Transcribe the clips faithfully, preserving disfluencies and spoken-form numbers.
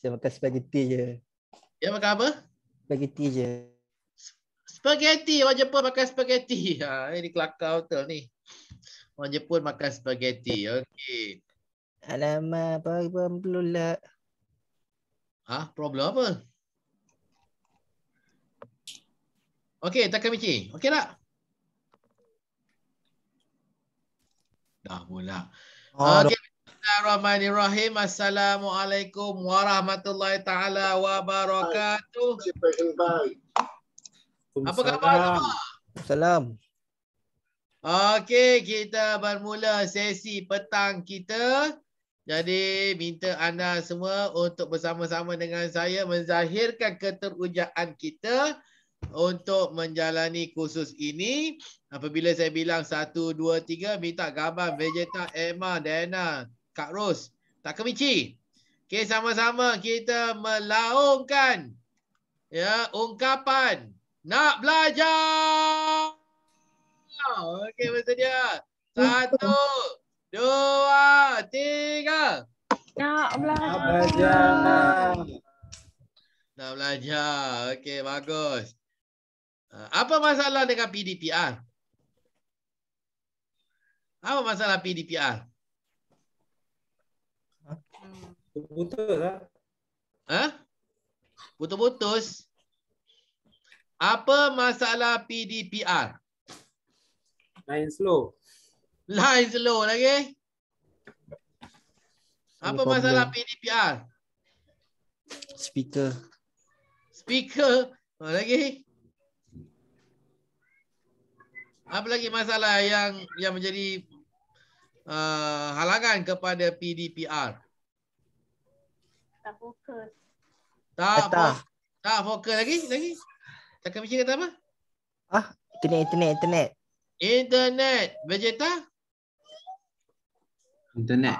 Saya makan spaghetti je. Dia makan apa? Spaghetti je. Spaghetti. Orang Jepun makan spaghetti. Ha, ini kelakar betul ni. Orang Jepun makan spaghetti. Okey. Alamak, problem pula. Ha? Problem apa? Okey, Takamichi. Okey tak? Dah mula. Oh, okey. Bismillahirrahmanirrahim. Assalamualaikum warahmatullahi taala wabarakatuh. Apa khabar semua? Salam. Okey, kita bermula sesi petang kita. Jadi minta anda semua untuk bersama-sama dengan saya menzahirkan keterujaan kita untuk menjalani kursus ini. Apabila saya bilang satu, dua, tiga, minta gambar Vegeta, Emma, Diana, Kak Ros, Takamichi. Okay, sama-sama kita melaungkan ya ungkapan nak belajar. Okey, bersedia. Satu, dua, tiga. Nak belajar. Nak belajar. Nak belajar. Okey, bagus. Apa masalah dengan P D P R? Apa masalah P D P R? Putus-putus lah. Ha? Putus-putus. Apa masalah P D P R? Line slow. Line slow lagi. Apa masalah P D P R? Speaker. Speaker. Lagi. Apa lagi masalah yang yang menjadi uh, halangan kepada P D P R? Tak fokus. Tak fokus. Tak fokus lagi lagi. Takkan macam kata apa? Ah, internet internet internet. Internet. Vegeta? Internet.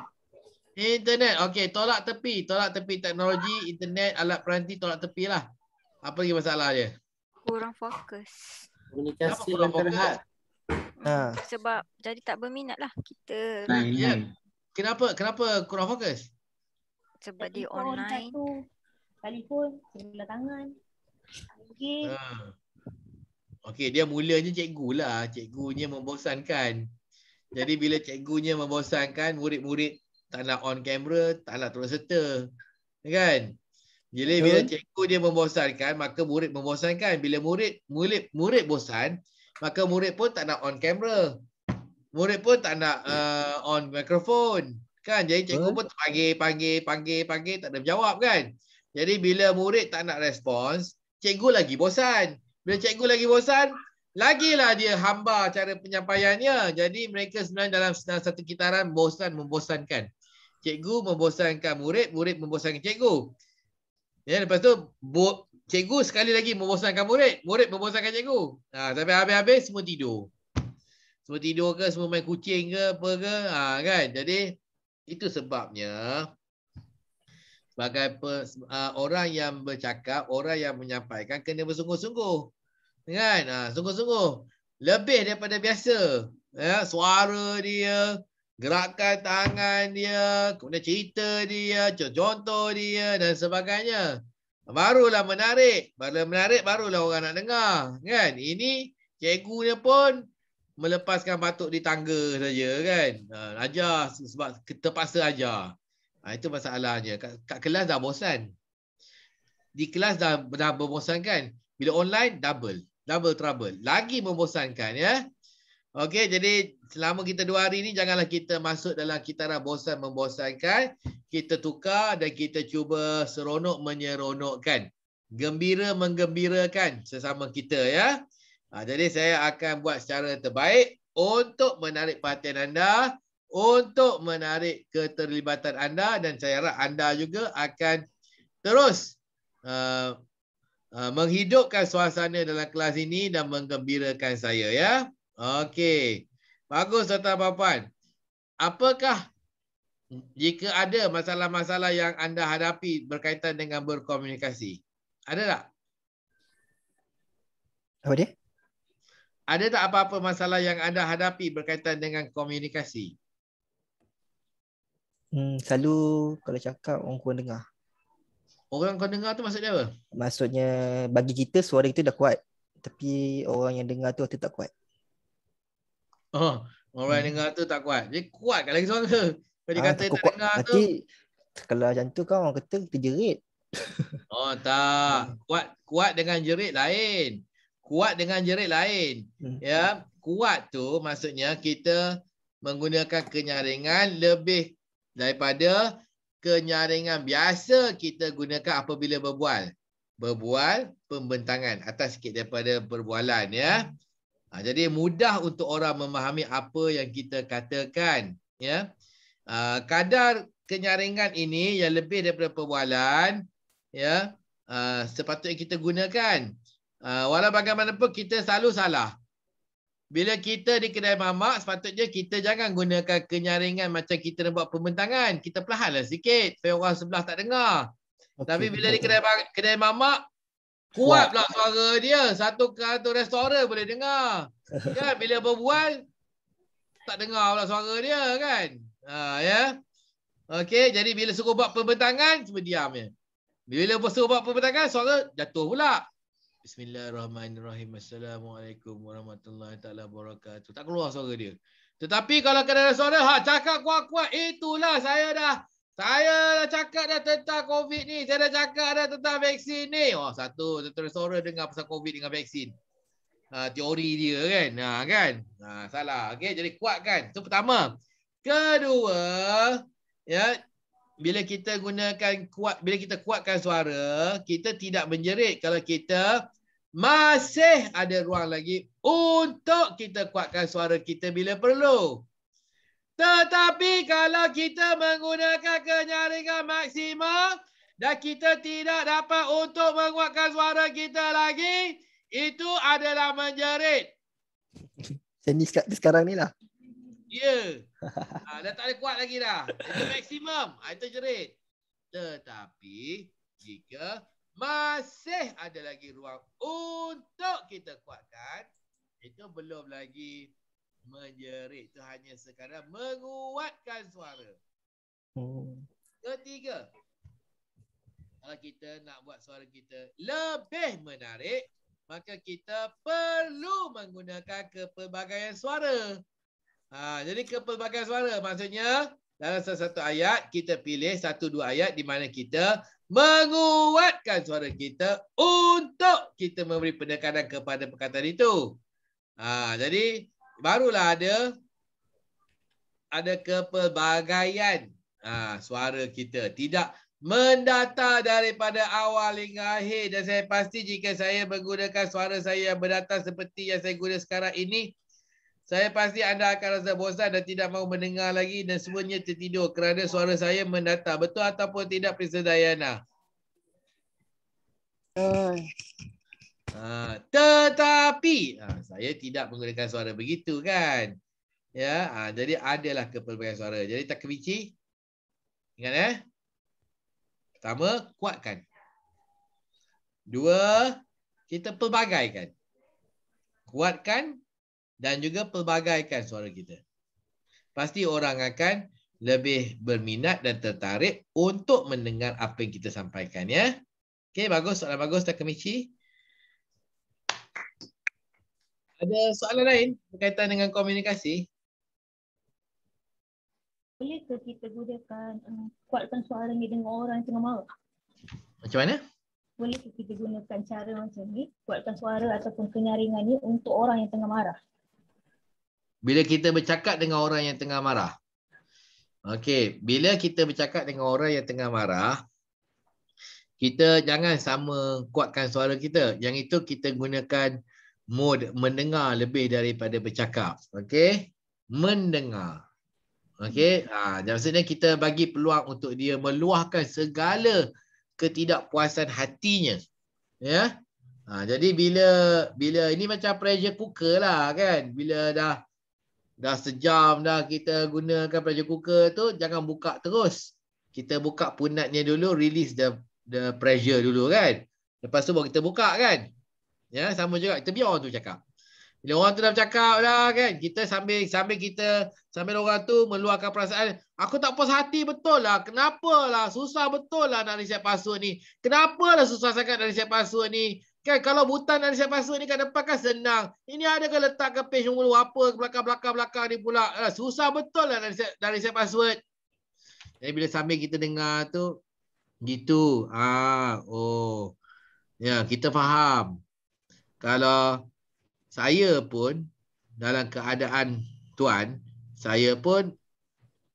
Internet. Okey, tolak tepi, tolak tepi teknologi, internet, alat peranti, tolak tepilah. Apa lagi masalah dia? Kurang fokus. Komunikasi kurang fokus. Ha. Sebab jadi tak berminat lah kita. Ya. Kenapa? Kenapa kurang fokus? Sebab dia online. Telefon, sebelah tangan. Okey. Ha. Okey, dia mulanya cikgu lah. Cikgunya membosankan. Jadi bila cikgunya membosankan, murid-murid tak nak on camera, tak nak terus serta. Kan? Jadi bila cikgu dia membosankan, maka murid membosankan. Bila murid murid murid bosan, maka murid pun tak nak on camera. Murid pun tak nak uh, on mikrofon. Kan? Jadi cikgu pun panggil, panggil, panggil, panggil, tak ada jawab kan? Jadi bila murid tak nak respons, cikgu lagi bosan. Bila cikgu lagi bosan, lagilah dia hamba cara penyampaiannya. Jadi mereka sebenarnya dalam satu kitaran bosan membosankan. Cikgu membosankan murid, murid membosankan cikgu. Ya, lepas tu bo cikgu sekali lagi membosankan murid, murid membosankan cikgu. Ha, sampai habis-habis semua tidur. Semua tidur ke, semua main kucing ke, apa ke. Ha, kan? Jadi itu sebabnya sebagai pe, uh, orang yang bercakap, orang yang menyampaikan kena bersungguh-sungguh. Kan? Ha, sungguh-sungguh. Lebih daripada biasa. Ya, suara dia, gerakan tangan dia, kemudian cerita dia, contoh dia dan sebagainya. Barulah menarik. Barulah menarik, barulah orang nak dengar. Kan? Ini cikgu dia pun melepaskan batuk di tangga saja kan. Ha, ajar sebab terpaksa ajar. Ha, itu masalahnya. Kat, kat kelas dah bosan. Di kelas dah, dah membosankan. Bila online, double. Double trouble. Lagi membosankan ya. Okey, jadi selama kita dua hari ni, janganlah kita masuk dalam kitaran bosan membosankan. Kita tukar dan kita cuba seronok menyeronokkan. Gembira menggembirakan sesama kita ya. Ha, jadi saya akan buat secara terbaik untuk menarik perhatian anda, untuk menarik keterlibatan anda dan saya harap anda juga akan terus uh, uh, menghidupkan suasana dalam kelas ini dan menggembirakan saya ya. Okey. Bagus tuan-tuan. Apakah jika ada masalah-masalah yang anda hadapi berkaitan dengan berkomunikasi? Ada tak? Apa dia? Ada tak apa-apa masalah yang anda hadapi berkaitan dengan komunikasi? Hmm, selalu kalau cakap orang kurang dengar. Orang kau dengar tu maksudnya apa? Maksudnya bagi kita suara kita dah kuat, tapi orang yang dengar tu tak kuat. Oh, orang hmm. dengar tu tak kuat. Dia kuatkan lagi suara. Kalau dia ha, kata tak, tak dengar tu. Kalau macam tu kan orang kata kita jerit. Oh tak. Kuat kuat dengan jerit lain. Kuat dengan jerit lain. Hmm. Ya, kuat tu maksudnya kita menggunakan kenyaringan lebih daripada kenyaringan biasa kita gunakan apabila berbual. Berbual pembentangan atas sikit daripada perbualan ya. Ha, jadi mudah untuk orang memahami apa yang kita katakan ya. Ha, kadar kenyaringan ini yang lebih daripada perbualan ya, ha, sepatutnya kita gunakan. Ha, walau bagaimanapun kita selalu salah. Bila kita di kedai mamak, sepatutnya kita jangan gunakan kenyaringan macam kita nak buat pembentangan. Kita perlahanlah sikit supaya orang sebelah tak dengar. Okay. Tapi bila di kedai, kedai mamak, kuat pula suara dia. Satu satu restoran boleh dengar. Kan? Bila berbual, tak dengar pula suara dia kan? Ha, ya? Okey, jadi bila suruh buat pembentangan, cuma diam je. Bila suruh buat pembentangan, suara jatuh pula. Bismillahirrahmanirrahim. Assalamualaikum warahmatullahi taala wabarakatuh. Tak keluar suara dia. Tetapi kalau kena suara, ha cakap kuat-kuat, itulah saya dah. Saya dah cakap dah tentang COVID ni, saya dah cakap dah tentang vaksin ni. Oh, satu satu suara dengar pasal COVID dengan vaksin. Ha, teori dia kan. Ha kan? Ha salah. Okey, jadi kuatkan. Itu pertama. Kedua, ya, bila kita gunakan kuat, bila kita kuatkan suara, kita tidak menjerit kalau kita masih ada ruang lagi untuk kita kuatkan suara kita bila perlu. Tetapi kalau kita menggunakan kenyaringan maksimal dan kita tidak dapat untuk menguatkan suara kita lagi, itu adalah menjerit. Ini sekarang ni lah. Ya, yeah. Ha, dah tak ada kuat lagi dah. Itu maksimum, itu jerit. Tetapi jika masih ada lagi ruang untuk kita kuatkan, itu belum lagi menjerit. Itu hanya sekadar menguatkan suara. Ketiga, kalau kita nak buat suara kita lebih menarik, maka kita perlu menggunakan kepelbagaian suara. Ha, jadi kepelbagaian suara maksudnya dalam satu ayat kita pilih satu dua ayat di mana kita menguatkan suara kita untuk kita memberi penekanan kepada perkataan itu. Ha, jadi barulah ada ada kepelbagaian ha, suara kita. Tidak mendata daripada awal hingga akhir, dan saya pasti jika saya menggunakan suara saya yang berdata seperti yang saya guna sekarang ini, saya pasti anda akan rasa bosan dan tidak mahu mendengar lagi dan semuanya tertidur kerana suara saya mendata. Betul ataupun tidak, Prisa Dayana? Uh. Ha, tetapi ha, saya tidak menggunakan suara begitu kan? Ya, ha, jadi adalah kepelbagaian suara. Jadi tak kebici. Ingat eh? Pertama, kuatkan. Dua, kita pelbagaikan. Kuatkan. Dan juga pelbagaikan suara kita. Pasti orang akan lebih berminat dan tertarik untuk mendengar apa yang kita sampaikan. Ya? Okey, bagus. Soalan bagus, Tuan Kemici. Ada soalan lain berkaitan dengan komunikasi? Boleh ke kita gunakan um, kuatkan suara ni dengan orang yang tengah marah? Macam mana? Boleh ke kita gunakan cara macam ni, kuatkan suara ataupun kenyaringan ni untuk orang yang tengah marah? Bila kita bercakap dengan orang yang tengah marah. Okey, bila kita bercakap dengan orang yang tengah marah, kita jangan sama kuatkan suara kita. Yang itu kita gunakan mode mendengar lebih daripada bercakap. Okey, mendengar. Okey, ha, maksudnya kita bagi peluang untuk dia meluahkan segala ketidakpuasan hatinya. Ya. Ha, jadi bila bila ini macam pressure cooker lah kan. Bila dah Dah sejam dah kita gunakan pressure cooker tu, jangan buka terus. Kita buka punatnya dulu, release the, the pressure dulu kan. Lepas tu baru kita buka kan. Ya, sama juga. Kita biar orang tu cakap. Bila orang tu dah bercakap lah kan, kita sambil sambil kita sambil orang tu meluahkan perasaan, aku tak puas hati betul lah, kenapa lah susah betul lah nak reset password ni, kenapa lah susah sangat nak reset password ni. Kan kalau butan nak reset password ni kat depan kan senang. Ini ada ke letak ke page mulu apa belakang-belakang-belakang ni pula. Alah, susah betul lah nak reset, nak reset password. Jadi bila sambil kita dengar tu gitu, ah, oh, ya kita faham. Kalau saya pun dalam keadaan tuan, saya pun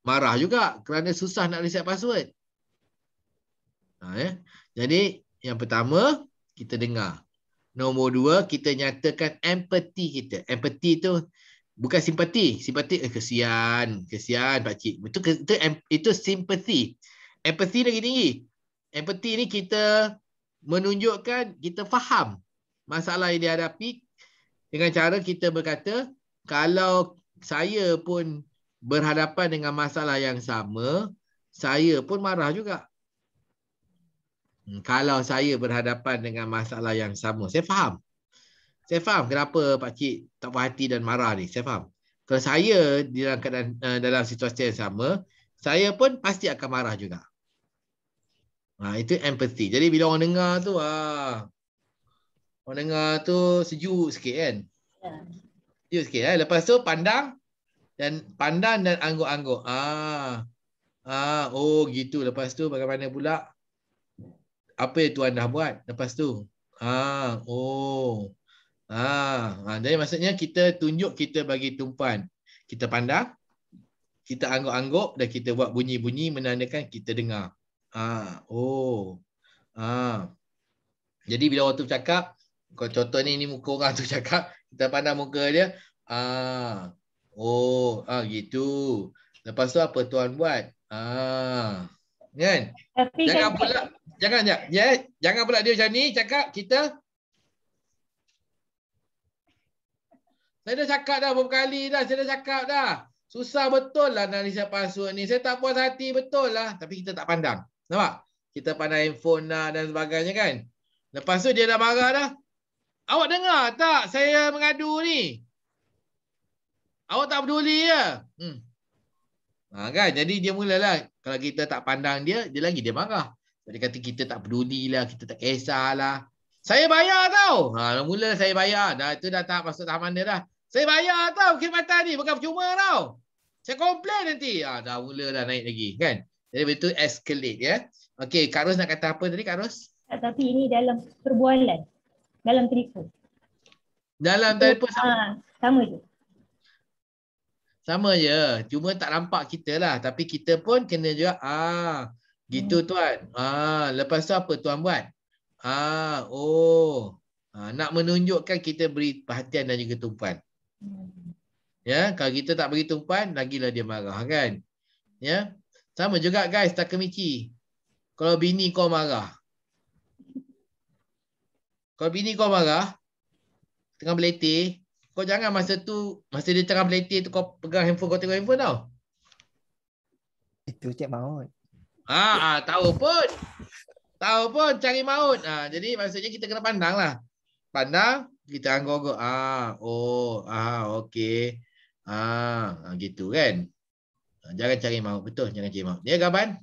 marah juga kerana susah nak reset password. Ha, ya? Jadi yang pertama kita dengar. Nombor dua kita nyatakan empati kita. Empati tu bukan simpati. Simpati eh, kesian, kesian pakcik. Itu, itu, itu simpati. Empati lagi tinggi. Empati ni kita menunjukkan kita faham masalah yang dihadapi. Dengan cara kita berkata, kalau saya pun berhadapan dengan masalah yang sama, saya pun marah juga. Kalau saya berhadapan dengan masalah yang sama, saya faham. Saya faham kenapa pakcik tak puas hati dan marah ni. Saya faham. Kalau saya dalam keadaan, dalam situasi yang sama, saya pun pasti akan marah juga. Ha, itu empathy. Jadi bila orang dengar tu, ah, orang dengar tu sejuk sikit kan? Ya. Sejuk sikit kan? Lepas tu pandang dan pandang dan angguk-angguk. Ah. Ah, oh gitu. Lepas tu bagaimana pula? Apa yang tuan dah buat lepas tu? Ah, oh. Ah, ah, jadi maksudnya kita tunjuk kita bagi tumpuan. Kita pandang, kita angguk-angguk dan kita buat bunyi-bunyi menandakan kita dengar. Ah, oh. Ah. Jadi bila orang tu bercakap, kalau contoh ni, ni muka orang tu cakap, kita pandang muka dia, ah, oh, ah gitu. Lepas tu apa tuan buat? Ah, kan? Tapi jangan kan pula, jangan jangan, yeah, jangan pula dia macam ni cakap kita. Saya dah cakap dah beberapa kali dah, saya dah cakap dah. Susah betul lah nak reset password ni. Saya tak puas hati betul lah. Tapi kita tak pandang. Nampak? Kita pandang handphone lah dan sebagainya kan? Lepas tu dia dah marah dah. Awak dengar tak saya mengadu ni? Awak tak peduli ke? Hmm. Ha, kan? Jadi dia mulalah. Kalau kita tak pandang dia, dia lagi dia marah. Dia kata kita tak pedulilah, kita tak kisahlah. Saya bayar tau. Ha, mula saya bayar. Dah itu dah tahap masuk tahapan dia dah. Saya bayar tau khidmatan ni. Bukan percuma tau. Saya komplain nanti. Ha, dah mula dah naik lagi kan? Jadi betul escalate ya. Okey, Kak Ros nak kata apa tadi Kak Ros? Tapi ini dalam perbualan. Dalam telefon. Dalam telefon sama. Ha, sama je. Sama je. Cuma tak nampak kita lah. Tapi kita pun kena juga. Ah, gitu tuan. Ah, lepas tu apa tuan buat? Ah, oh. Ah, nak menunjukkan kita beri perhatian dan juga tumpuan. Ya, kalau kita tak beri tumpuan, lagilah dia marah kan. Ya. Sama juga guys, takemichi. Kalau bini kau marah. Kalau bini kau marah, tengah berletih, kau jangan masa tu, masa dia tengah berletih tu kau pegang handphone, kau tengok handphone tau. Itu cek maut. Ah, ah, tahu pun. Tahu pun cari maut. Ah, jadi maksudnya kita kena pandang lah. Pandang, kita angguk-angguk. Ah, oh, ah, okey. Ah, ah, gitu kan. Jangan cari maut, betul. Jangan cari maut. Ya, Gaban?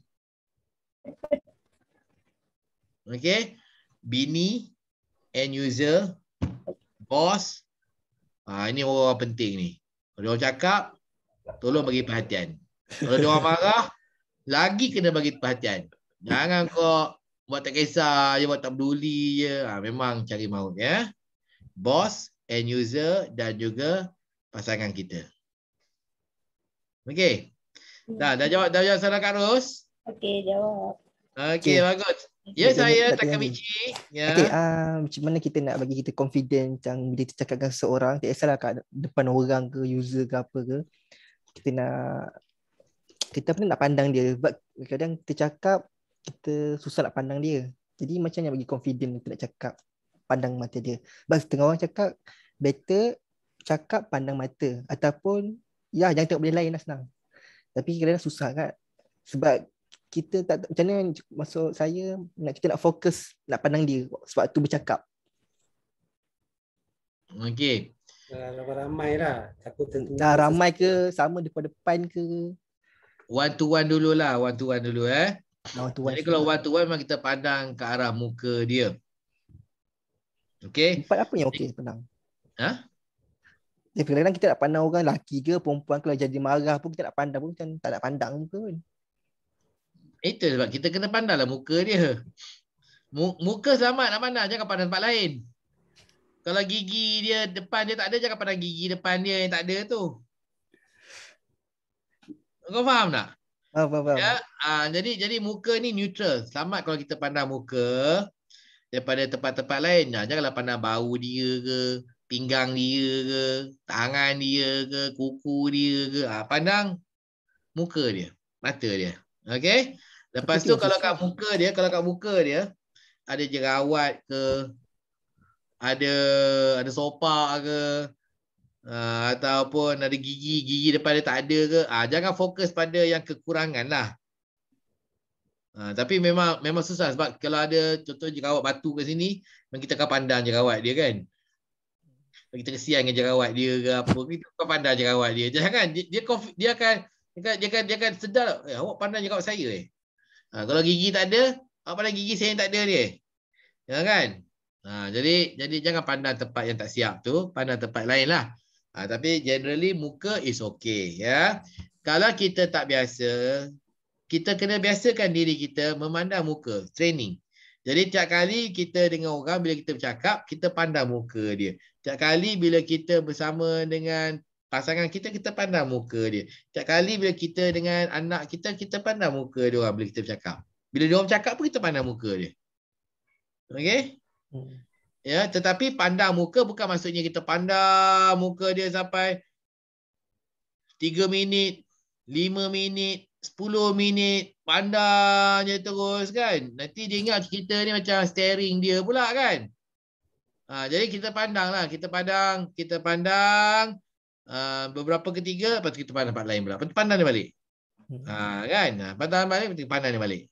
Okey. Bini. End user, boss, ha, ini orang penting ni. Kalau dia cakap, tolong bagi perhatian. Kalau dia marah, lagi kena bagi perhatian. Jangan kau buat tak kisah je, buat tak peduli je. Ha, memang cari maut ya. Boss, end user dan juga pasangan kita. Okey. Dah, dah jawab, dah jawab soalan Kak Ros? Okey, jawab. Okey, okay. Bagus. Ya, okay, saya Takemichi. Ya. Okey, uh, macam mana kita nak bagi kita confident yang bila kita cakap dengan seorang, tak kisahlah kat depan orang ke, user ke apa ke, kita nak kita pun nak pandang dia. Sebab kadang kita cakap, kita susah nak pandang dia. Jadi macam mana bagi confident kita nak cakap, pandang mata dia. Sebab setengah orang cakap, better cakap pandang mata. Ataupun, ya jangan tengok benda lain lah senang. Tapi kadang susah kan. Sebab kita tak, macam mana maksud saya nak kita nak fokus nak pandang dia sebab tu bercakap. Okey. ramai lah. Takut dah ramai ke? Sama depan-depan ke? One to one dululah. One to one dulu eh. One to one. Jadi kalau one to one memang kita pandang ke arah muka dia. Okey. Tempat apa yang okey pandang? Ha? Jadi kadang-kadang kita nak pandang orang lelaki ke perempuan, kalau jadi marah pun kita nak pandang pun macam tak nak pandang muka pun. Itu sebab kita kena pandanglah muka dia. Muka selamat nak pandang, jangan pandang tempat lain. Kalau gigi dia depan dia tak ada, jangan pandang gigi depan dia yang tak ada tu. Kau faham tak? Faham, faham. Ya? Ha, jadi jadi muka ni neutral. Selamat kalau kita pandang muka daripada tempat-tempat lain. Janganlah pandang bau dia ke, pinggang dia ke, tangan dia ke, kuku dia ke. Ha, pandang muka dia, mata dia. Okey? Lepas tu kalau kat muka dia, kalau kat muka dia ada jerawat ke, ada ada sopak ke, uh, ataupun ada gigi, gigi depan dia tak ada ke. Ah, jangan fokus pada yang kekurangan lah. Uh, tapi memang memang susah sebab kalau ada contoh jerawat batu kat sini, kita akan pandang jerawat dia kan. Kita kesian dengan jerawat dia ke apa, kita kau pandang jerawat dia. Jangan, dia dia, COVID, dia akan dia akan dia akan, dia akan sedar, eh, awak pandang jerawat saya eh. Ha, kalau gigi tak ada, awak pandang gigi saya yang tak ada dia. Ya kan? Ha, jadi jadi jangan pandang tempat yang tak siap tu, pandang tempat lainlah. Ha, tapi generally muka is okay ya. Kalau kita tak biasa, kita kena biasakan diri kita memandang muka, training. Jadi tiap kali kita dengan orang, bila kita bercakap, kita pandang muka dia. Tiap kali bila kita bersama dengan pasangan kita, kita pandang muka dia. Tiap kali bila kita dengan anak kita, kita pandang muka dia orang bila kita bercakap. Bila dia orang bercakap pun kita pandang muka dia. Okey? Ya, tetapi pandang muka bukan maksudnya kita pandang muka dia sampai tiga minit, lima minit, sepuluh minit pandang je terus kan. Nanti dia ingat kita ni macam staring dia pula kan. Ha, jadi kita pandanglah, kita pandang, kita pandang uh, beberapa ketiga, lepas tu kita pandang tempat lain pula. Lepas tu pandang dia balik. Ha, kan? Pandang balik, lepas tu pandang dia balik.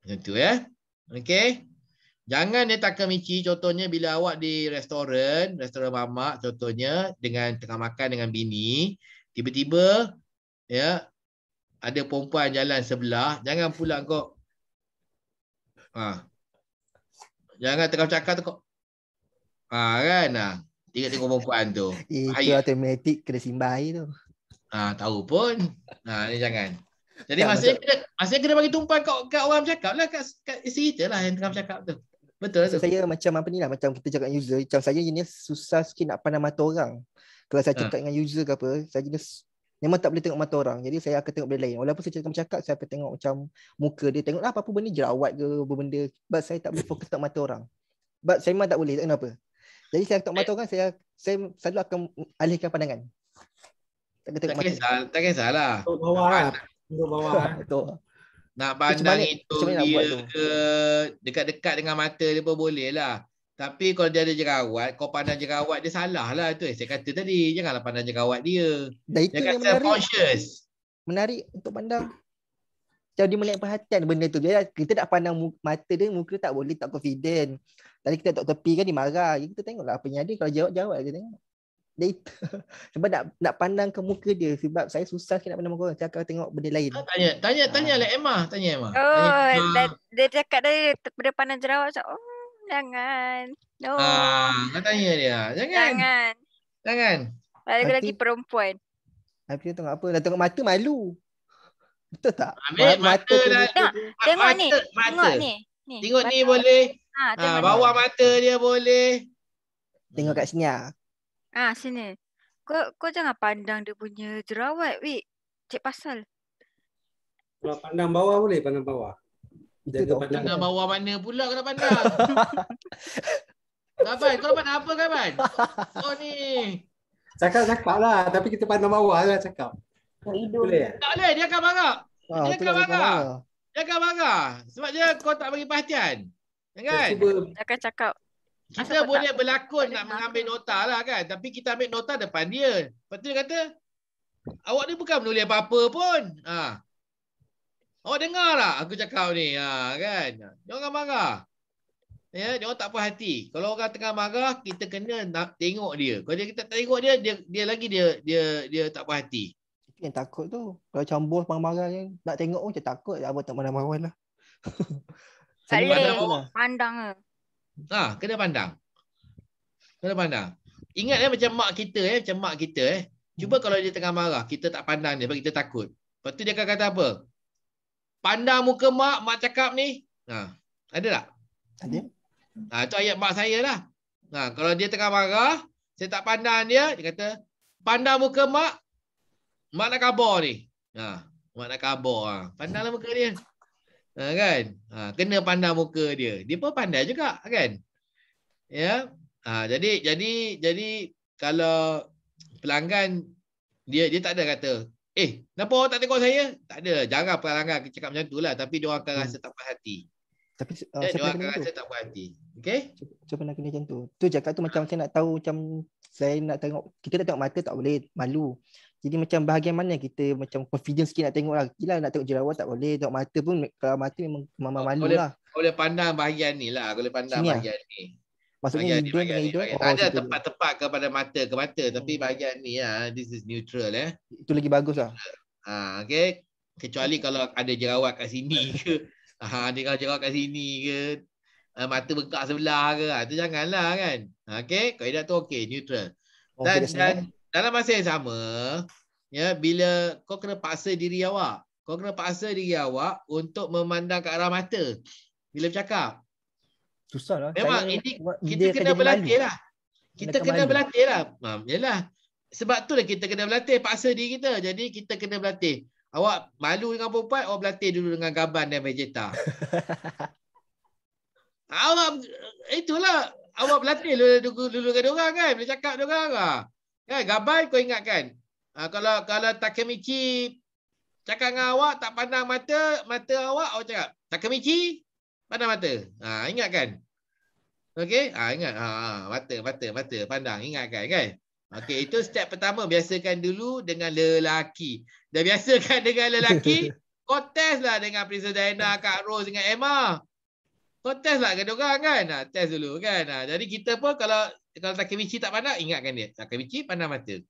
Macam tu ya. Okey. Jangan dia tak kemici, contohnya bila awak di restoran, restoran mamak contohnya, dengan tengah makan dengan bini, tiba-tiba ya ada perempuan jalan sebelah, jangan pula kau ha. Jangan tengah cakap tu kau ha, kan ah tengok-tengok perempuan tu. Itu automatik kena simbai tu. Ah ha, tahu pun. Ah ha, jangan. Jadi tak, maksudnya maksud... kena maksudnya kena bagi tumpuan kat kat orang bercakaplah, kat kat ceritalah yang tengah bercakap tu. Betul tu. Saya macam apa ni lah, macam kita cakap user, macam saya jenis susah sikit nak pandang mata orang. Kalau saya cakap ha. dengan user ke apa, saya jenis memang tak boleh tengok mata orang. Jadi saya akan tengok benda lain. Walaupun saya cakap-cakap, saya akan tengok macam muka dia. Tengoklah apa-apa benda, jerawat ke, apa benda. But saya tak boleh fokus tengok mata orang. But saya memang tak boleh. Tak kenapa. Jadi saya tengok mata orang, saya saya selalu akan alihkan pandangan. Tak, tak kisah, tak kisahlah. Untuk bawah lah. Untuk bawah lah. Nak pandang itu dia ke, dekat-dekat dengan mata dia pun boleh lah. Tapi kalau dia ada jerawat, kau pandang jerawat dia, salah lah tu. Saya kata tadi, janganlah pandang jerawat dia. Dan itu jangan yang menarik. Conscious. Menarik untuk pandang. Macam dia menarik perhatian benda tu. Dia, kita tak pandang mata dia, muka dia tak boleh, tak confident. Tadi kita tak tepi kan, dia marah. Kita tengoklah apa yang ada. Kalau jawab-jawab kita tengok. Dia itu. Sebab nak, nak pandang ke muka dia. Sebab saya susah sikit nak pandang muka orang. Saya akan tengok benda lain. Ah, tanya, tanya, tanya lah Emma. Tanya Emma. Oh, tanya. Dia cakap tadi, dia pandang jerawat. Oh. Jangan. No. Ah, nak tanya dia. Jangan. Jangan. Jangan. Lagi-lagi perempuan. Habis tengok apa? Dah tengok mata malu. Betul tak? Ambil mata, mata dah. Tengok, tengok mata, ni. Mata. Tengok ni. Ni. Tengok mata. Ni boleh. Ha, tengok ha, bawah ni. Mata dia boleh. Tengok kat sini ah. Ha, sini. Kau kau jangan pandang dia punya jerawat, weh. Cek pasal. Kalau pandang bawah boleh, pandang bawah. Nak bawa mana pula kena pandang. Kaban, kau pandang apa Kaban? Oh ni. Cakap-cakap lah. Tapi kita pandang bawah lah cakap. Boleh? Tak boleh. Dia akan marah. Ah, dia akan marah. Dia akan marah. Sebab dia kau tak bagi perhatian. Kan? Dia akan cakap. Kita boleh berlakon nak mengambil nota lah kan. Tapi kita ambil nota depan dia. Lepas tu dia kata, awak ni bukan menulis apa-apa pun. Haa. Awak dengar tak aku cakap ni? Ha, kan? Jangan marah. Ya, dia orang tak puas hati. Kalau orang tengah marah, kita kena nak tengok dia. Kalau kita tak tengok dia, dia, dia lagi dia dia dia tak puas hati. Itu yang takut tu. Kalau cambos marah-marah kan, nak tengok pun dia takut. Apa tak marah-marah lah. Salih, pandang. Ha, kena pandang. Kena pandang. Ingat eh, macam mak kita eh, macam mak kita eh. Cuba kalau dia tengah marah, kita tak pandang dia sebab kita takut. Lepas tu dia akan kata apa? Pandang muka mak, mak cakap ni. Ha, ada tak? Ada. Ha, itu ayat mak saya lah. Ha, kalau dia tengah marah, saya tak pandang dia, dia kata, pandang muka mak, mak nak kabar ni. Ha, mak nak kabar. Ha. Pandanglah muka dia. Ha, kan? Ha, kena pandang muka dia. Dia pun pandai juga, kan? Ya. Ha, jadi jadi jadi kalau pelanggan dia dia tak ada kata, "Eh, kenapa orang tak tengok saya?" Tak ada. Jarang pelanggan cakap macam tulah, tapi dia orang akan rasa tak puas hati. Tapi uh, saya pernah kena rasa tu. tak puas hati. Okey? Saya pernah kena macam tu. Tu cakap tu macam saya nak tahu macam saya nak tengok, kita nak tengok mata tak boleh, malu. Jadi macam bahagian mana kita macam confident sikit nak tengok lah. Gila nak tengok jerawat tak boleh, tengok mata pun kalau mata memang mama oh, malu boleh, lah. Boleh pandang bahagian ni lah, boleh pandang Sini bahagian lah. ni. Maksudnya hidung dengan hidung. Tak ada tempat-tempat kepada mata ke mata tapi hmm. bahagian ni lah, this is neutral eh. Itu lagi bagus lah. Ha, okay. Kecuali kalau ada jerawat kat sini ke. Ha, dia kalau jerawat kat sini ke, mata bengkak sebelah ke, itu janganlah kan. Okey, kaedah tu okey, neutral. Dan, okay, dan dalam masa yang sama, ya, bila kau kena paksa diri awak, kau kena paksa diri awak untuk memandang ke arah mata bila bercakap. Susah lah. Memang saya, ini kita kena berlatih lah. Kita kena berlatih lah. Yalah. Sebab itulah kita kena berlatih, paksa diri kita. Jadi kita kena berlatih. Awak malu dengan perempuan, awak berlatih dulu dengan gaban dan vegeta. Awak, itulah. Awak berlatih dulu, dulu dengan diorang kan. Bila cakap diorang lah. Kan, gaban kau ingatkan. Ha, kalau kalau Takemichi cakap dengan awak, tak pandang mata, mata awak, awak cakap, Takemichi, pandang mata. Ha, ingatkan. Okey? Ha, ingat. Ha, mata, mata, mata. Pandang, ingatkan kan. Okey, itu step pertama. Biasakan dulu dengan lelaki. Dah biasakan dengan lelaki, kau test lah dengan Princess Diana, Kak Rose dengan Emma. Kau test lah dengan diorang kan. Ha, test dulu kan. Ha, jadi kita pun kalau kalau Takemichi tak pandang, ingatkan dia. Takemichi pandang mata.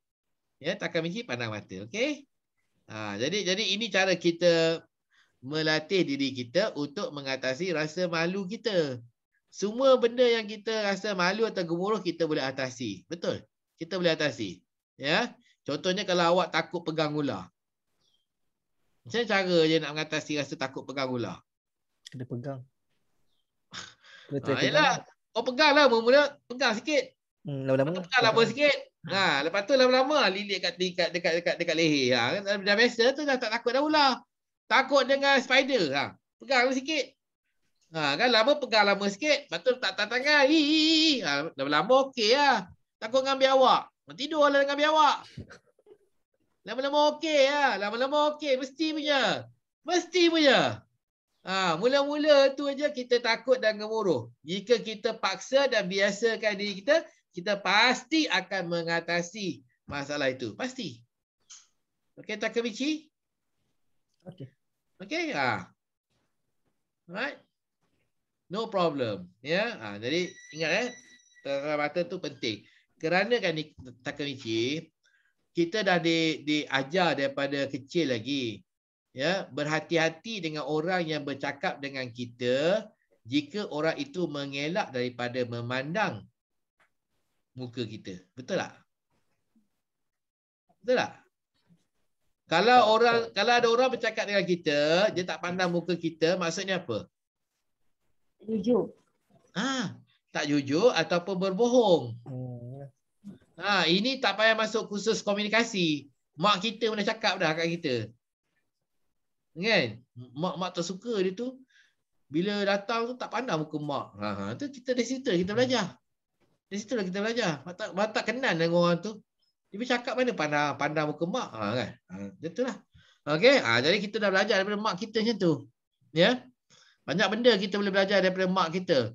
Ya, Takemichi pandang mata. Okey? Ha, jadi jadi ini cara kita melatih diri kita untuk mengatasi rasa malu kita. Semua benda yang kita rasa malu atau gemuruh, kita boleh atasi. Betul? Kita boleh atasi. Ya. Contohnya kalau awak takut pegang ular. Macam cara je nak mengatasi rasa takut pegang ular. Kena pegang. Betul. Ha, yalah. Kau peganglah mula-mula, pegang sikit. Hmm, lama-lama. Pegang lama sikit. Ha, lepas tu lama-lama lilit kat dekat dekat dekat dekat leher. Ha, dah biasa tu dah tak takut dah ular. Takut dengan spider. Ha, pegang sikit. Ha, kan lama pegang lama sikit, lepas tu tak tatang tangan. Hi. Ha, lama-lama okeylah. Takut ngambil awak. Tidurlah dengan ngambil awak. Lama-lama okey lah. Lama-lama okey. Mesti punya. Mesti punya. Ha, mula-mula tu aja kita takut dan gemuruh. Jika kita paksa dan biasakan diri kita, kita pasti akan mengatasi masalah itu. Pasti. Okey, Takemichi? Okey. Okey? Ha. Alright? No problem. Ya. Yeah? Ha, jadi, ingat eh. Tengah mata tu penting. Kerana kan Takemichi, kita dah di, diajar daripada kecil lagi. Ya, berhati-hati dengan orang yang bercakap dengan kita jika orang itu mengelak daripada memandang muka kita. Betul tak? Betul tak? Kalau orang kalau ada orang bercakap dengan kita, dia tak pandang muka kita, maksudnya apa? Jujur. Ah, tak jujur ataupun berbohong. Ha, ini tak payah masuk kursus komunikasi. Mak kita pernah cakap dah kat kita. Kan? Mak-mak tersuka dia tu. Bila datang tu tak pandang muka mak. Ha, ha. Tu kita dari situ kita belajar. Dari situ kita belajar. Mak tak, mak tak kenal dengan orang tu. Dia bercakap mana pandang, pandang muka mak. Ha, kan? Ha, itulah. Okey? Ha, jadi kita dah belajar daripada mak kita macam tu. Ya? Banyak benda kita boleh belajar daripada mak kita.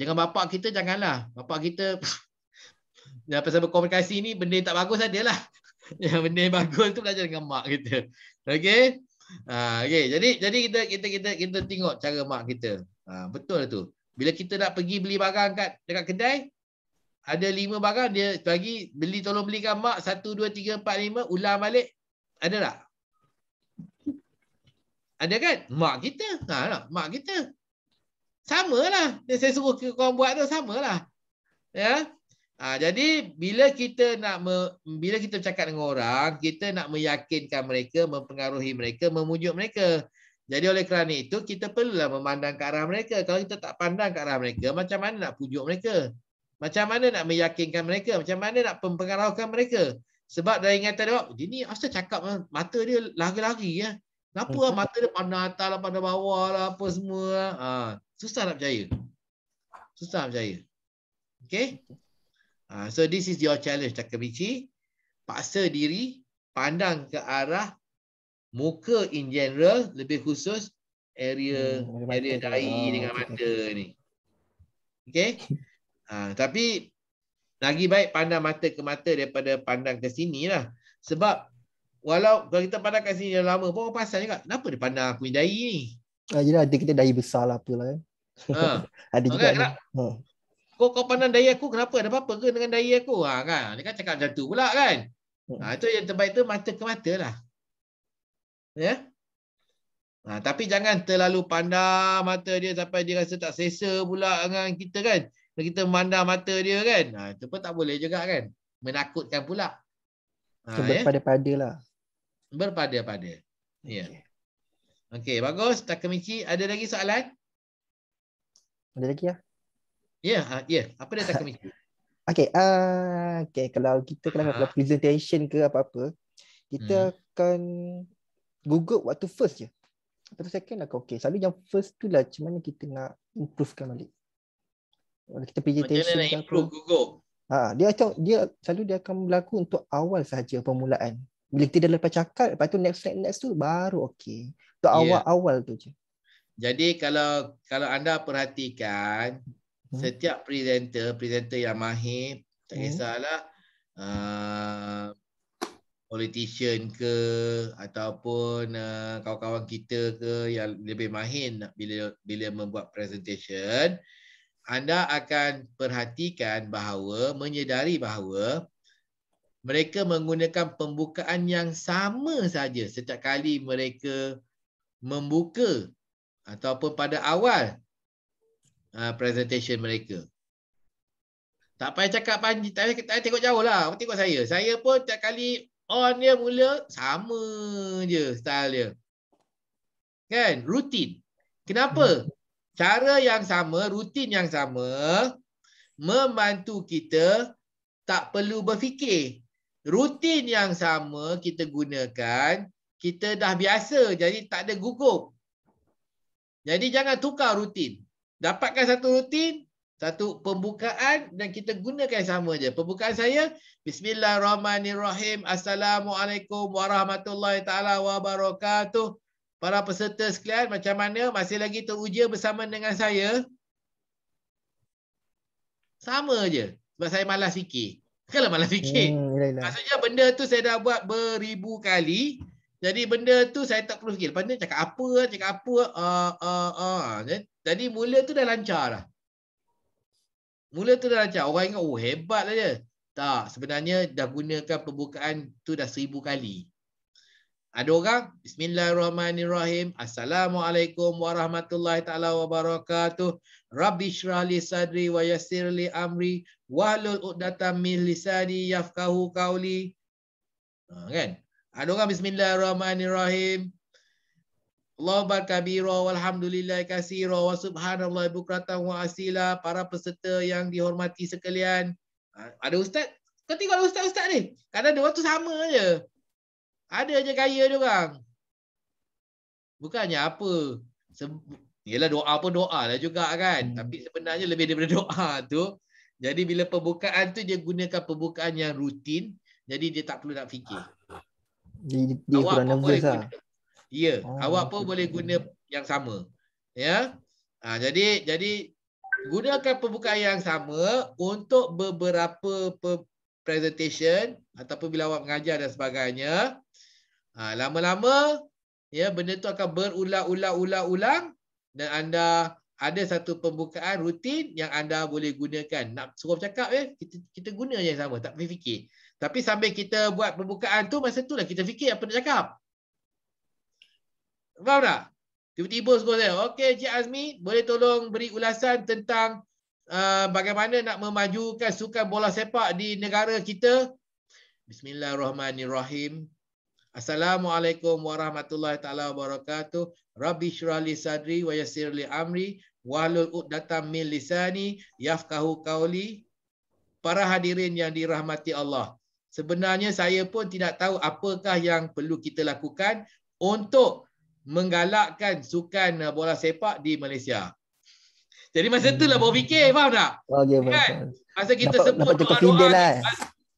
Dengan bapak kita janganlah. Bapak kita... Ya, pasal berkomunikasi ni benda yang tak bagus adalah. Ya, benda yang bagus tu belajar dengan mak kita. Okey. Ha, okey. Jadi jadi kita kita kita kita tengok cara mak kita. Ha, betul tu. Bila kita nak pergi beli barang kat dekat kedai, ada lima barang dia bagi, beli tolong belikan mak satu, dua, tiga, empat, lima, ulang balik. Ada tak? Ada kan? Mak kita. Ha lah, mak kita. Samalah. Yang saya suruh korang buat tu samalah. Ya. Ha, jadi bila kita nak me, bila kita bercakap dengan orang, kita nak meyakinkan mereka, mempengaruhi mereka, memujuk mereka. Jadi oleh kerana itu kita perlulah memandang ke arah mereka. Kalau kita tak pandang ke arah mereka, macam mana nak pujuk mereka? Macam mana nak meyakinkan mereka? Macam mana nak mempengaruhkan mereka? Sebab dari ingatan dia, dia ni asal cakap mata dia lari-lari ya. Kenapa lah mata dia pandang atas lah, pandang bawah lah, apa semua lah. Ha, susah nak percaya. Susah nak percaya. Okay? Ha, so this is your challenge, Takemichi. Paksa diri, pandang ke arah muka in general, lebih khusus area hmm, area dahi dengan mata ni. Okay? Ha, tapi lagi baik pandang mata ke mata daripada pandang ke sini lah. Sebab walau kalau kita pandang kat sini dah lama pun orang pasal juga. Kenapa dia pandang aku ni dahi ni? Ah, yelah, ada kita dahi besar lah apalah kan. Ha. Ada juga. Okay, ha. Kau, kau pandang dahi aku, kenapa? Ada apa-apa ke dengan dahi aku? Ha, kan? Dia kan cakap macam tu pula kan? Ha, itu yang terbaik tu mata ke mata lah. Ya? Ha, tapi jangan terlalu pandang mata dia sampai dia rasa tak selesa pula dengan kita kan? Kalau kita memandang mata dia kan, ha, itu pun tak boleh juga kan. Menakutkan pula. Ha, berpada-pada lah. Berpada-pada. Ya. Yeah. Okey, okay, bagus. Takemichi, ada lagi soalan? Ada lagi lah. Ya, yeah, ya. Yeah. Apa dia Takemichi? Okey, uh, okay. Kalau kita kena buat presentation ke apa-apa, kita hmm. akan gugup waktu first je. Waktu second lah okey. Selalu yang first tu lah macam mana kita nak improvekan balik. Kita presentation macam mana improve Google. Ha, dia macam dia selalu dia akan berlaku untuk awal sahaja permulaan. Bila kita dah lepas cakap, lepas tu next next next tu baru okey. Untuk yeah. awal-awal tu je. Jadi kalau kalau anda perhatikan hmm. setiap presenter, presenter yang mahir, tak kisahlah hmm. uh, politician ke ataupun uh, kawan-kawan kita ke yang lebih mahir bila bila membuat presentation, anda akan perhatikan bahawa, menyedari bahawa mereka menggunakan pembukaan yang sama saja setiap kali mereka membuka ataupun pada awal uh, presentation mereka. Tak payah cakap panjang, tak payah tengok jauh lah. Tengok saya. Saya pun setiap kali on dia mula, sama je style dia. Kan? Rutin. Kenapa? Hmm. Cara yang sama, rutin yang sama membantu kita tak perlu berfikir. Rutin yang sama kita gunakan, kita dah biasa jadi tak ada gugup. Jadi jangan tukar rutin. Dapatkan satu rutin, satu pembukaan dan kita gunakan yang sama je. Pembukaan saya, Bismillahirrahmanirrahim. Assalamualaikum warahmatullahi taala wabarakatuh. Para peserta sekalian, macam mana masih lagi teruja bersama dengan saya? Sama je. Sebab saya malas fikir. Kalau malas fikir. Hmm, maksudnya benda tu saya dah buat beribu kali. Jadi benda tu saya tak perlu fikir. Lepas tu cakap apa, cakap apa. Uh, uh, uh. Jadi mula tu dah lancar lah. Mula tu dah lancar. Orang ingat, oh hebat lah dia. Tak, sebenarnya dah gunakan pembukaan tu dah seribu kali. Ada orang, Bismillahirrahmanirrahim. Assalamualaikum warahmatullahi taala wabarakatuh. Rabbi syrahli sadri wa yassirli amri wahlul uqdatam min lisani yafqahu qawli. Ha, kan? Ada orang Bismillahirrahmanirrahim. Allahu akbar kabira walhamdulillahi katsira wa subhanallahi bukratan wa asila. Para peserta yang dihormati sekalian. Ha, ada ustaz? Kau tengok ustaz-ustaz ni. Kadang-kadang dia orang tu sama je. Ada je gaya dia orang. Bukannya apa. Yalah doa pun doa lah juga kan. Hmm. Tapi sebenarnya lebih daripada doa tu. Jadi bila pembukaan tu dia gunakan pembukaan yang rutin. Jadi dia tak perlu nak fikir. Dia, dia awak pun boleh guna. Ya. Oh, awak pun boleh guna yang sama. Ya. Ha, jadi jadi gunakan pembukaan yang sama untuk beberapa pe presentation ataupun bila awak mengajar dan sebagainya. Lama-lama ya benda tu akan berulang-ulang-ulang-ulang dan anda ada satu pembukaan rutin yang anda boleh gunakan. Nak suruh cakap eh, kita, kita guna yang sama, tak perlu fikir. Tapi sambil kita buat pembukaan tu, masa tu lah kita fikir apa nak cakap. Faham tak? Tiba-tiba suruh saya, okey Cik Azmi, boleh tolong beri ulasan tentang uh, bagaimana nak memajukan sukan bola sepak di negara kita? Bismillahirrahmanirrahim. Assalamualaikum warahmatullahi taala wabarakatuh. Rabbi shrah li sadri wa yassir li amri wahlul 'uqdatam min lisani yafqahu qauli. Para hadirin yang dirahmati Allah, sebenarnya saya pun tidak tahu apakah yang perlu kita lakukan untuk menggalakkan sukan bola sepak di Malaysia. Jadi masa itulah baru fikir, faham tak? Okey, kan? Masa kita dapat, sebut dapat doa, lah.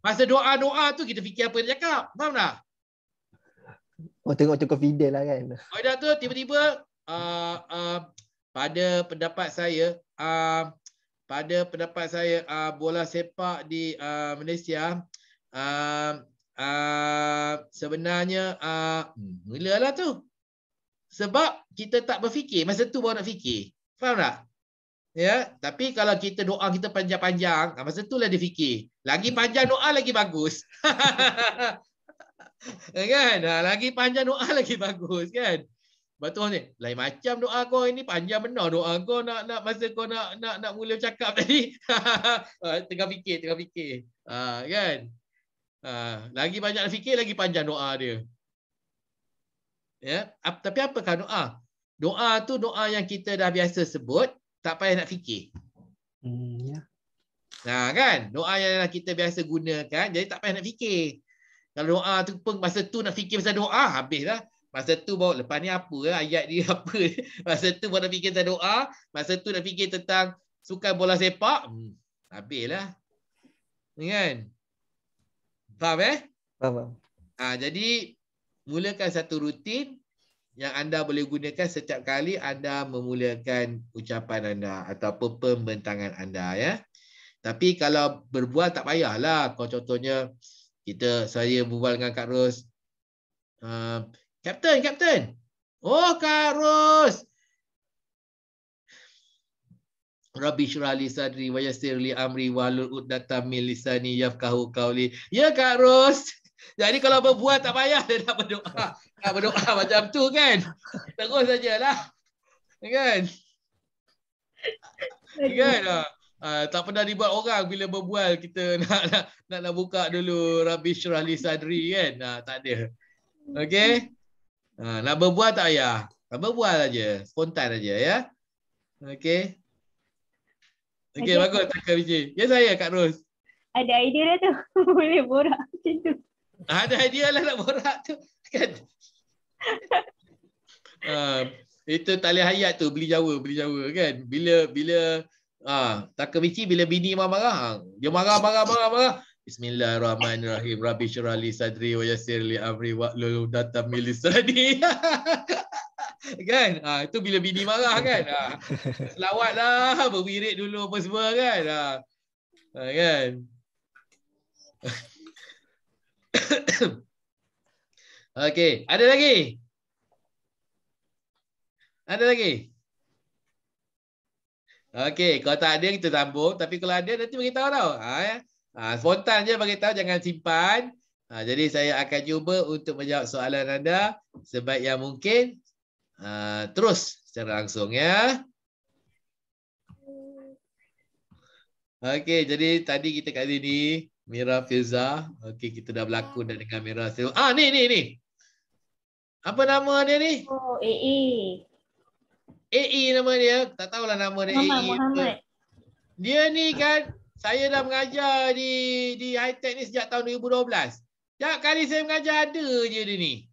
Masa doa-doa tu kita fikir apa nak cakap, faham tak? Oh, tengok-tengok video lah kan. Faedah tu tiba-tiba uh, uh, pada pendapat saya uh, pada pendapat saya uh, bola sepak di uh, Malaysia uh, uh, sebenarnya uh, mulalah tu. Sebab kita tak berfikir. Masa tu baru nak fikir. Faham tak? Ya, tapi kalau kita doa kita panjang-panjang, masa tu lah dia fikir. Lagi panjang doa lagi bagus. Kan? Lagi panjang doa lagi bagus kan? Betul ni. Lain macam doa kau ini panjang benar doa kau nak nak masa kau nak nak nak mula cakap tadi. tengah fikir, tengah fikir. Ha, kan? Ha, lagi banyak fikir lagi panjang doa dia. Ya, tapi apakah doa? Doa tu doa yang kita dah biasa sebut, tak payah nak fikir. Hmm, ya. Nah, kan? Doa yang kita biasa gunakan, jadi tak payah nak fikir. Kalau doa tu pun masa tu nak fikir pasal doa, habislah. Masa tu bawa lepas ni apa ayat dia apa. Masa tu baru nak fikir tentang doa, masa tu nak fikir tentang sukan bola sepak, hmm, habislah. Kan? Faham eh? Faham. Ah ha, jadi mulakan satu rutin yang anda boleh gunakan setiap kali anda memulakan ucapan anda ataupun pembentangan anda ya. Tapi kalau berbual tak payahlah. Kalau contohnya kita saya berbual dengan Kak Ros. Uh, Kapten, Kapten. Oh Kak Ros. Rabbi shrah li sadri wa yassir li amri wahlul 'uqdatam min lisani yafqahu qauli. Ya Kak Ros. Jadi kalau berbuat tak payah dia nak berdoa. Nak berdoa macam tu kan. Terus sajalah. Kan? Kan? Uh, tak pernah dibuat orang bila berbual kita nak nak nak, nak buka dulu Rabbi shrah li sadri kan. Uh, tak ada. Okey. Uh, nak berbual tak payah. Nak berbual aja, spontan aja ya. Okey. Okey okay, bagus Kak Biji. Ya saya Kak Ros. Ada idea dah tu. Boleh borak macam tu. Ada idea lah nak borak tu kan. Uh, itu tali hayat tu beli Jawa, beli Jawa kan. Bila bila Ah, tak kebici bila bini mama marah. Dia marah marah marah marah. Bismillahirrahmanirrahim. Rabbi shrah li sadri wa yassir li amri wahlul 'uqdatam min lisani. Kan? Ah, itu bila bini marah kan. Ah. Selawatlah, berwirid dulu apa semua kan. Ah. Ah kan. Okey, ada lagi? Ada lagi? Okey, kalau tak ada kita sambung, tapi kalau ada nanti beritahu tau. Ha, ya? Ha, spontan je beritahu, jangan simpan. Ha, jadi saya akan cuba untuk menjawab soalan anda sebaik yang mungkin. Ha, terus secara langsung ya. Okey, jadi tadi kita kat sini Mira Filza. Okey, kita dah berlakon dah dengan Mira. Ah, ni ni ni. Apa nama dia ni? Oh, A A. A E nama dia, tak tahulah nama dia A E. Dia ni kan, saya dah mengajar di di High Tech ni sejak tahun dua ribu dua belas. Setiap kali saya mengajar ada je dia ni.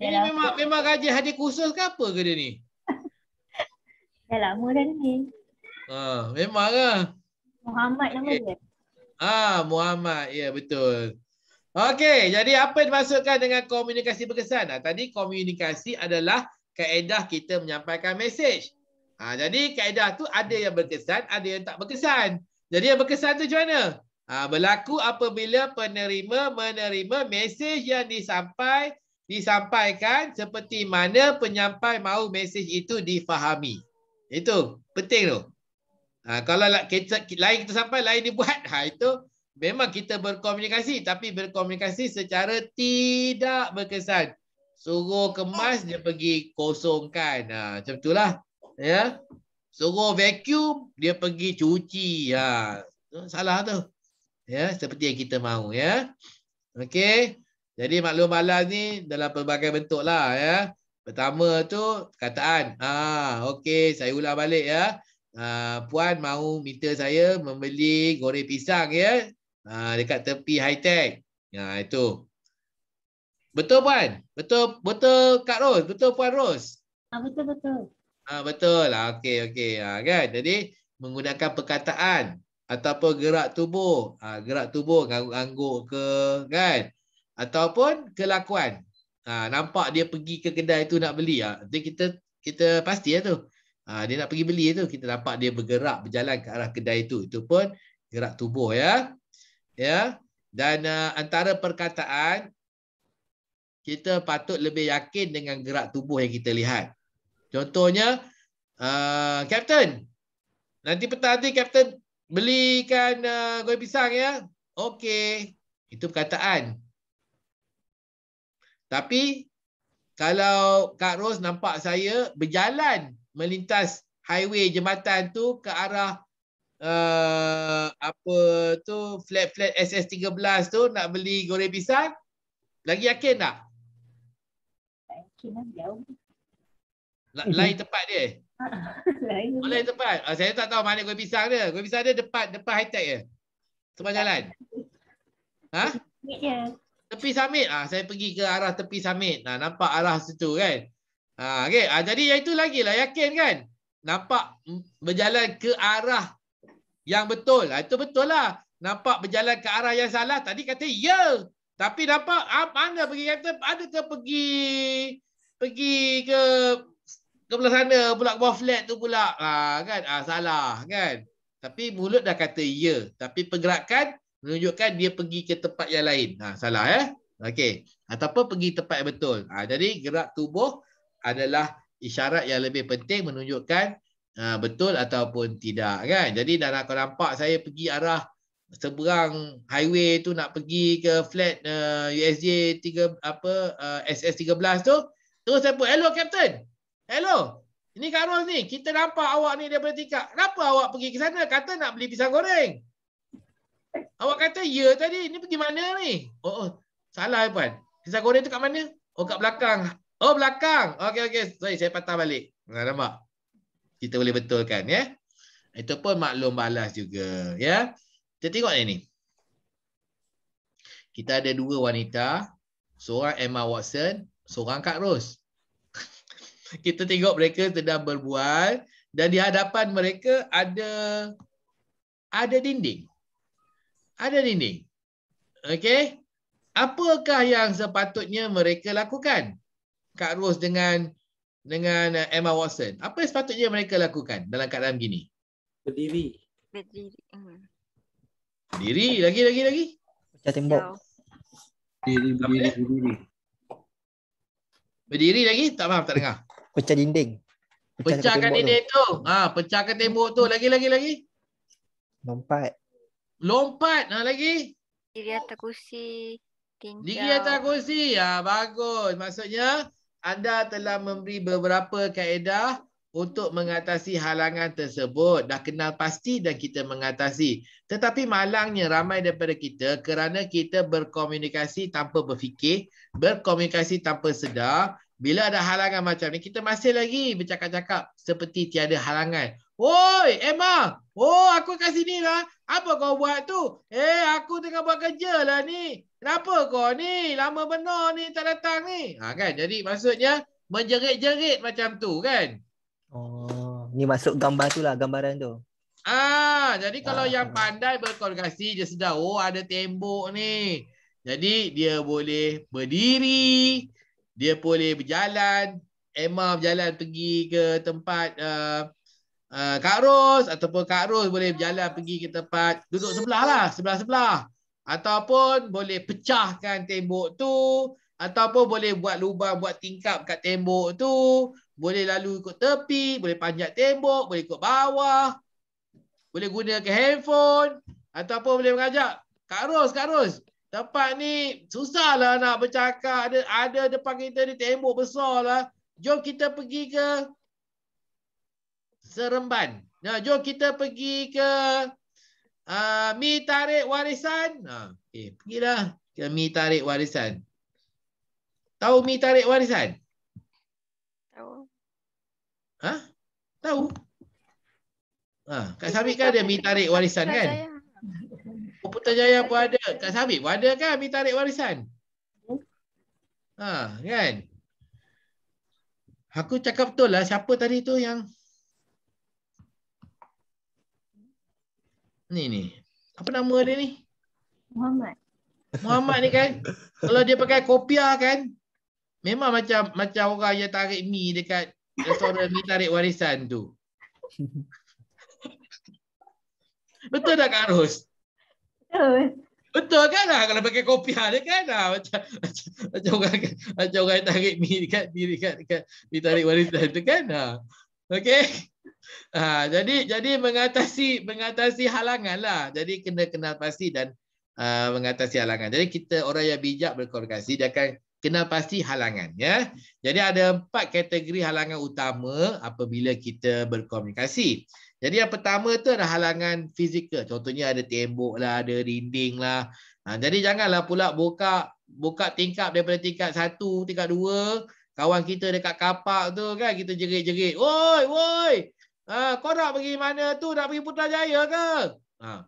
Ini memang memang kaji hadir khusus ke apa ke dia ni? Dah lama dah ni. Ha, memang lah. Muhammad nama dia. Ah, Muhammad. Ya, betul. Okey, jadi apa yang dimaksudkan dengan komunikasi berkesan? Nah, tadi komunikasi adalah kaedah kita menyampaikan mesej. Ha, jadi kaedah tu ada yang berkesan, ada yang tak berkesan. Jadi yang berkesan tu macam mana? Ha, berlaku apabila penerima menerima mesej yang disampai, disampaikan seperti mana penyampai mahu mesej itu difahami. Itu penting tu. Ha, kalau kita, lain kita sampai, lain dia buat. Ha, itu memang kita berkomunikasi. Tapi berkomunikasi secara tidak berkesan. Suruh kemas, dia pergi kosongkan. Ha, macam itulah. Ya? Suruh vacuum, dia pergi cuci. Ha, salah tu. Ya, seperti yang kita mahu. Ya? Okey. Jadi maklum malas ni dalam pelbagai bentuk lah. Ya? Pertama tu kataan. Ah, okey, saya ulang balik ya. Uh, puan mahu minta saya membeli goreng pisang ya, uh, dekat tepi high tech. Nah, itu. Betul puan? Betul betul Kak Ros, betul puan Ros? Ah, betul betul. Ah, betul. Ah, okey okey. Ah, kan. Jadi menggunakan perkataan ataupun gerak tubuh. Ah, gerak tubuh ngangguk ke kan, ataupun kelakuan. Ah, nampak dia pergi ke kedai tu nak beli ah. Jadi kita kita pasti ya tu. Ha, dia nak pergi beli tu, kita dapat dia bergerak, berjalan ke arah kedai itu. Itu pun gerak tubuh ya. Ya. Dan uh, antara perkataan, kita patut lebih yakin dengan gerak tubuh yang kita lihat. Contohnya, uh, Captain, nanti petang nanti Captain belikan uh, goreng pisang ya. Okey. Itu perkataan. Tapi, kalau Kak Ros nampak saya berjalan melintas highway jembatan tu ke arah uh, apa tu flat-flat S S tiga belas tu nak beli goreng pisang, lagi yakin tak? Tak yakin lah, jauh. Lain tempat dia? Lain. Oh, lain tempat. Oh, saya tak tahu mana goreng pisang dia. Goreng pisang dia depan depan high tech je. Tepi jalan. Ha? Tepi summit. Ah, saya pergi ke arah tepi summit. Nah, nampak arah situ kan. Ha, okay. Ha, jadi itu lagi lah yakin kan. Nampak berjalan ke arah yang betul. Ha, itu betul lah. Nampak berjalan ke arah yang salah. Tadi kata ya. Tapi nampak ha, mana pergi kata ada ke pergi pergi ke ke belah sana pula ke bawah flat tu pula. Ha, kan? Ha, salah kan. Tapi mulut dah kata ya. Tapi pergerakan menunjukkan dia pergi ke tempat yang lain. Ha, salah eh. Okey. Ataupun pergi tempat yang betul. Ha, jadi gerak tubuh adalah isyarat yang lebih penting menunjukkan uh, betul ataupun tidak kan. Jadi dah kau nampak saya pergi arah seberang highway tu nak pergi ke flat uh, U S J tiga apa uh, S S tiga belas tu, terus saya pun hello Captain. Hello. Ini Kak Ros ni, kita nampak awak ni daripada tikar. Kenapa awak pergi ke sana? Kata nak beli pisang goreng. Awak kata ya tadi. Ni pergi mana ni? Oh, oh. Salah puan. Pisang goreng tu kat mana? Oh, kat belakang. Oh, belakang. Okey, okey. Sorry, saya patah balik. Nah, nampak? Kita boleh betulkan, ya. Itu pun maklum balas juga, ya. Kita tengok ni. Kita ada dua wanita. Seorang Emma Watson, seorang Kak Ros. Kita tengok mereka sedang berbual. Dan di hadapan mereka ada ada dinding. Ada dinding. Okey. Apakah yang sepatutnya mereka lakukan? Kak Ros dengan dengan Emma Watson. Apa yang sepatutnya mereka lakukan dalam keadaan begini? Berdiri. Berdiri. Berdiri lagi lagi lagi. Pecah tembok. Berdiri berdiri berdiri. Berdiri lagi? Tak faham, tak dengar. Pecah dinding. Pecah Pecahkan dinding tu. tu. Ha, pecahkan tembok tu. Lagi lagi lagi. Lompat. Lompat. Ha, lagi. Diri atas kursi. Diri atas kursi. Ya, bagus. Maksudnya, anda telah memberi beberapa kaedah untuk mengatasi halangan tersebut. Dah kenal pasti dan kita mengatasi. Tetapi malangnya ramai daripada kita kerana kita berkomunikasi tanpa berfikir, berkomunikasi tanpa sedar. Bila ada halangan macam ni, kita masih lagi bercakap-cakap seperti tiada halangan. Oi, Emma. Oh, aku kat sini lah. Apa kau buat tu? Eh, aku tengah buat kerja lah ni. Kenapa kau ni? Lama benar ni tak datang ni. Ha, kan? Jadi maksudnya menjerit-jerit macam tu kan? Oh, ni masuk gambar tu lah, gambaran tu. Ah, jadi kalau ah. yang pandai berkomunikasi, dia sedar, oh ada tembok ni. Jadi dia boleh berdiri, dia boleh berjalan. Emma berjalan pergi ke tempat... Uh, Uh, Kak Ros ataupun Kak Ros boleh berjalan pergi ke tempat duduk sebelah lah, sebelah-sebelah. Ataupun boleh pecahkan tembok tu. Ataupun boleh buat lubang, buat tingkap kat tembok tu. Boleh lalu ikut tepi, boleh panjat tembok, boleh ikut bawah, boleh gunakan handphone, ataupun boleh mengajak, Kak Ros, Kak Ros, tempat ni susahlah nak bercakap, ada ada depan kita ni tembok besar lah. Jom kita pergi ke Seremban. Nah, jom kita pergi ke uh, Mi Tarik Warisan. Nah, okay, pergilah ke Mi Tarik Warisan. Tahu Mi Tarik Warisan? Tahu. Ha? Tahu? Ha, Kak Sabit kan ada Mi Tarik Warisan kan? Oh, Putrajaya pun ada. Kak Sabit pun ada kan Mi Tarik Warisan? Ha, kan? Aku cakap betul lah siapa tadi tu yang... Ni ni. Apa nama dia ni? Muhammad. Muhammad ni kan? Kalau dia pakai kopiah kan? Memang macam macam orang yang tarik mi dekat restoran Mi Tarik Warisan tu. Betul tak Kak Ros? Betul. Betul kan lah kalau pakai kopiah dia kan lah. Macam, macam, macam, orang, macam orang tarik mi dekat, dekat, dekat Mi Tarik Warisan tu kan lah. Okey. Ha, jadi jadi mengatasi mengatasi halangan lah. Jadi kena kenal pasti dan uh, mengatasi halangan. Jadi kita orang yang bijak berkomunikasi dia akan kenal pasti halangan ya. Jadi ada empat kategori halangan utama apabila kita berkomunikasi. Jadi yang pertama tu ada halangan fizikal. Contohnya ada tembok lah, ada dinding lah. Ha, jadi janganlah pula buka buka tingkap daripada tingkat satu, tingkat dua. Kawan kita dekat kapak tu kan kita jerit-jerit. Woi, woi. Ha, kau nak pergi mana tu? Nak pergi Putrajaya ke? Ha.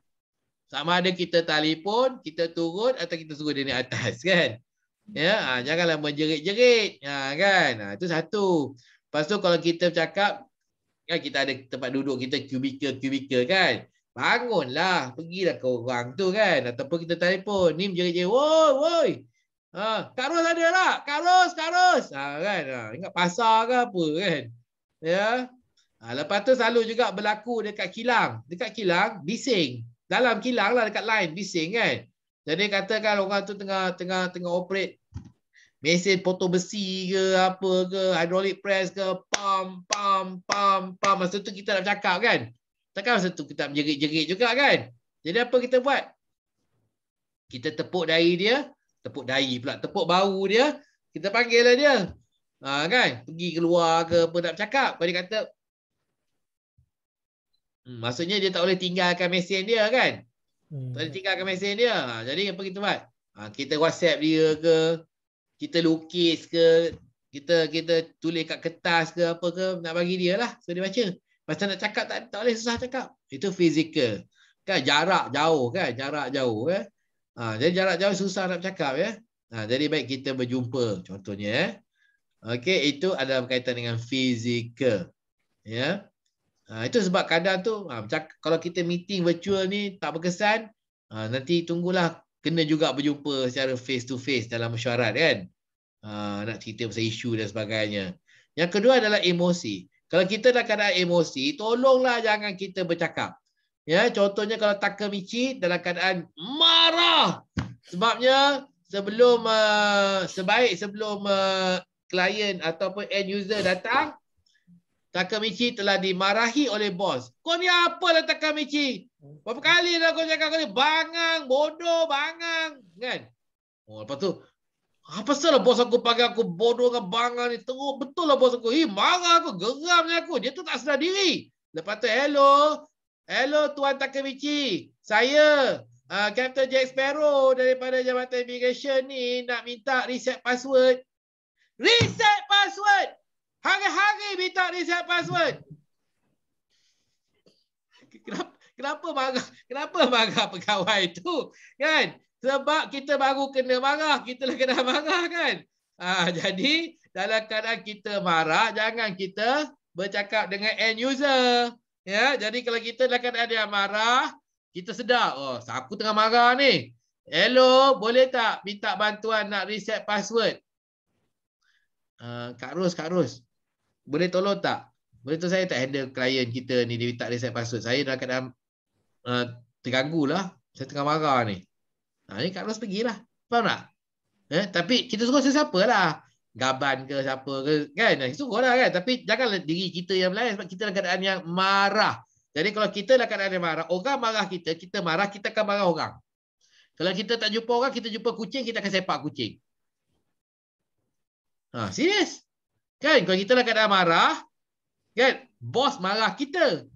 Sama ada kita telefon, kita turun atau kita suruh dia naik atas kan. Ya, ha, janganlah menjerit-jerit. Ha, kan? Ha, itu satu. Lepas tu kalau kita bercakap kan kita ada tempat duduk kita cubicle-cubicle kan. Bangunlah, pergilah ke orang tu kan ataupun kita telefon. Ni menjerit-jerit. Woi, woi. Ha, Kak Ros ada tak? Kak Ros, Kak Ros. Ha, kan? Ha, ingat pasar ke apa kan? Ya. Ha, lepas tu selalu juga berlaku dekat kilang. Dekat kilang, bising. Dalam kilang lah dekat line, bising kan? Jadi katakan orang tu tengah tengah tengah operate mesin potong besi ke apa ke, hydraulic press ke, pam, pam, pam, pam. Masa tu kita nak cakap kan? Takkan masa tu kita menjerit-jerit juga kan? Jadi apa kita buat? Kita tepuk dahi dia. Tepuk dahi pula, tepuk bau dia, kita panggillah dia. Ha, kan? Pergi keluar ke apa nak bercakap. Kalau dia kata, hmm, maksudnya dia tak boleh tinggalkan mesin dia kan? Hmm. Tak boleh tinggalkan mesin dia. Ha, jadi apa kita buat? Ha, kita WhatsApp dia ke, kita lukis ke, kita kita tulis kat kertas ke apa ke, nak bagi dia lah. So dia baca. Pasal nak cakap tak, tak boleh susah cakap. Itu fizikal. Kan jarak jauh kan? Jarak jauh eh. Ha, jadi jarak jauh susah nak bercakap ya. Ha, jadi baik kita berjumpa contohnya ya. Okey, itu ada berkaitan dengan fizikal. Ya. Ha, itu sebab kadang tu ha, kalau kita meeting virtual ni tak berkesan, ha, nanti tunggulah kena juga berjumpa secara face to face dalam mesyuarat kan. Ha, nak cerita pasal isu dan sebagainya. Yang kedua adalah emosi. Kalau kita dalam keadaan emosi, tolonglah jangan kita bercakap. Ya, contohnya kalau Takemichi dalam keadaan marah. Sebabnya sebelum uh, sebaik sebelum uh, klien ataupun end user datang, Takemichi telah dimarahi oleh bos. Kau ni apalah Takemichi? Berapa kali dah kau cakap kau ni bangang, bodoh, bangang, kan? Oh, lepas tu apa salah bos aku panggil aku bodoh dengan bangang ni? Teruk betul lah bos aku. Ih, marah aku, geramnya aku. Dia tu tak sedar diri. Lepas tu hello Hello Tuan Takemichi, saya uh, Captain Jack Sparrow daripada Jabatan Immigration ni nak minta reset password. Reset password! Hari-hari minta reset password. Kenapa, kenapa marah? Kenapa marah pegawai tu? Kan? Sebab kita baru kena marah, kita lah kena marah kan? Uh, jadi dalam keadaan kita marah, jangan kita bercakap dengan end user. Ya, jadi kalau kita dah ada yang marah, kita sedar, oh, aku tengah marah ni. Hello, boleh tak minta bantuan nak reset password? Uh, Kak Ros, Kak Ros, boleh tolong tak? Boleh tolong saya tak handle klien kita ni, dia minta reset password. Saya dah keadaan uh, terganggu lah. Saya tengah marah ni. Ha, ni Kak Ros pergilah. Faham tak? Eh, tapi kita suruh sesiapa lah. Gaban ke siapa ke kan, suruh lah kan. Tapi janganlah diri kita yang lain, sebab kita dalam keadaan yang marah. Jadi kalau kita dalam keadaan yang marah, orang marah kita, kita marah, kita akan marah orang. Kalau kita tak jumpa orang, kita jumpa kucing, kita akan sepak kucing. Ha, serius kan? Kalau kita dalam keadaan marah kan, bos marah kita,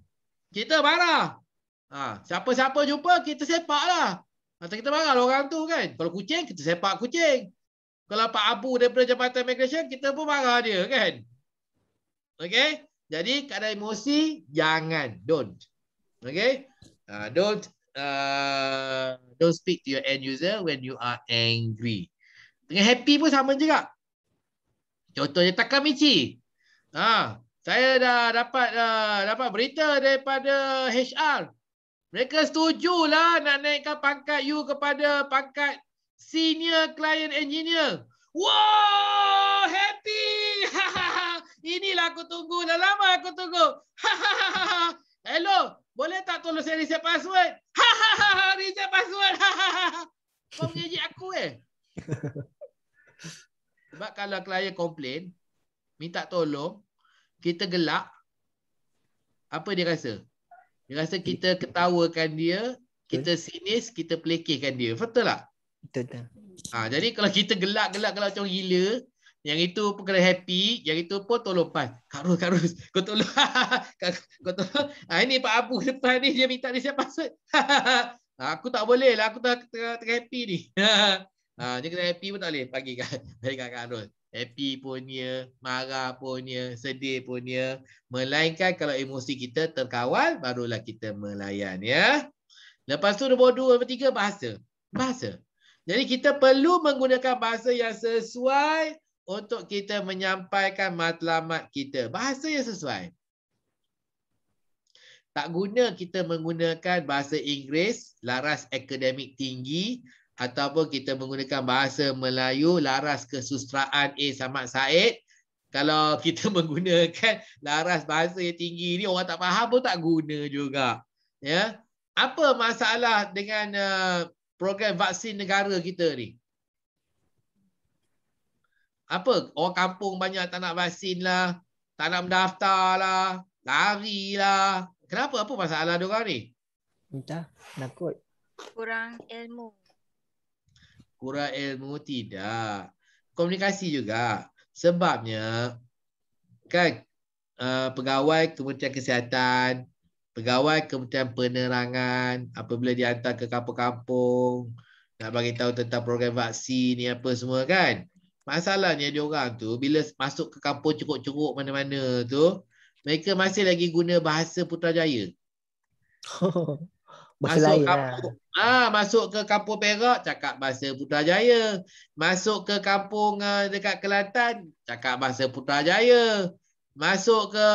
kita marah. Ha, siapa-siapa jumpa kita sepak lah. Atau kita marah lah orang tu kan. Kalau kucing, kita sepak kucing. Kalau Pak Abu daripada Jabatan Migration, kita pun marah dia kan. Okay. Jadi keadaan emosi, jangan. Don't. Okay. Uh, don't uh, don't speak to your end user when you are angry. Dengan happy pun sama juga. Contohnya Takamichi. Ha, saya dah dapat uh, dapat berita daripada H R. Mereka setujulah nak naikkan pangkat you kepada pangkat senior client engineer. Wow, happy. Inilah aku tunggu. Dah lama aku tunggu. Hello, boleh tak tolong saya reset password? Reset password. Kau mengejek aku eh. Sebab kalau klien komplain, minta tolong, kita gelak, apa dia rasa? Dia rasa kita ketawakan dia, kita sinis, kita pelekehkan dia. Betul tak? Betul. Ha, jadi kalau kita gelak-gelak-gelak macam gila, yang itu pun kena happy, yang itu pun tolong pas. Kak Rus, Kak Rus, kau tolong. Kau tolong. Ha, ini Pak Abu depan ni, dia minta ni saya password. Ha, aku tak boleh lah, aku tengah, tengah, tengah happy ni. Ha, dia kena happy pun tak boleh pagi kat, kat Kak Rus. Happy punya, marah punya, sedih punya, melainkan kalau emosi kita terkawal, barulah kita melayan ya. Lepas tu nombor dua, nombor tiga, bahasa. Bahasa. Jadi kita perlu menggunakan bahasa yang sesuai untuk kita menyampaikan matlamat kita. Bahasa yang sesuai. Tak guna kita menggunakan bahasa Inggeris, laras akademik tinggi, ataupun kita menggunakan bahasa Melayu, laras kesusteraan A. Samad Said. Kalau kita menggunakan laras bahasa yang tinggi ni, orang tak faham pun tak guna juga. Ya, apa masalah dengan uh, program vaksin negara kita ni? Apa? Orang kampung banyak tak nak vaksin lah, tak nak mendaftar lah, lari lah. Kenapa? Apa masalah diorang ni? Entah, nakut. Kurang ilmu. Kurang ilmu tidak. Komunikasi juga. Sebabnya kan uh, pegawai Kementerian Kesihatan, pegawai Kementerian Penerangan apabila dihantar ke kampung-kampung nak bagi tahu tentang program vaksin ni apa semua kan. Masalahnya diorang tu bila masuk ke kampung curuk-curuk mana-mana tu, mereka masih lagi guna bahasa Putrajaya. Masuk kampung, ah, masuk ke kampung Perak cakap bahasa Putrajaya, masuk ke kampung uh, dekat Kelantan cakap bahasa Putrajaya, masuk ke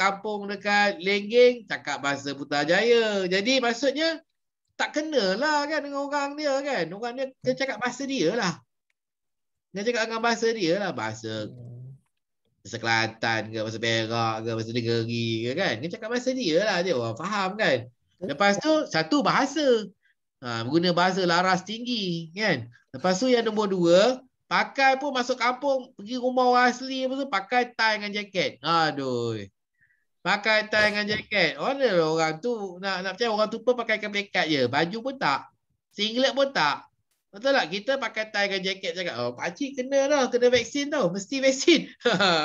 kampung dekat Lengging cakap bahasa Putrajaya. Jadi maksudnya tak kenalah kan dengan orang dia kan, orang dia, dia cakap bahasa dia lah, dia cakap dengan bahasa dia lah, bahasa bahasa Kelantan ke, bahasa Perak ke, bahasa Negeri ke kan, dia cakap bahasa dia lah, dia orang faham kan. Lepas tu, satu bahasa. Ha, guna bahasa laras tinggi kan. Lepas tu yang nombor dua, pakai pun masuk kampung, pergi rumah orang asli apa tu, pakai tie dengan jaket. Aduh. Pakai tie dengan jaket. Orang orang tu nak nak percaya orang tu pun pakai kain pelekat je. Baju pun tak. Singlet pun tak. Betul tak? Kita pakai tie dengan jaket cakap, "Oh, pak cik kena dah, kena vaksin tau. Mesti vaksin."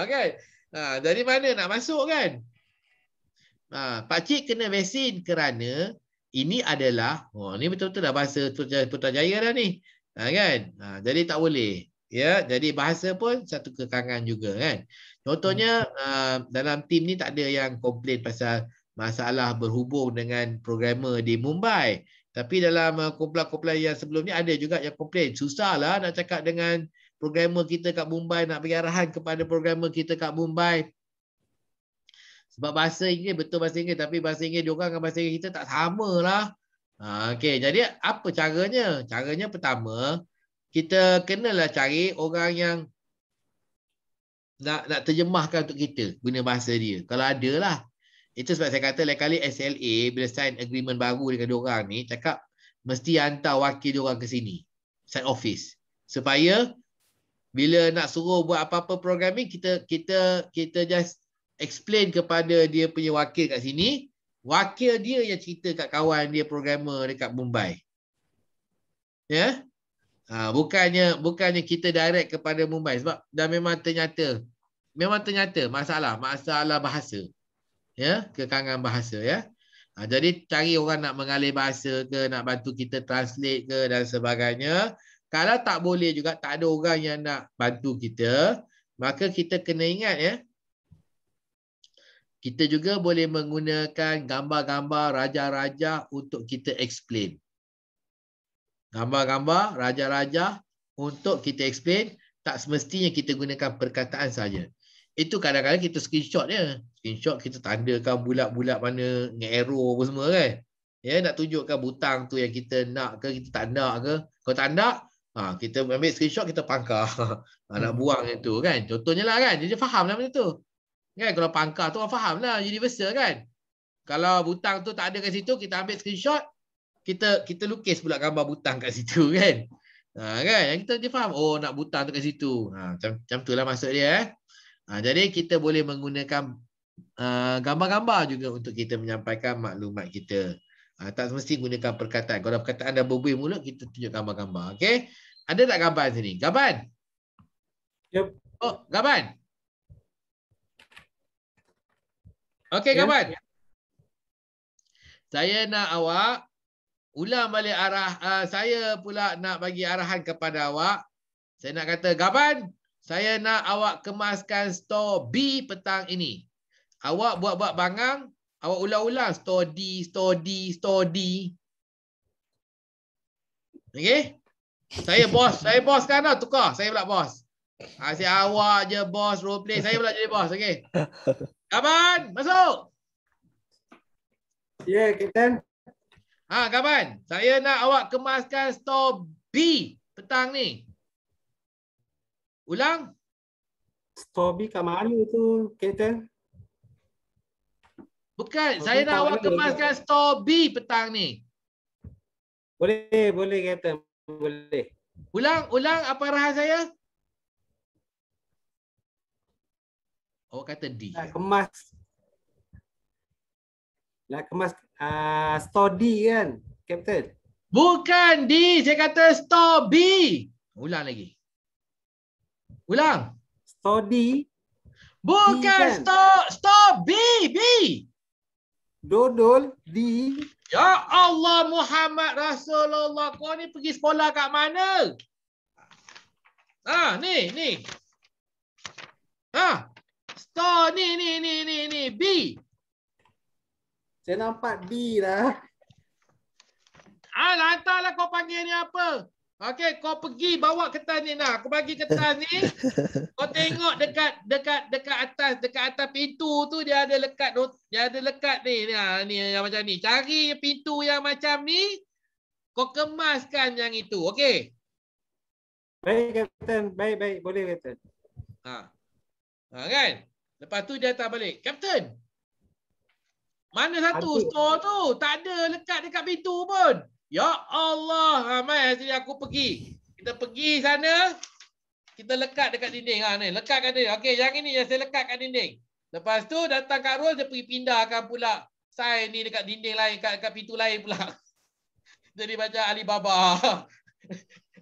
Kan? Ha, dari mana nak masuk kan? Ha, pakcik kena vaksin kerana ini adalah, oh, ni betul-betul dah bahasa Putrajaya dah ni. Ha, kan? Ha, jadi tak boleh. Ya, jadi bahasa pun satu kekangan juga kan. Contohnya uh, dalam tim ni tak ada yang komplain pasal masalah berhubung dengan programmer di Mumbai. Tapi dalam uh, kumpulan-kumpulan yang sebelum ni ada juga yang komplain. Susahlah nak cakap dengan programmer kita kat Mumbai, nak bagi arahan kepada programmer kita kat Mumbai. Sebab bahasa Inggeris, betul bahasa Inggeris, tapi bahasa Inggeris diorang dengan bahasa Inggeris kita tak samalah. Ha, okay. Jadi apa caranya? Caranya pertama, kita kenalah cari orang yang nak nak terjemahkan untuk kita guna bahasa dia. Kalau ada lah. Itu sebab saya kata lain kali S L A bila sign agreement baru dengan diorang ni, cakap mesti hantar wakil diorang ke sini, side office. Supaya Bila nak suruh buat apa-apa programming, kita kita kita just explain kepada dia punya wakil kat sini. Wakil dia yang cerita kat kawan dia programmer dekat Mumbai. Ya. Ha, bukannya bukannya kita direct kepada Mumbai, sebab dah memang ternyata memang ternyata masalah masalah bahasa. Ya, kekangan bahasa ya. Ha, jadi cari orang nak mengalir bahasa ke, nak bantu kita translate ke dan sebagainya. Kalau tak boleh juga, tak ada orang yang nak bantu kita, maka kita kena ingat ya. Kita juga boleh menggunakan gambar-gambar raja-raja untuk kita explain. Gambar-gambar raja-raja untuk kita explain. Tak semestinya kita gunakan perkataan saja. Itu kadang-kadang kita screenshot dia. Screenshot kita tandakan bulat-bulat mana, dengan arrow apa semua kan. Ya, nak tunjukkan butang tu yang kita nak ke, kita tak nak ke. Kalau tak nak, ha, kita ambil screenshot, kita pangkar. Ha, nak buang macam tu kan. Contohnya lah kan. Dia faham lah macam tu. Kan? Kalau pangkar tu orang faham lah. Universal kan. Kalau butang tu tak ada kat situ, kita ambil screenshot, kita kita lukis pula gambar butang kat situ kan. Ha, kan? Yang kita dia faham, oh nak butang tu kat situ. Ha, macam, macam tu lah maksud dia. Eh? Ha, jadi kita boleh menggunakan uh, gambar-gambar juga untuk kita menyampaikan maklumat kita. Ha, tak mesti gunakan perkataan. Kalau perkataan dah berbuih mulut, kita tunjuk gambar-gambar. Okey? Ada tak gambar sini? Gaban? Yep. Oh, Gaban? Okey, yeah. Gaban. Yeah. Saya nak awak ulang balik arah. Uh, saya pula nak bagi arahan kepada awak. Saya nak kata, Gaban, saya nak awak kemaskan store B petang ini. Awak buat-buat bangang. Awak ulang-ulang store D, store D, store D. Okey? Saya bos, saya bos kan tau, tukar. Saya pula bos. Asyik awak je bos role play, saya pula jadi bos. Okey. Gaban, masuk. Ya, yeah, Captain. Ha, Gaban, saya nak awak kemaskan store B petang ni. Ulang. Store B kat mana tu, Captain? Bukan, saya nak awak kemaskan store B petang ni. Boleh, boleh kata. Boleh. Ulang, ulang apa arahan saya? Awak kata D. Nak kemas. Nak kemas uh, store D kan, Captain? Bukan D, saya kata store B. Ulang lagi. Ulang. Store D. Bukan D, kan? Store, store B, B. Dodol di. Ya Allah Muhammad Rasulullah. Kau ni pergi sekolah kat mana? Ha, ni, ni. Ha. Store ni, ni, ni, ni, ni. B. Saya nampak B lah. Ah, lantarlah kau panggil ni apa. Okey, kau pergi bawa kertas ni lah. Aku bagi kertas ni. Kau tengok dekat dekat dekat atas dekat atas pintu tu dia ada lekat dia ada lekat ni. Nah, ni yang macam ni. Cari pintu yang macam ni. Kau kemaskan yang itu. Okey. Baik, Kapten. Baik, baik. Boleh, Kapten. Ha. Ha kan? Lepas tu dia hantar balik. Kapten. Mana satu Adik. Store tu? Tak ada lekat dekat pintu pun. Ya Allah, ramai hari aku pergi. Kita pergi sana, kita lekat dekat dinding. Ha, ni, lekat kat dinding. Okey, yang ini yang saya lekat kat dinding. Lepas tu datang Kak Rul, dia pergi pindahkan pula sign ni dekat dinding lain, dekat, dekat pintu lain pula. Jadi macam Alibaba.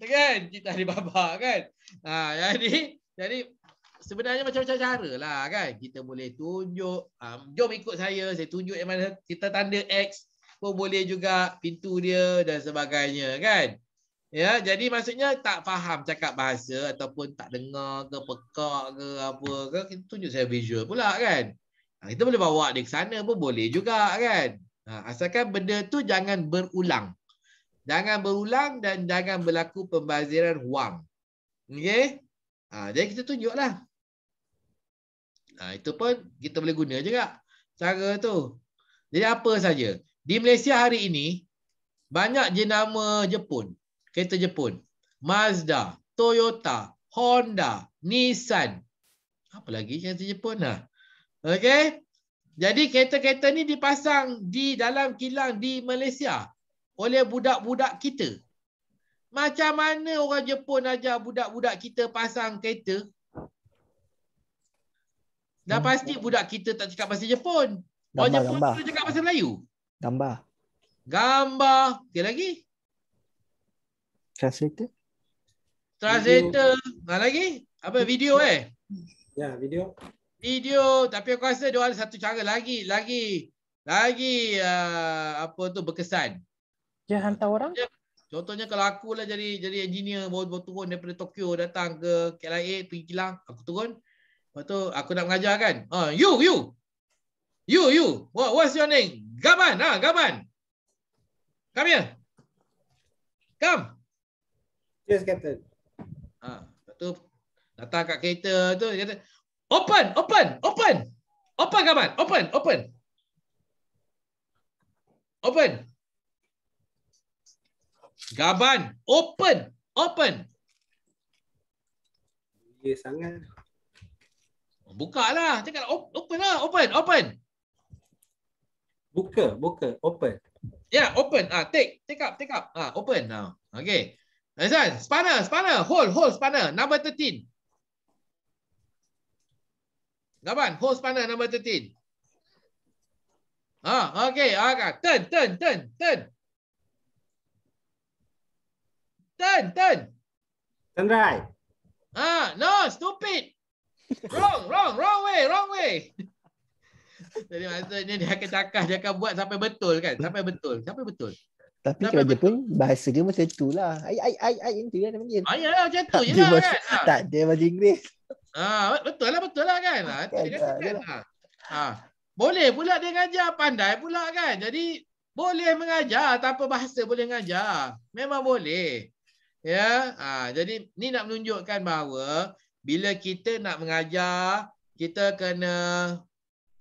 Kan? Kita Alibaba kan? Ha, jadi, jadi sebenarnya macam-macam cara lah kan? Kita boleh tunjuk, um, jom ikut saya, saya tunjuk yang mana kita tanda X. Pun boleh juga pintu dia dan sebagainya kan. Ya, jadi maksudnya tak faham cakap bahasa ataupun tak dengar ke pekak ke apa ke, kita tunjuk saya visual pula kan. Ha, kita boleh bawa dia ke sana pun boleh juga kan. Ha, asalkan benda tu jangan berulang. Jangan berulang dan jangan berlaku pembaziran wang. Okey? Ha, jadi kita tunjuklah. Ha, itu pun kita boleh guna juga cara tu. Jadi apa saja. Di Malaysia hari ini, banyak jenama Jepun, kereta Jepun. Mazda, Toyota, Honda, Nissan. Apa lagi kereta Jepun lah. Okey? Jadi kereta-kereta ni dipasang di dalam kilang di Malaysia oleh budak-budak kita. Macam mana orang Jepun ajar budak-budak kita pasang kereta? Dah pasti budak kita tak cakap bahasa Jepun. Orang gambar, Jepun gambar. Kita cakap bahasa Melayu. Gambar. Gambar. Okey lagi? Translator. Translator. Mana lagi? Apa video eh? Ya, video. Video. Tapi aku rasa dia ada satu cara lagi. Lagi. Lagi uh, apa tu berkesan. Dia hantar orang? Dia, contohnya kalau aku lah jadi jadi engineer baru, baru turun daripada Tokyo datang ke K L I A pergi kilang, aku turun. Lepas tu aku nak mengajar kan. Ah, you you. You you. What what's your name? Gaban. Ah, Gaban. Come here. Come. Yes, Captain. Ah, lepas tu datang kat kereta tu dia kata, "Open, open, open. Open Gaban, open, open." Open. Gaban, open, open. Ya sangat. Buka lah, cakap open lah, open, open. Buka, buka, open. Ya, yeah, open. Ah, take, take up, take up. Ah, open now. Ah. Okay. Azan, spanner, spanner, hold, hold spanner, number thirteen. Gaban, hold spanner number thirteen. Ah, okay, ah, turn, turn, turn, turn. Turn, turn. Turn right. Ah, no, stupid. Wrong, wrong, wrong way, wrong way. Jadi maksudnya dia akan cakap, dia akan buat sampai betul kan? Sampai betul, sampai betul. Tapi sampai kalau betul. Dia pun bahasa dia macam itulah. Ai, ai, ai, ai, itu dia nama dia. Ah, ya lah, macam tu je lah kan? Tak ada bahasa Inggeris. Ah, betul lah, betul lah kan? Ah, tu dia katakan. Ah, boleh pula dia ngajar, pandai pula kan? Jadi, boleh mengajar, tanpa bahasa boleh mengajar. Memang boleh. Ya, ha, jadi ni nak menunjukkan bahawa bila kita nak mengajar, kita kena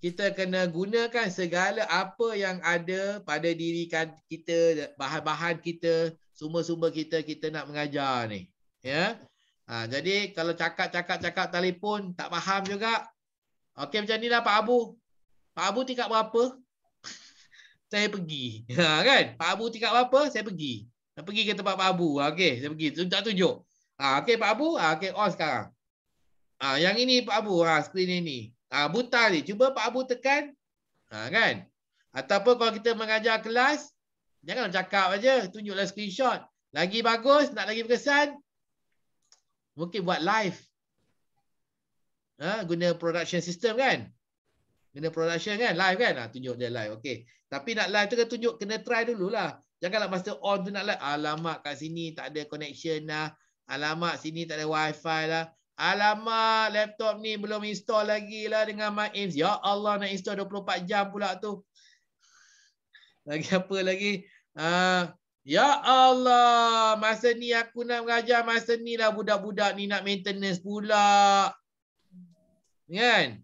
kita kena gunakan segala apa yang ada pada diri kita, bahan-bahan kita, sumber-sumber kita kita nak mengajar ni. Ya. Ha, jadi kalau cakap-cakap-cakap telefon tak faham juga. Okey macam nilah Pak Abu. Pak Abu tingkat berapa? Saya pergi. Ha, kan? Pak Abu tingkat berapa? Saya pergi. Saya pergi ke tempat Pak Abu. Okey, saya pergi. Tak tunjuk. Ah, okey Pak Abu. Ah, okey on sekarang. Ah, yang ini Pak Abu. Ah, skrin ini. Ah, buta ni. Cuba Pak Abu tekan. Ah, kan? Ataupun kalau kita mengajar kelas, jangan cakap aja, tunjuklah screenshot. Lagi bagus, nak lagi berkesan, mungkin buat live. Ah, guna production system kan? Guna production kan? Live kan? Ah, tunjuk dia live. Okey. Tapi nak live tu kena tunjuk, kena try dululah. Janganlah masa on tu nak live. Alamak kat sini tak ada connection lah. Alamak sini tak ada wifi lah. Alamak laptop ni belum install lagi lah dengan MyAIMS. Ya Allah nak install dua puluh empat jam pula tu. Lagi apa lagi? Uh, ya Allah masa ni aku nak mengajar. Masa ni lah budak-budak ni nak maintenance pula. Kan?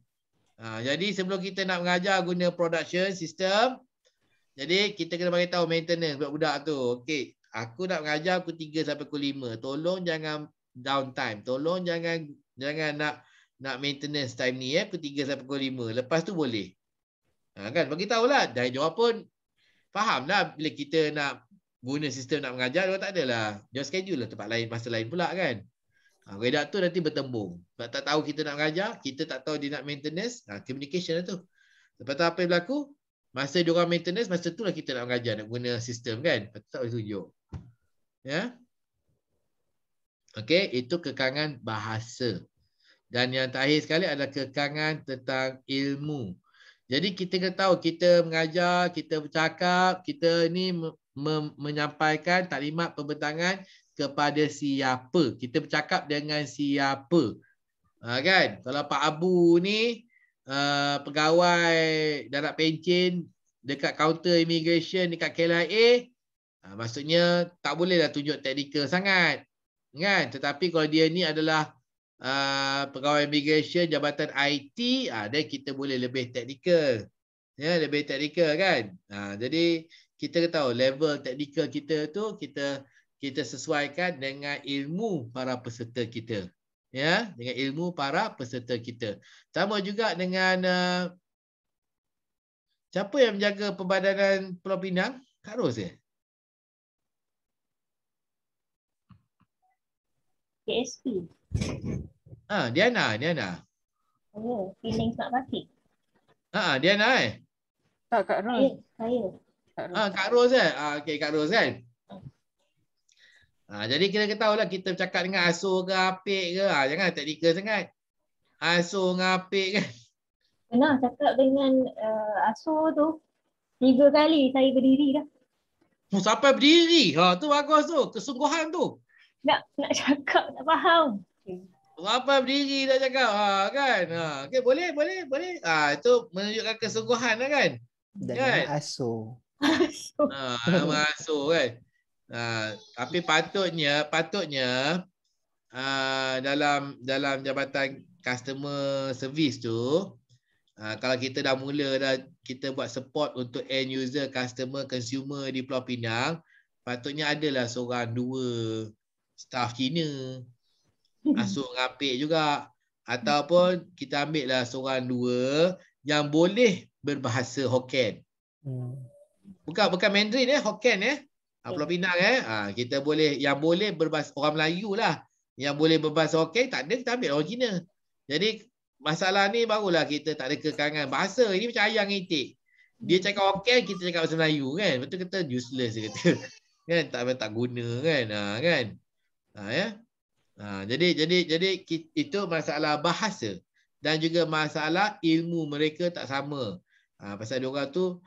Uh, jadi sebelum kita nak mengajar guna production system. Jadi kita kena bagi tahu maintenance budak-budak tu. Okey, aku nak mengajar aku tiga sampai pukul lima. Tolong jangan downtime. Tolong jangan jangan nak nak maintenance time ni ya, aku tiga sampai pukul lima. Lepas tu boleh. Ha, kan bagi tahulah. Dah jawab pun fahamlah bila kita nak guna sistem nak mengajar, dia tak adalah. Dia schedule lah tempat lain, masa lain pula kan. Ha, redaktor nanti bertembung. Sebab tak tahu kita nak mengajar, kita tak tahu dia nak maintenance. Ha, communication lah tu. Lepas tu apa yang berlaku? Masa dia orang maintenance, masa tu lah kita nak mengajar, nak guna sistem kan. Tak boleh tunjuk. Ya. Okey, itu kekangan bahasa. Dan yang terakhir sekali adalah kekangan tentang ilmu. Jadi kita kena tahu, kita mengajar, kita bercakap, kita ni menyampaikan taklimat pembentangan kepada siapa. Kita bercakap dengan siapa. Ha, kan? Kalau Pak Abu ni, Uh, pegawai darat pencen dekat kaunter immigration dekat K L I A, uh, maksudnya tak bolehlah tunjuk teknikal sangat kan, tetapi kalau dia ni adalah uh, pegawai immigration jabatan I T, uh, then kita boleh lebih teknikal ya, yeah, lebih teknikal kan. Uh, jadi kita tahu level teknikal kita tu kita kita sesuaikan dengan ilmu para peserta kita. Ya, dengan ilmu para peserta kita. Sama juga dengan uh, siapa yang menjaga perbadanan Pulau Pinang? Kak Ros ya? K S P. Ah, Diana, Diana. Oh, feelings nak bagi. Ah, Diana eh. Tak Kak Ros. Saya. Ah, Kak Ros eh. Ah, okey Kak Ros kan. Ah, jadi kita tahulah kita bercakap dengan asuh ke apik ke. Ah, jangan teknikal sangat. Asuh dengan apik kan. Pernah cakap dengan uh, asuh tu tiga kali saya berdiri dah. Oh, sampai berdiri. Ha, tu bagus tu, kesungguhan tu. Nak nak cakap tak faham. Apa berdiri tak cakap ha, kan. Ha, okay, boleh boleh boleh. Ah ha, itu menunjukkan kesungguhan lah kan. Dan kan? Asuh. Asuh. Ha, nama asuh kan. Ha, tapi patutnya patutnya uh, dalam dalam jabatan customer service tu Uh, kalau kita dah mula dah kita buat support untuk end user, customer, consumer di Pulau Pinang, patutnya adalah seorang dua staff Cina asuh ngapik juga, ataupun kita ambillah seorang dua yang boleh berbahasa Hokkien. Bukan bukan Mandarin eh, Hokkien eh. Uh, Pulau Pinang eh. Uh, kita boleh yang boleh berbahasa orang Melayu lah. Yang boleh berbahasa Hokkien tak ada, kita ambil orang Cina. Jadi masalah ni barulah kita tak ada kekangan bahasa. Ini macam ayam itik. Dia cakap Hokkien, kita cakap bahasa Melayu kan. Betul kata useless dia kata. Kan tak tak guna kan. Ha, kan. Ha, ya. Ha, jadi jadi jadi itu masalah bahasa dan juga masalah ilmu mereka tak sama. Ha, pasal dia orang tu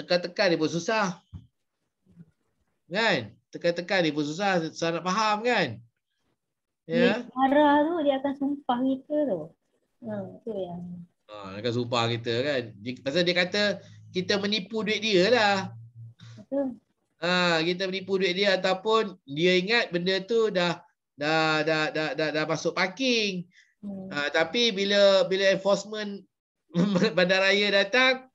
tekan-tekan dia pun susah. Kan? Tekan-tekan dia pun susah, susah nak faham kan. Ya. Marah tu dia akan sumpah kita tu. Ha, tu yang. Ha, akan sumpah kita kan. Pasal dia kata kita menipu duit dia lah. Betul. Ha, kita menipu duit dia ataupun dia ingat benda tu dah dah dah dah, dah, dah masuk parking. Hmm. Ha, tapi bila bila enforcement bandaraya datang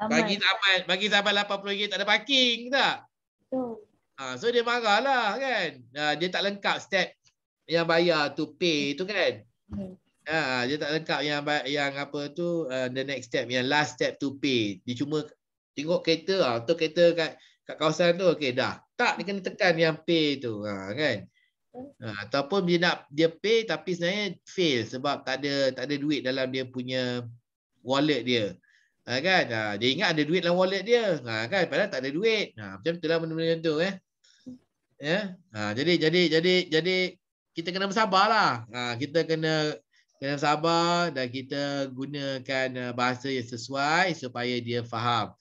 aman. Bagi sahabat bagi sahabat lapan puluh ringgit tak ada parking tak? Betul. Ha, so dia marahlah kan. Ha, dia tak lengkap step yang bayar to pay tu kan. Ha, dia tak lengkap yang yang apa tu uh, the next step, yang last step to pay. Dia cuma tengok kereta ah, tu kereta kat kat kawasan tu okey dah. Tak, dia kena tekan yang pay tu. Ha, kan. Ha, ataupun dia nak dia pay tapi sebenarnya fail sebab tak ada tak ada duit dalam dia punya wallet dia. Ha, kan. Ha, dia ingat ada duit dalam wallet dia. Ha, kan, padahal tak ada duit. Ha, macam itulah benda-benda tu eh. Ya. Ha, jadi jadi jadi jadi kita kena bersabarlah. Ha, kita kena kena sabar dan kita gunakan bahasa yang sesuai supaya dia faham.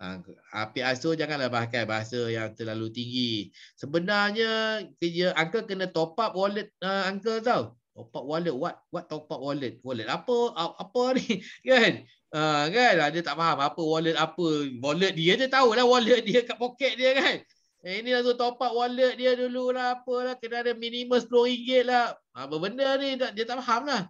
Ha, pihak asuh janganlah pakai bahasa yang terlalu tinggi. Sebenarnya kerja uncle kena top up wallet uh, uncle tau. Top up wallet, what what top up wallet? Wallet apa? Apa ni? Kan? Uh, kan dia tak faham apa wallet apa. Wallet dia dia tahulah wallet dia kat poket dia kan. Eh, ini langsung top up wallet dia dulu lah, apalah, kena ada minimum sepuluh ringgit lah. Apa benda ni, dia tak faham lah.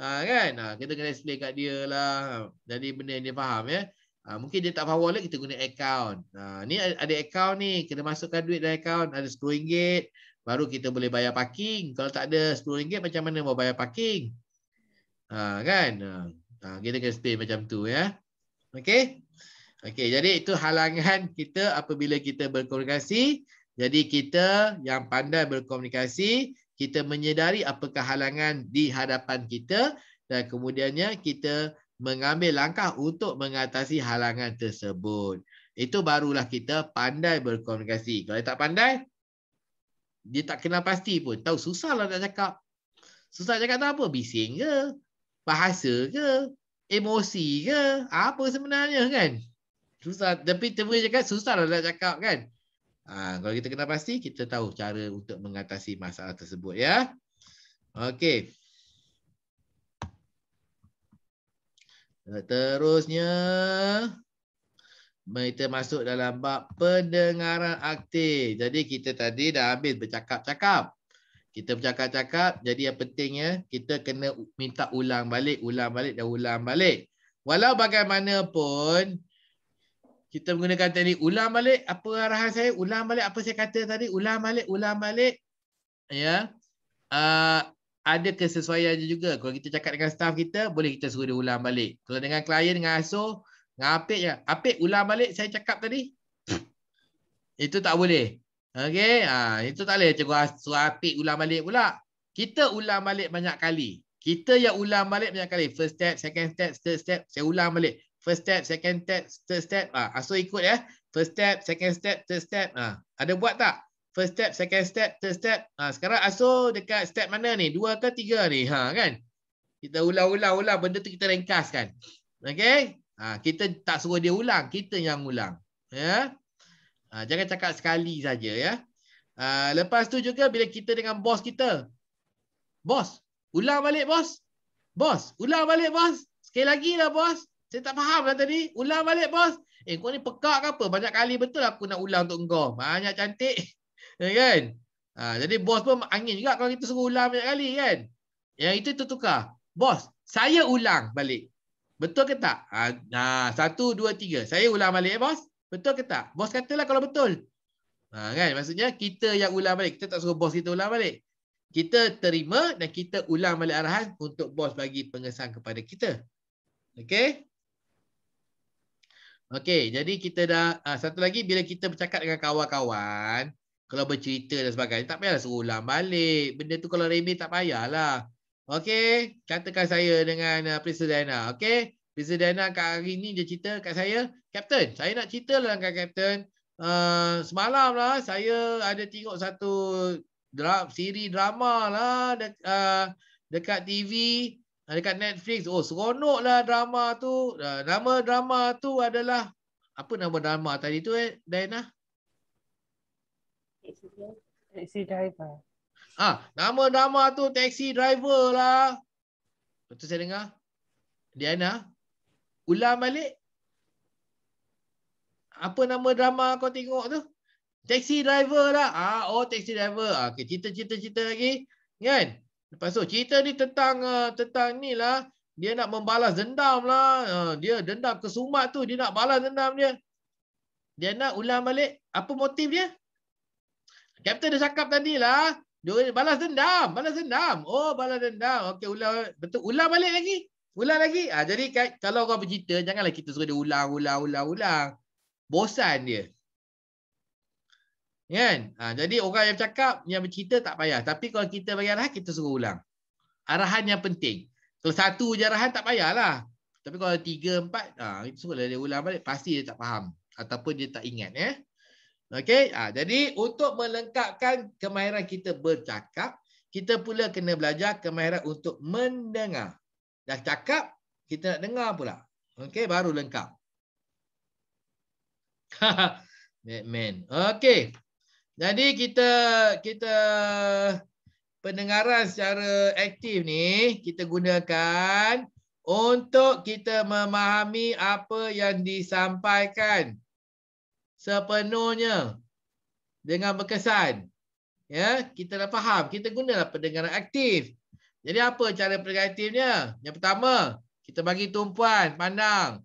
Ha, kan? Ha, kita kena explain kat dia lah. Jadi benda yang dia faham ya. Ha, mungkin dia tak faham wallet, kita guna account. Ha, ni ada account ni, kena masukkan duit dalam account, ada sepuluh ringgit. Baru kita boleh bayar parking. Kalau tak ada sepuluh ringgit, macam mana mau bayar parking? Ha, kan? Ha, kita kena explain macam tu ya. Okay? Okey, jadi itu halangan kita apabila kita berkomunikasi. Jadi kita yang pandai berkomunikasi, kita menyedari apakah halangan di hadapan kita dan kemudiannya kita mengambil langkah untuk mengatasi halangan tersebut. Itu barulah kita pandai berkomunikasi. Kalau tak pandai, dia tak kenal pasti pun. Tahu susahlah nak cakap. Susah cakap tak apa? Bising ke? Bahasa ke? Emosi ke? Apa sebenarnya kan? Susah, tapi terus cakap susahlah nak cakap kan. Ha, kalau kita kenal pasti, kita tahu cara untuk mengatasi masalah tersebut ya. Okey. Terusnya kita masuk dalam bab pendengaran aktif. Jadi kita tadi dah habis bercakap-cakap. Kita bercakap-cakap, jadi yang pentingnya kita kena minta ulang balik, ulang balik dan ulang balik. Walau bagaimanapun kita menggunakan teknik ulang balik apa arahan saya, ulang balik apa saya kata tadi, ulang balik, ulang balik. Ya. Uh, ada kesesuaian juga. Kalau kita cakap dengan staff kita, boleh kita suruh dia ulang balik. Kalau dengan klien, dengan asuh, dengan Apik je. Apik, ulang balik saya cakap tadi. Itu tak boleh. Okey, ha, itu tak boleh cikgu Suapik ulang balik pula. Kita ulang balik banyak kali. Kita yang ulang balik banyak kali. First step, second step, third step. Saya ulang balik. First step, second step, third step. Ha, Aso ikut ya. First step, second step, third step. Ha, ada buat tak? First step, second step, third step. Ha, sekarang Aso dekat step mana ni? Dua ke tiga ni? Ha, kan? Kita ulang-ulang-ulang. Benda tu kita ringkaskan. Okey? Ha, kita tak suruh dia ulang. Kita yang ulang. Ya? Ha, jangan cakap sekali saja ya. Ha, lepas tu juga bila kita dengan bos kita. Bos, ulang balik bos. Bos, ulang balik bos. Sekali lagi lah bos. Saya tak faham lah tadi. Ulang balik bos. Eh, kau ni pekak ke apa? Banyak kali betul aku nak ulang untuk engkau. Banyak cantik. Ya kan? Ha, jadi bos pun angin juga kalau kita suruh ulang banyak kali kan? Yang itu tertukar. Bos, saya ulang balik. Betul ke tak? Ha, ha, satu, dua, tiga. Saya ulang balik eh, bos. Betul ke tak? Bos katalah kalau betul. Ha, kan? Maksudnya kita yang ulang balik. Kita tak suruh bos kita ulang balik. Kita terima dan kita ulang balik arahan untuk bos bagi pengesan kepada kita. Okey? Okey, jadi kita dah... Ha, satu lagi, bila kita bercakap dengan kawan-kawan, kalau bercerita dan sebagainya, tak payahlah suruh ulang balik. Benda tu kalau remeh tak payahlah. Okey? Katakan saya dengan uh, Priscilliana. Okey? Priscilliana kat hari ni dia cerita kat saya. Captain, saya nak cerita lah dengan Captain. Uh, semalam lah saya ada tengok satu drama, siri drama lah de uh, dekat T V, uh, dekat Netflix. Oh, seronok lah drama tu. Uh, nama drama tu adalah, apa nama drama tadi tu eh, Diana? Taxi Driver. Ah, nama drama tu Taxi Driver lah. Betul saya dengar? Diana, ulang balik. Apa nama drama kau tengok tu? Taxi Driver lah. Ah, oh, Taxi Driver. Ah, okay. Cerita-cerita-cerita lagi. Kan? Lepas tu, cerita ni tentang uh, tentang ni lah. Dia nak membalas dendam lah. Uh, dia dendam ke Sumat tu. Dia nak balas dendam dia. Dia nak ulang balik. Apa motif dia? Kapten dah cakap tadi lah. Dia balas dendam. Balas dendam. Oh, balas dendam. Okey, ulang. Betul. Ulang balik lagi. Ulang lagi. Ah, jadi kalau kau bercerita, janganlah kita suruh dia ulang, ulang, ulang, ulang. Bosan dia. Kan? Ha, jadi orang yang bercakap, yang bercerita tak payah. Tapi kalau kita bagi arahan, kita suruh ulang. Arahan yang penting. Kalau satu je arahan tak payahlah. Tapi kalau tiga, empat, ha, kita suruh dia ulang balik. Pasti dia tak faham. Ataupun dia tak ingat. Eh? Okay? Ha, jadi untuk melengkapkan kemahiran kita bercakap, kita pula kena belajar kemahiran untuk mendengar. Dah cakap, kita nak dengar pula. Okay? Baru lengkap. Batman. Okay. Jadi kita kita pendengaran secara aktif ni kita gunakan untuk kita memahami apa yang disampaikan sepenuhnya dengan berkesan. Ya, kita dah faham. Kita gunalah pendengaran aktif. Jadi apa cara pendengaran aktifnya? Yang pertama, kita bagi tumpuan pandang.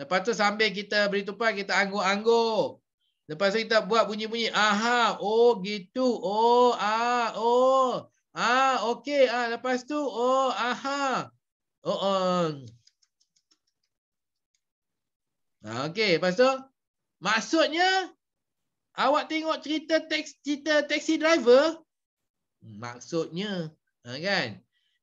Lepas tu sambil kita beri tumpuan, kita angguk-angguk. Lepas tu kita buat bunyi-bunyi. Aha, oh gitu, oh, ah, oh, ah, okey. Ah. Lepas tu, oh, aha. Oh, oh. Ah, okey, lepas tu. Maksudnya, awak tengok cerita teks, cerita Taxi Driver? Maksudnya, ha, kan?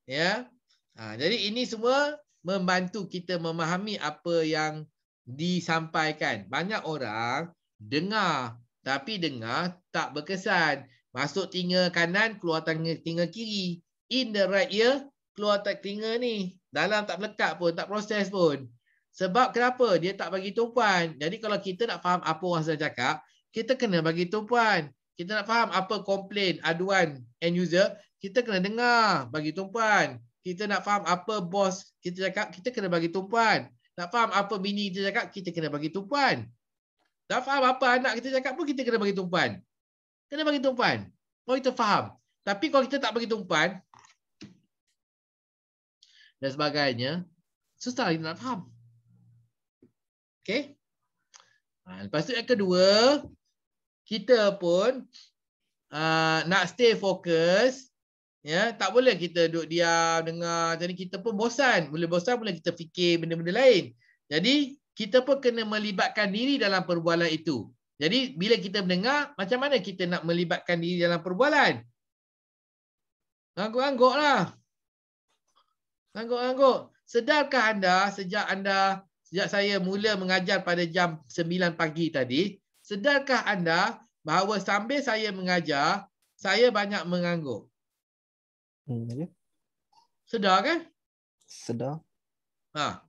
Ya. Ha, jadi ini semua membantu kita memahami apa yang disampaikan. Banyak orang dengar, tapi dengar tak berkesan. Masuk telinga kanan, keluar telinga kiri. In the right ear, keluar telinga ni. Dalam tak melekat pun, tak proses pun. Sebab kenapa? Dia tak bagi tumpuan. Jadi kalau kita nak faham apa orang sedang cakap, kita kena bagi tumpuan. Kita nak faham apa komplain, aduan end user, kita kena dengar, bagi tumpuan. Kita nak faham apa bos kita cakap, kita kena bagi tumpuan. Nak faham apa bini kita cakap, kita kena bagi tumpuan. Dah faham apa anak kita cakap pun kita kena bagi tumpuan. Kena bagi tumpuan. Kalau kita faham. Tapi kalau kita tak bagi tumpuan dan sebagainya, susah kita nak faham. Okey? Ha, lepas tu yang kedua, kita pun uh, nak stay fokus. Ya, tak boleh kita duduk diam, dengar. Jadi kita pun bosan. Mula bosan, mula kita fikir benda-benda lain. Jadi, kita pun kena melibatkan diri dalam perbualan itu. Jadi bila kita mendengar, macam mana kita nak melibatkan diri dalam perbualan? Angguk-angguk lah. Angguk-angguk. Sedarkah anda sejak anda, sejak saya mula mengajar pada jam sembilan pagi tadi, sedarkah anda bahawa sambil saya mengajar, saya banyak mengangguk? Hmm. Sedar kan? Sedar. Ha.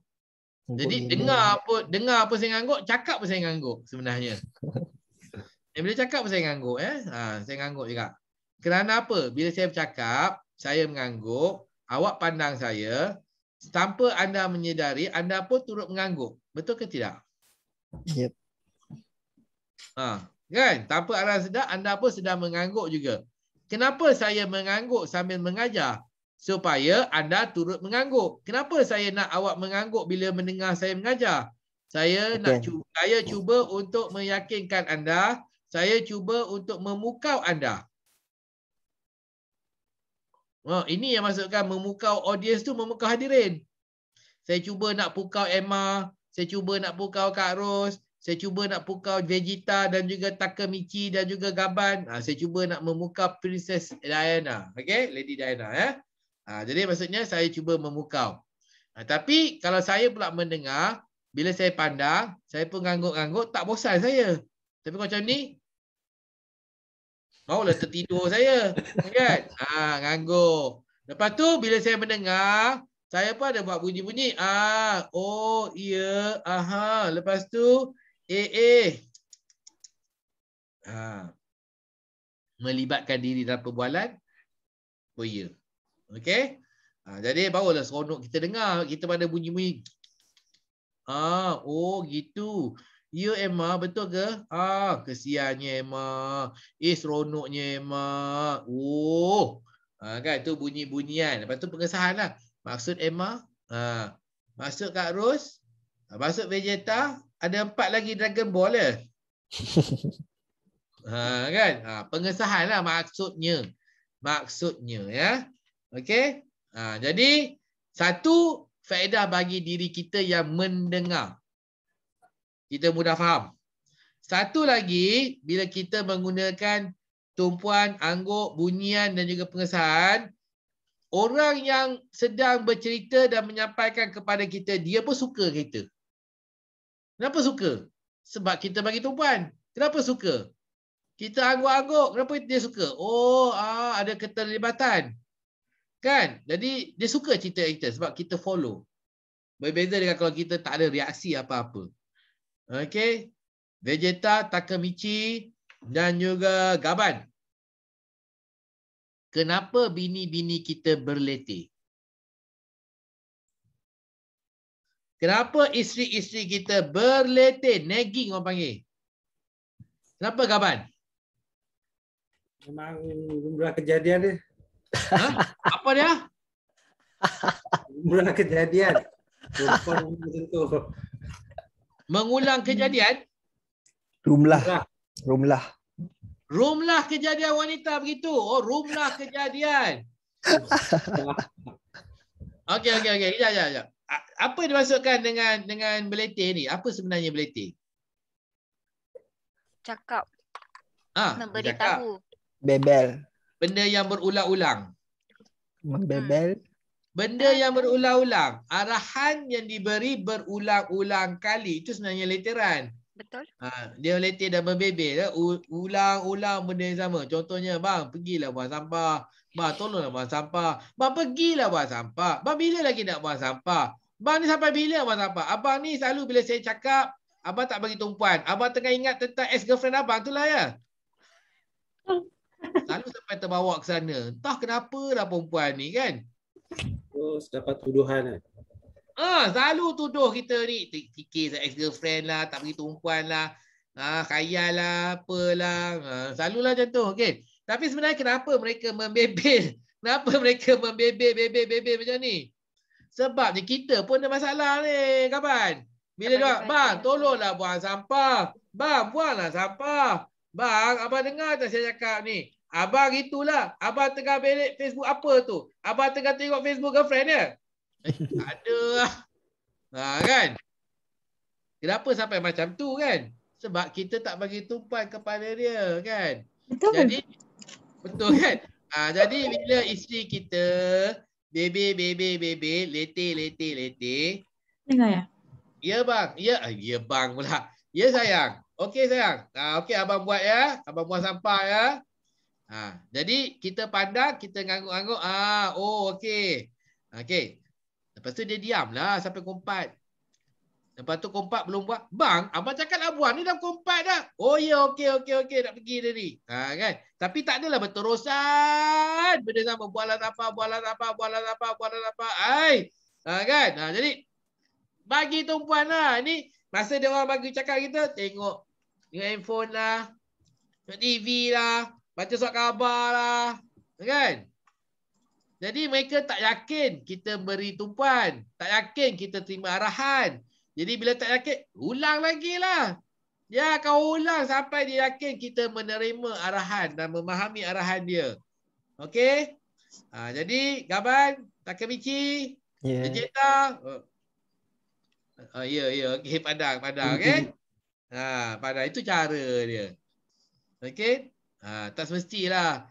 Jadi dengar apa dengar apa saya ngangguk, cakap apa saya ngangguk sebenarnya. Eh, bila cakap apa saya ngangguk eh? Ha, saya ngangguk juga. Kerana apa? Bila saya bercakap, saya mengangguk, awak pandang saya, tanpa anda menyedari, anda pun turut mengangguk. Betul ke tidak? Yep. Ha, kan? Tanpa anda sedar, anda pun sedang mengangguk juga. Kenapa saya mengangguk sambil mengajar? Supaya anda turut mengangguk. Kenapa saya nak awak mengangguk bila mendengar saya mengajar? Saya okay. nak cuba, saya cuba untuk meyakinkan anda, saya cuba untuk memukau anda. Oh, ini yang maksudkan memukau audience tu, memukau hadirin. Saya cuba nak pukau Emma, saya cuba nak pukau Kak Ros, saya cuba nak pukau Vegeta dan juga Takemichi dan juga Gaban. Ha, saya cuba nak memukau Princess Diana. Okay, Lady Diana eh. Ha, jadi maksudnya saya cuba memukau. Ha, tapi kalau saya pula mendengar, bila saya pandang, saya pun ngangguk-ngangguk, tak bosan saya. Tapi kalau macam ni, maulah tertidur saya. Kan? Ha, ngangguk. Lepas tu bila saya mendengar, saya pun ada buat bunyi-bunyi. Ah, oh, iya, aha. Lepas tu, eh, eh. Ha. Melibatkan diri dalam perbualan. Oh, iya. Okey. Ha, jadi barulah seronok kita dengar. Kita pada bunyi-bunyi. Ah, oh gitu. Ya Emma, betul ke? Ah, kesiannya Emma. Eh, seronoknya Emma. Oh. Ha, kan tu bunyi-bunyian. Lepas tu pengesahan lah. Maksud Emma. Ha. Maksud Kak Ros. Maksud Vegeta. Ada empat lagi Dragon Ball lah. Ha, kan? Ha, pengesahan lah maksudnya. Maksudnya ya. Okey. Ha, jadi satu faedah bagi diri kita yang mendengar. Kita mudah faham. Satu lagi bila kita menggunakan tumpuan, angguk, bunyian dan juga pengesahan, orang yang sedang bercerita dan menyampaikan kepada kita, dia pun suka kita. Kenapa suka? Sebab kita bagi tumpuan. Kenapa suka? Kita angguk-angguk, kenapa dia suka? Oh, ah, ada keterlibatan. Kan? Jadi dia suka cerita kita sebab kita follow. Berbeza dengan kalau kita tak ada reaksi apa-apa. Okey. Vegeta, Takemichi dan juga Gaban. Kenapa bini-bini kita berletih? Kenapa isteri-isteri kita berletih? Nagging orang panggil. Kenapa Gaban? Memang jumlah kejadian dia. Ha? Apa dia? Mengulang kejadian. Mengulang kejadian? Rumlah. Rumlah. Rumlah kejadian wanita begitu. Oh, rumlah kejadian. Okey, okey, okey. Kejap, kejap, kejap. Apa yang dimaksudkan dengan dengan berletih ni? Apa sebenarnya berletih? Cakap. Ah, ha, memberitahu. Bebel. Benda yang berulang-ulang. Membebel. Benda yang berulang-ulang. Arahan yang diberi berulang-ulang kali. Itu sebenarnya letiran. Betul. Ha, dia letih dan membebel. Ulang-ulang benda yang sama. Contohnya, bang, pergilah buang sampah. Bang, tolonglah buang sampah. Bang, pergilah buang sampah. Bang, bila lagi nak buang sampah? Bang ni sampai bila buang sampah? Abang ni selalu bila saya cakap, abang tak bagi tumpuan. Abang tengah ingat tentang ex-girlfriend abang. Itulah ya. Selalu sampai terbawa ke sana. Entah kenapa lah perempuan ni kan. Terus dapat tuduhan kan. Ah, selalu tuduh kita ni. Fikir ex-girlfriend lah, tak bagi tumpuan lah. Ah, khayal lah, apalah. Ah, selalulah macam tu. Okay. Tapi sebenarnya kenapa mereka membebel? Kenapa mereka membebel, bebel, bebel macam ni? Sebab kita pun ada masalah ni. Kapan? Bila dia, bang, tolonglah buang sampah. Bang, buanglah sampah. Bang, abang dengar tak saya cakap ni? Abang itulah. Abang tengah belik Facebook apa tu? Abang tengah tengok Facebook girlfriend dia? Eh, tak ada lah. Ha, kan? Kenapa sampai macam tu kan? Sebab kita tak bagi tumpuan kepada dia, kan? Betul. Jadi, betul kan? Ha, jadi bila isteri kita bebe bebe bebe letih letih letih. Dengar ya? Ya bang, ya ya bang pula. Ya sayang. Okey sayang. Ha, okey abang buat ya. Abang buat sampah ya. Ha, jadi kita pandang, kita ngangguk-ngangguk. Ah, ha, oh okey. Okey. Lepas tu dia diamlah sampai kompat. Lepas tu kompak belum buat. Bang, abang cakap labuan ni dah kompak dah. Oh ya, yeah, okey, okey, okey. Nak pergi dia ni. Ha, kan? Tapi tak adalah berterusan. Benda sama. Bualan apa, bualan apa, bualan apa, bualan apa. Hai. Ha, kan? Ha, jadi, bagi tumpuan lah. Ini, masa dia orang bagi cakap kita, tengok. Tengok handphone lah. Tengok T V lah. Baca surat khabar lah. Kan? Jadi, mereka tak yakin kita beri tumpuan. Tak yakin kita terima arahan. Jadi bila tak yakin, ulang lagi lah. Ya, kau ulang sampai dia yakin kita menerima arahan dan memahami arahan dia. Okey? Ha, jadi, Gaban, Takemichi, yeah. Jeta. Oh, ya, ya. Okey, padang, padang. Okey? Ha, padang. Itu cara dia. Okey? Ha, tak semestilah.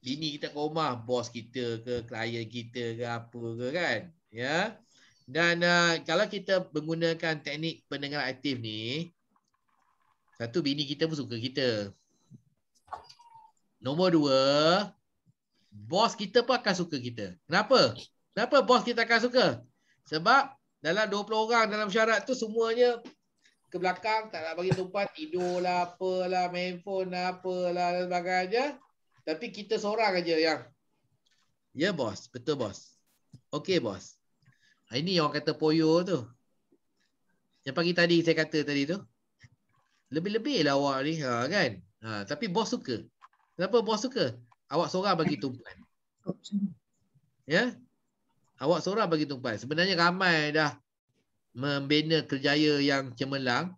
Bini kita ke rumah, bos kita ke, klien kita ke, apa ke kan? Ya? Dan uh, kalau kita menggunakan teknik pendengaran aktif ni, satu, bini kita pun suka kita. Nombor dua, bos kita pun akan suka kita. Kenapa? Kenapa bos kita akan suka? Sebab dalam dua puluh orang dalam syarat tu semuanya ke belakang, tak nak bagi tumpuan, tidur lah, apalah, main phone lah, apalah, dan sebagainya. Tapi kita seorang aja yang, ya bos, betul bos. Okey bos. Ini orang kata poyo tu. Yang pagi tadi saya kata tadi tu. Lebih-lebih lah awak ni. Ha, kan? Ha, tapi bos suka. Kenapa bos suka? Awak seorang bagi tumpuan. Ya? Awak seorang bagi tumpuan. Sebenarnya ramai dah membina kerjaya yang cemerlang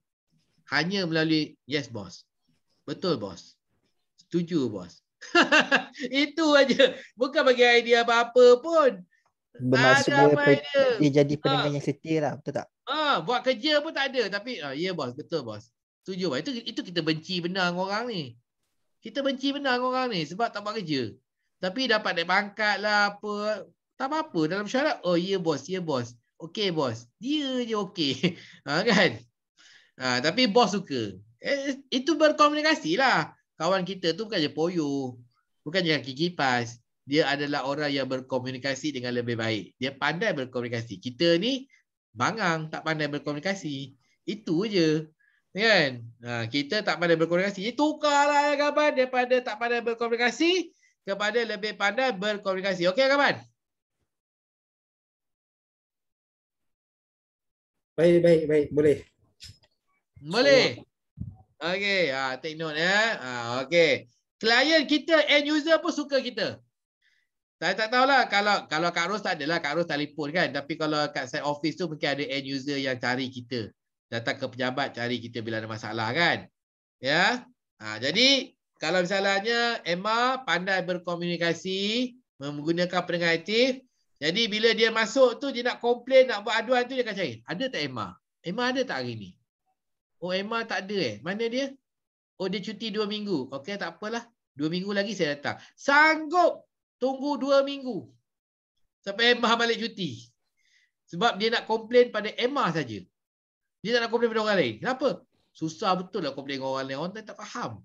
hanya melalui yes bos. Betul bos. Setuju bos. Itu aja. Bukan bagi idea apa-apa pun. Bermaksud dia, dia, dia. dia jadi pendengar ha. yang setia lah, betul tak? Ha, buat kerja pun tak ada. Tapi ha, ya yeah, bos, betul bos. Setuju bos. Itu, itu kita benci benar dengan orang ni. Kita benci benar dengan orang ni sebab tak buat kerja. Tapi dapat naik pangkat lah apa. Tak apa-apa dalam syarat. Oh ya yeah, bos, ya yeah, bos. Okey bos. Dia je okey. Ha, kan? Ha, tapi bos suka. Eh, itu berkomunikasi lah. Kawan kita tu bukan je poyo. Bukan je kaki kipas. Dia adalah orang yang berkomunikasi dengan lebih baik. Dia pandai berkomunikasi. Kita ni bangang, tak pandai berkomunikasi. Itu je. Kan? Ha, kita tak pandai berkomunikasi. Jadi tukarlah Gaban daripada tak pandai berkomunikasi kepada lebih pandai berkomunikasi. Okey Gaban? Baik, baik, baik. Boleh. Boleh? Okey. Ha, take note ya. Ha, okey. Klien kita, end user pun suka kita. Saya tak tahulah kalau kalau Kak Ros tak adalah, Kak Ros telefon kan. Tapi kalau kat side office tu mungkin ada end user yang cari kita. Datang ke pejabat cari kita bila ada masalah kan. Ya. Ha, jadi kalau misalnya Emma pandai berkomunikasi menggunakan pendengar aktif. Jadi bila dia masuk tu dia nak komplain, nak buat aduan tu dia akan cari. Ada tak Emma? Emma ada tak hari ni? Oh Emma tak ada eh. Mana dia? Oh dia cuti dua minggu. Okey tak apalah. Dua minggu lagi saya datang. Sanggup. Tunggu dua minggu. Sampai Emma balik cuti. Sebab dia nak komplain pada Emma saja. Dia tak nak komplain pada orang lain. Kenapa? Susah betul lah komplain dengan orang lain. Orang lain tak faham.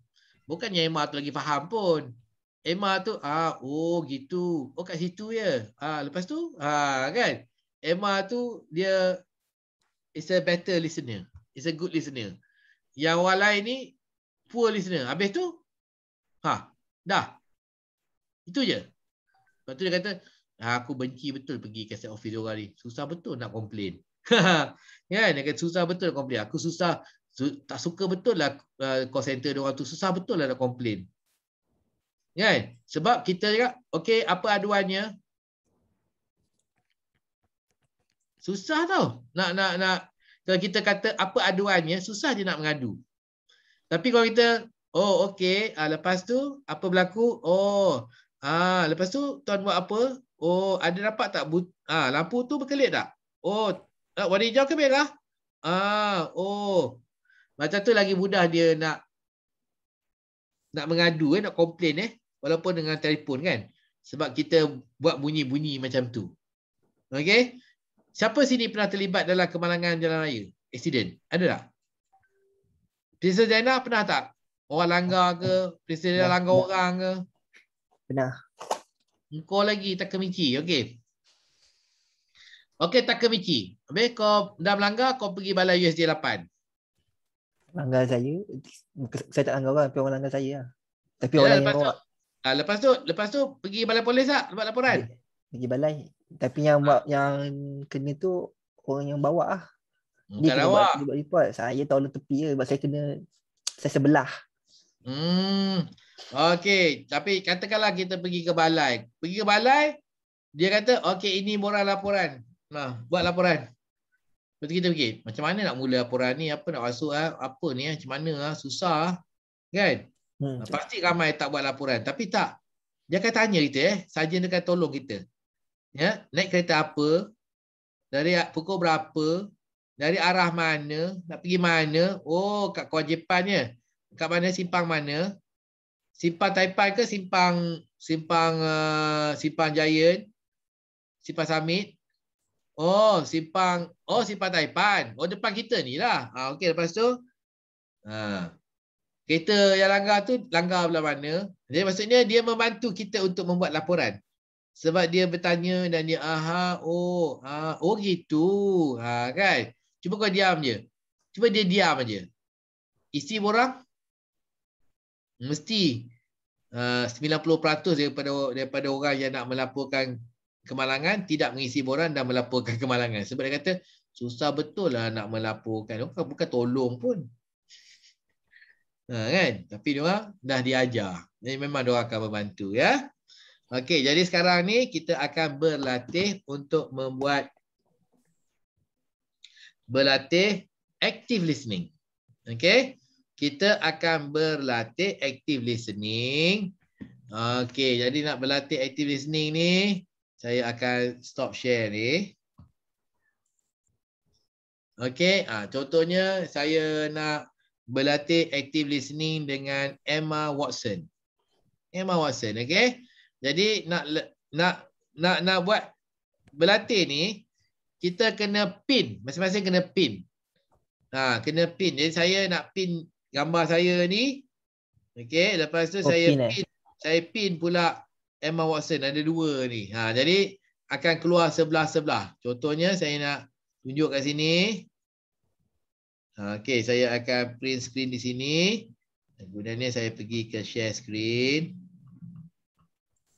Bukannya Emma tu lagi faham pun. Emma tu, ah, oh gitu. Oh kat situ ya. Ah, lepas tu, ah, kan? Emma tu, dia is a better listener. Is a good listener. Yang orang lain ni, poor listener. Habis tu, ha, dah. Itu je. Lepas tu dia kata, aku benci betul pergi ke set office diorang ni. Susah betul nak komplain. Kan? Dia kata, susah betul nak komplain. Aku susah, su tak suka betul lah uh, call center diorang tu. Susah betul lah nak komplain. Kan? Sebab kita cakap, okey apa aduannya? Susah tau. Nak, nak, nak. Kalau kita kata apa aduannya, susah je nak mengadu. Tapi kalau kita, oh okey, uh, lepas tu apa berlaku? Oh, ah, lepas tu tuan buat apa? Oh, ada nampak tak ah, lampu tu berkelip tak? Oh, warna hijau ke merah? Ah, oh. Macam tu lagi mudah dia nak nak mengadu, eh, nak komplain, eh, walaupun dengan telefon kan. Sebab kita buat bunyi-bunyi macam tu. Okey? Siapa sini pernah terlibat dalam kemalangan jalan raya? Accident. Ada tak? Princess Diana pernah tak? Orang langgar ke? Princess Diana langgar orang ke? Pernah. Kau lagi Takemichi. Okey. Okey Takemichi. Habis kau dah melanggar, kau pergi balai U S D lapan. Langgar saya. Saya tak langgar orang. Tapi orang langgar saya lah. Tapi orang yang orang. Ah, lepas tu lepas tu pergi balai polis tak? Buat laporan. Pergi balai. Tapi yang buat, yang kena tu orang yang bawa ah. Dia kena buat, dia buat report. Saya tolong tepi je sebab saya kena, saya sebelah. Hmm. Okey, tapi katakanlah kita pergi ke balai. Pergi ke balai, dia kata okey ini borang laporan. Nah, buat laporan. Lepas tu kita fikir, macam mana nak mula laporan ni? Apa nak masuk ah? Apa ni ah? Macam mana ah? Susah kan? Hmm. Pasti ramai tak buat laporan. Tapi tak, dia akan tanya kita, eh, sarjan dia akan tolong kita, ya? Naik kereta apa, dari pukul berapa, dari arah mana, nak pergi mana. Oh, kat kewajipannya, kat mana, simpang mana, simpang Taipan ke simpang Simpang uh, Simpang Giant, Simpang Summit. Oh, simpang Oh, simpang Taipan. Oh, depan kita ni lah. ha, Okey, lepas tu Haa kereta yang langgar tu langgar belah mana. Jadi maksudnya dia membantu kita untuk membuat laporan. Sebab dia bertanya dan dia aha, oh, ah, oh gitu. Ha, kan? Cuba kau diam je. Cuba dia diam aje. Isi borang mesti uh, sembilan puluh peratus daripada daripada orang yang nak melaporkan kemalangan tidak mengisi borang dan melaporkan kemalangan. Sebab dia kata susah betul lah nak melaporkan. Bukan, bukan tolong pun. Ha, kan? Tapi diorang dah diajar. Jadi memang diorang akan membantu, ya. Okey, jadi sekarang ni kita akan berlatih untuk membuat berlatih active listening. Okey? Kita akan berlatih active listening. Okey, jadi nak berlatih active listening ni, saya akan stop share ni. Okey, ha, contohnya saya nak berlatih active listening dengan Emma Watson. Emma Watson, okey? Jadi nak nak nak nak buat berlatih ni, kita kena pin, masing-masing kena pin. Ha, kena pin. Jadi saya nak pin gambar saya ni. Okey, lepas tu oh, saya pin, pin eh? saya pin pula Emma Watson, ada dua ni. Ha, jadi akan keluar sebelah-sebelah. Contohnya saya nak tunjuk kat sini. Okey, saya akan print screen di sini. Gunanya saya pergi ke share screen.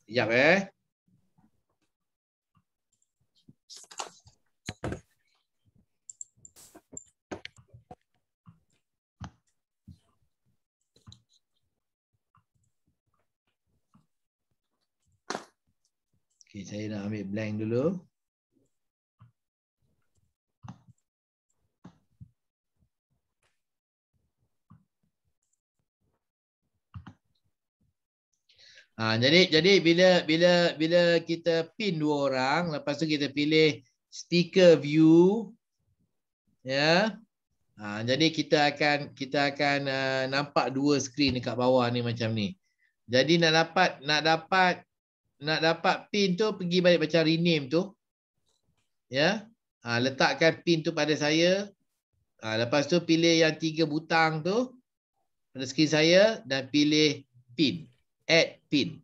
Sekejap eh. Okey, saya nak ambil blank dulu. Ha, jadi jadi bila bila bila kita pin dua orang, lepas tu kita pilih speaker view, ya. Ha, jadi kita akan kita akan uh, nampak dua skrin dekat bawah ni macam ni. Jadi nak dapat nak dapat nak dapat pin tu, pergi balik macam rename tu, ya. Ha, letakkan pin tu pada saya. Ha, lepas tu pilih yang tiga butang tu pada skrin saya dan pilih pin. Add pin.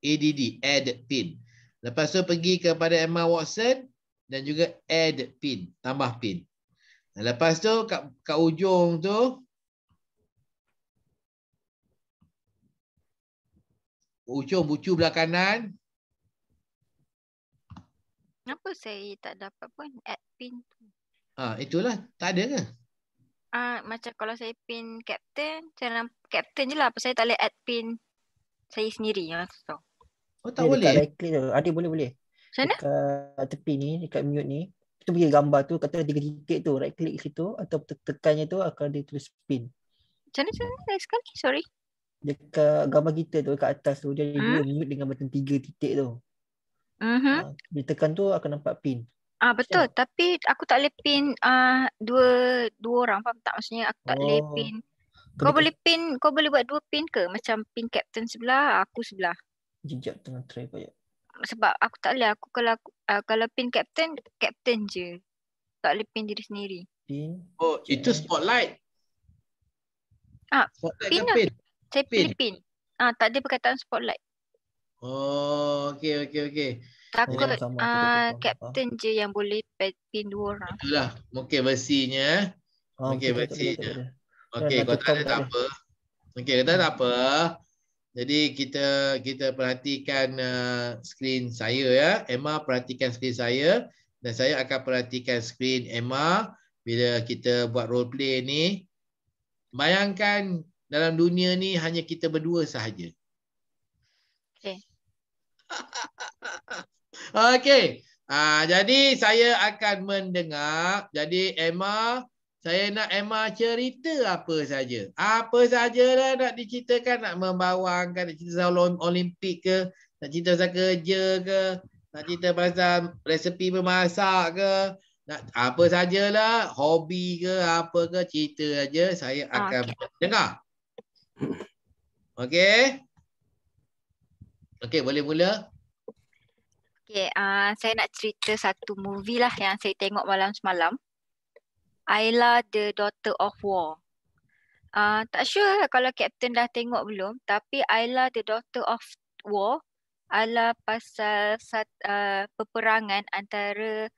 A D D, add pin. Lepas tu pergi kepada Emma Watson dan juga add pin, tambah pin. Lepas tu kat, kat ujung tu, ujung bucu belah kanan. Kenapa saya tak dapat pun add pin tu? Ah, itulah, tak ada ke? Ah, macam kalau saya pin captain, saya nampak captain je lah. Pasal saya tak boleh add pin saya sendiri. Ya. So. Oh, tak dia boleh? Ada, boleh-boleh. Macam mana? Dekat tepi ni, dekat mute ni. Tu pergi gambar tu, kata tiga titik tu. Right click situ atau tekannya tu akan dia tulis pin. Macam mana? Macam sekali? Sorry. Dekat gambar kita tu, dekat atas tu. Dia ada hmm? mute dengan macam tiga titik tu. Uh-huh. Dia tekan tu akan nampak pin. Ah betul, Macam tapi aku tak boleh pin ah dua dua orang, faham tak maksudnya? Aku tak boleh oh, pin. Kau kena boleh pin, kau boleh buat dua pin ke? Macam pin captain sebelah, aku sebelah. jejak tengah try payah. Sebab aku tak boleh, aku kalau uh, kalau pin captain, captain je. Tak boleh pin diri sendiri. Pin. Oh, itu spotlight. Ah, spotlight pin. Lah. pin. Saya pilih pin. Ah, tak ada perkataan spotlight. Oh, okey okey okey. Takut ah uh, captain je yang boleh pin dua orang. Itulah. Okey versinya. Oh, okey versinya. Okey, kau tak ada tak apa. Okey, kau tak ada apa. Jadi kita kita perhatikan uh, skrin saya ya. Emma perhatikan skrin saya dan saya akan perhatikan skrin Emma bila kita buat role play ni. Bayangkan dalam dunia ni hanya kita berdua sahaja. Okey. Okey, ah, jadi saya akan mendengar. Jadi Emma, saya nak Emma cerita apa saja. Apa sajalah nak diceritakan, nak membawangkan, nak cerita pasal Olimpik ke, nak cerita pasal kerja ke, nak cerita pasal resepi memasak ke, nak apa sajalah, hobi ke, apa ke, cerita aja. Saya akan okay. mendengar. Okey. Okey, boleh mula? Okey, uh, saya nak cerita satu movie lah yang saya tengok malam semalam. Ayla, The Daughter of War. Uh, tak sure kalau Captain dah tengok belum, tapi Ayla, The Daughter of War adalah pasal uh, peperangan antara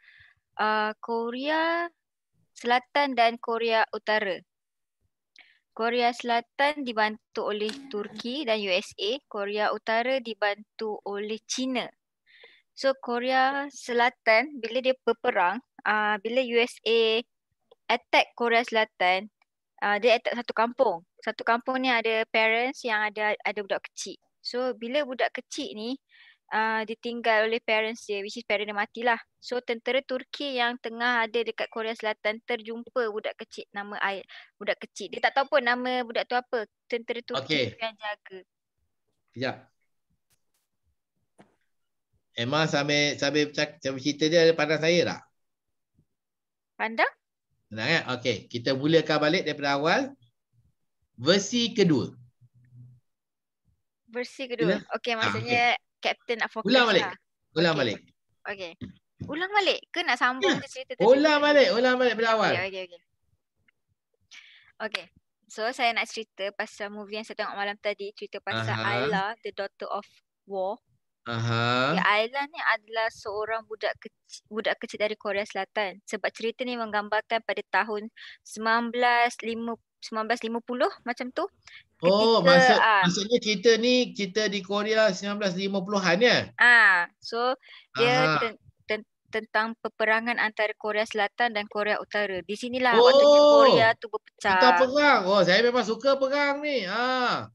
uh, Korea Selatan dan Korea Utara. Korea Selatan dibantu oleh Turki dan U S A. Korea Utara dibantu oleh China. So Korea Selatan bila dia berperang, uh, bila U S A attack Korea Selatan, uh, dia attack satu kampung. Satu kampung ni ada parents yang ada ada budak kecil. So bila budak kecil ni uh, ditinggal oleh parents dia, which is parents dia matilah. So tentera Turki yang tengah ada dekat Korea Selatan terjumpa budak kecil nama air, budak kecil. Dia tak tahu pun nama budak tu apa. Tentera Turki okay. yang jaga. Kejap. Emma sambil sambil cerita dia ada pandang saya tak? Pandang? Pandang kan? Okey. Kita mulakan balik daripada awal. Versi kedua. Versi kedua. Okey maksudnya ah, okay. Captain nak fokus. Ulang balik. Lah. Ulang okay. balik. Okey. Ulang balik ke nak sambung yeah. ke cerita tadi? Ulang balik. Ulang balik dari awal. Okey, okey, okey. Okey. So saya nak cerita pasal movie yang saya tengok malam tadi, cerita pasal Aha. Ayla, The Daughter of War. Aha. Ya, Ayla ni adalah seorang budak kecil, budak kecil dari Korea Selatan. Sebab cerita ni menggambarkan pada tahun seribu sembilan ratus lima puluh macam tu. Ketika, oh, maksud, uh, maksudnya cerita ni cerita di Korea seribu sembilan ratus lima puluhan ya? Ah, so dia ten, ten, tentang peperangan antara Korea Selatan dan Korea Utara. Di sinilah oh, waktunya Korea tu berpecah. Kita perang. Oh, saya memang suka perang ni. Ah.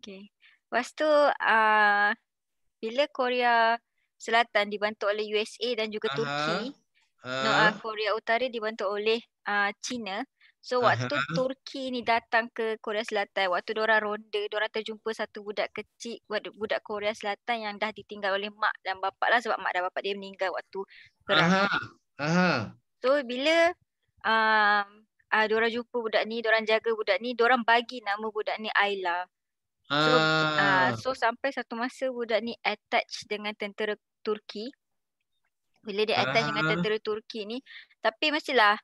Okey. Lepas tu uh, bila Korea Selatan dibantu oleh U S A dan juga Aha. Turki, uh. no, uh, Korea Utara dibantu oleh uh, China. So waktu Aha. Turki ni datang ke Korea Selatan, waktu diorang ronda, diorang terjumpa satu budak kecil, budak Korea Selatan yang dah ditinggal oleh mak dan bapak lah sebab mak dan bapak dia meninggal waktu perang. Aha. Aha. So bila um, uh, diorang jumpa budak ni, diorang jaga budak ni, diorang bagi nama budak ni Ayla. So, ah. uh, so sampai satu masa budak ni attach dengan tentera Turki. Bila dia attach ah. dengan tentera Turki ni, tapi mestilah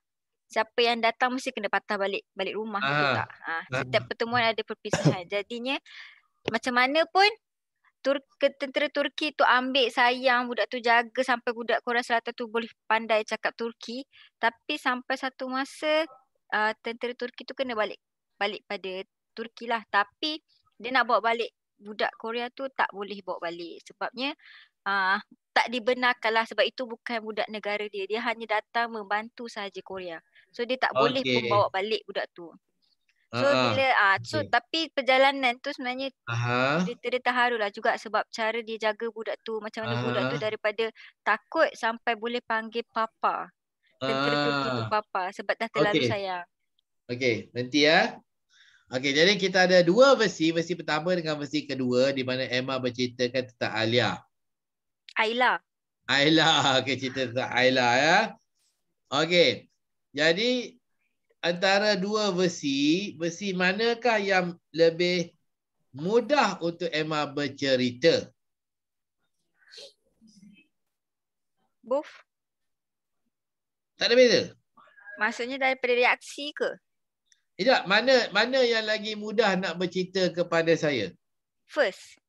siapa yang datang mesti kena patah balik balik rumah ah. tu tak. Uh, setiap ah. pertemuan ada perpisahan. Jadinya macam mana pun Tur- tentera Turki tu ambil sayang budak tu, jaga sampai budak Korea Selatan tu boleh pandai cakap Turki. Tapi sampai satu masa uh, tentera Turki tu kena balik balik pada Turki lah. Tapi dia nak bawa balik budak Korea tu tak boleh bawa balik sebabnya uh, tak dibenarkan lah sebab itu bukan budak negara dia. Dia hanya datang membantu sahaja Korea. So dia tak okay. boleh pun bawa balik budak tu. So uh-huh. bila uh, so okay. tapi perjalanan tu sebenarnya uh-huh. dia, dia terharu lah juga sebab cara dia jaga budak tu. Macam mana uh-huh. budak tu daripada takut sampai boleh panggil papa. Tentera uh-huh. Turki tu papa sebab dah terlalu okay. sayang. Okey, nanti ya. Okey, jadi kita ada dua versi, versi pertama dengan versi kedua di mana Emma berceritakan tentang Ayla. Ayla. Aila. Okey, cerita tentang Aila ya. Okey. Jadi antara dua versi, versi manakah yang lebih mudah untuk Emma bercerita? Buf. Tak ada beza. Maksudnya daripada reaksi ke? Tidak, mana mana yang lagi mudah nak bercerita kepada saya? First.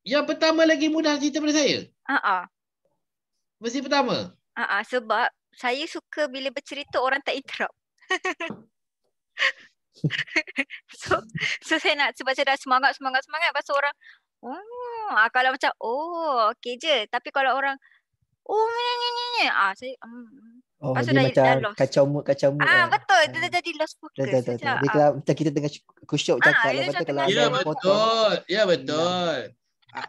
Yang pertama lagi mudah cerita kepada saya? Uh-uh. Versi pertama? Uh-uh, sebab saya suka bila bercerita orang tak interrupt. so, so saya nak, sebab saya dah semangat-semangat-semangat. Pasal orang, oh, kalau macam, oh, okey je. Tapi kalau orang, oh, nyanyi-nyanyi. Ah, saya, hmm. Oh, dia dah, macam dah kacau mood, kacau mood. Ah, betul. Dia dah jadi lost focus. Dah, dah, dah. Dia kalau macam kita tengah kusyuk cakap. Ah, lepas tu kalau ya, betul. Potong. Ya, betul.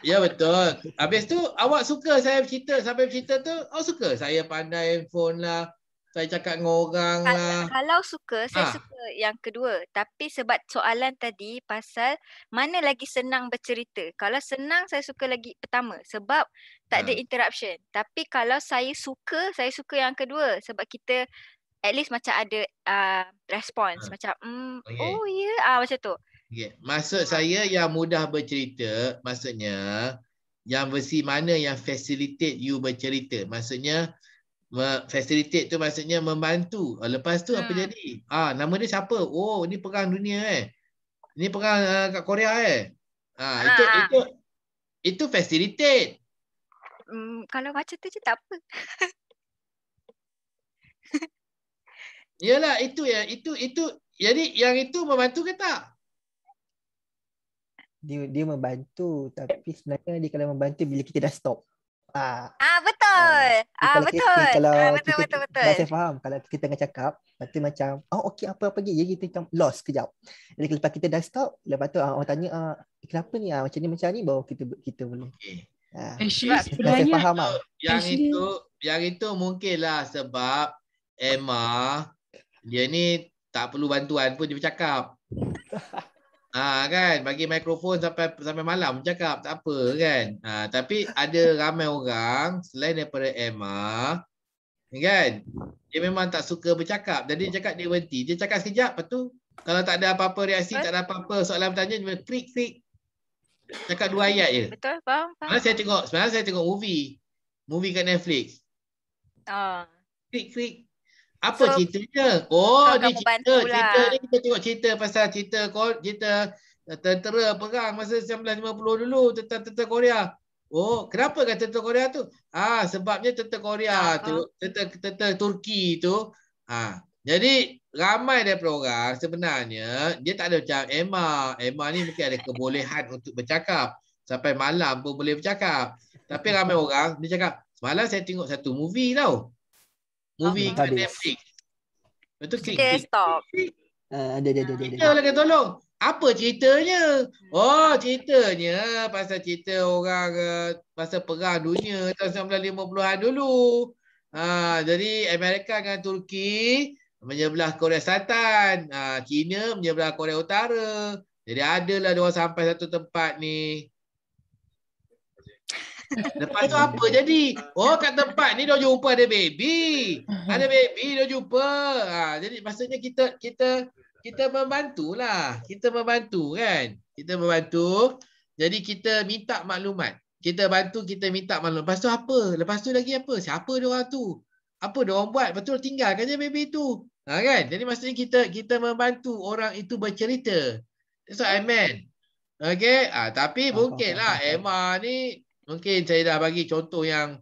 Ya, betul. Habis tu, awak suka saya bercerita. Sampai bercerita tu, awak suka. Saya pandai handphone lah. Saya cakap dengan orang lah. Kalau suka, saya ah. suka yang kedua. Tapi sebab soalan tadi pasal mana lagi senang bercerita. Kalau senang, saya suka lagi pertama. Sebab tak ada interruption. Tapi kalau saya suka, saya suka yang kedua. Sebab kita at least macam ada uh, response. Ha. Macam, mm, okay. oh ya, yeah. ah, macam tu. Okay. Maksud saya yang mudah bercerita, maksudnya yang versi mana yang facilitate you bercerita. Maksudnya, facilitate tu maksudnya membantu. Lepas tu hmm. apa jadi? Ah, nama dia siapa? Oh, ni perang dunia eh. Ni perang uh, kat Korea eh. Ah, ha. Itu, itu, itu facilitate. Hmm, kalau macam tu je tak apa. Yalah, itu ya, itu itu jadi yang itu membantu ke tak? Dia dia membantu, tapi sebenarnya dia kalau membantu bila kita dah stop. Ah, ah betul. Ah, ah betul. Kita, kalau ah, betul, kita, betul betul betul. Saya faham kalau kita tengah cakap, lepas tu macam oh okey apa apa je, kita macam lost kejap. Jadi lepas kita dah stop, lepas tu ah, orang tanya ah kenapa ni ah macam ni macam ni baru kita kita boleh. Okay. Ha, actually, saya faham itu, yang actually. itu yang itu mungkinlah sebab Emma dia ni tak perlu bantuan pun dia bercakap. Ah ha, kan, bagi mikrofon sampai sampai malam bercakap tak apa kan. Ha, tapi ada ramai orang selain daripada Emma kan, dia memang tak suka bercakap. Jadi dia cakap dia berhenti, dia cakap sekejap, lepas tu kalau tak ada apa-apa reaksi, tak ada apa-apa soalan bertanya cuma klik-klik. Cakap dua ayat je. Betul, faham, faham. Sebenarnya saya tengok, sebenarnya saya tengok movie. Movie kat Netflix. Ah. Klik-klik. Apa so, ceritanya? Oh, so ni cerita, cerita ni kita tengok cerita pasal cerita cerita tentera perang masa seribu sembilan ratus lima puluh dulu tentang tentera Korea. Oh, kenapa kata tentera Korea tu? Ah, sebabnya tentera Korea ah, tu, tentera, tentera Turki tu. Ah, jadi ramai daripada orang sebenarnya dia tak ada macam Emma. Emma ni mungkin ada kebolehan untuk bercakap. Sampai malam pun boleh bercakap. Tapi ramai orang dia cakap, semalam saya tengok satu movie tau. Movie kat Netflix. Lepas tu klik, klik, stop. Ada, ada, ada. Cerita lah kena tolong. Apa ceritanya? Oh, ceritanya pasal cerita orang, pasal perang dunia tahun seribu sembilan ratus lima puluhan dulu. Ha, jadi Amerika dengan Turki menyebelah Korea Selatan, ha, China menyebelah Korea Utara. Jadi adalah diorang sampai satu tempat ni. Lepas tu apa jadi? Oh, kat tempat ni diorang jumpa ada baby. Ada baby diorang jumpa. Ha, jadi maksudnya kita kita kita membantulah. Kita membantu kan? Kita membantu. Jadi kita minta maklumat. Kita bantu, kita minta maklumat. Lepas tu apa? Lepas tu lagi apa? Siapa diorang tu? Apa diorang buat? Lepas tu tinggalkan je baby tu. Ha, kan? Jadi maksudnya kita kita membantu orang itu bercerita. That's what I meant. Okay? Ah, tapi mungkinlah Emma ni, mungkin saya dah bagi contoh yang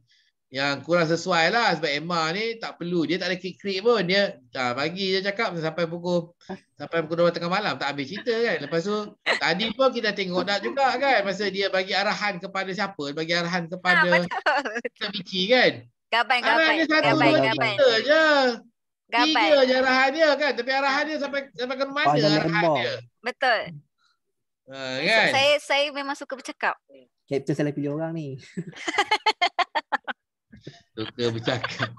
yang kurang sesuai lah. Sebab Emma ni tak perlu. Dia tak ada krik-krik pun. Dia dah bagi je cakap sampai pukul sampai pukul dua tengah malam. Tak habis cerita kan. Lepas tu tadi pun kita tengok dah juga kan. Masa dia bagi arahan kepada siapa? Bagi arahan kepada Tabici kan. Gaban, gaban. Dia satu, gaban, dua, gaban. Tiga je. Gaban. Tiga je arahan dia kan. Tapi arahan dia sampai, sampai ke mana Pada arahan emang. dia. Betul. Uh, kan? So, saya saya memang suka bercakap. Captain salah pilih orang ni. Suka bercakap.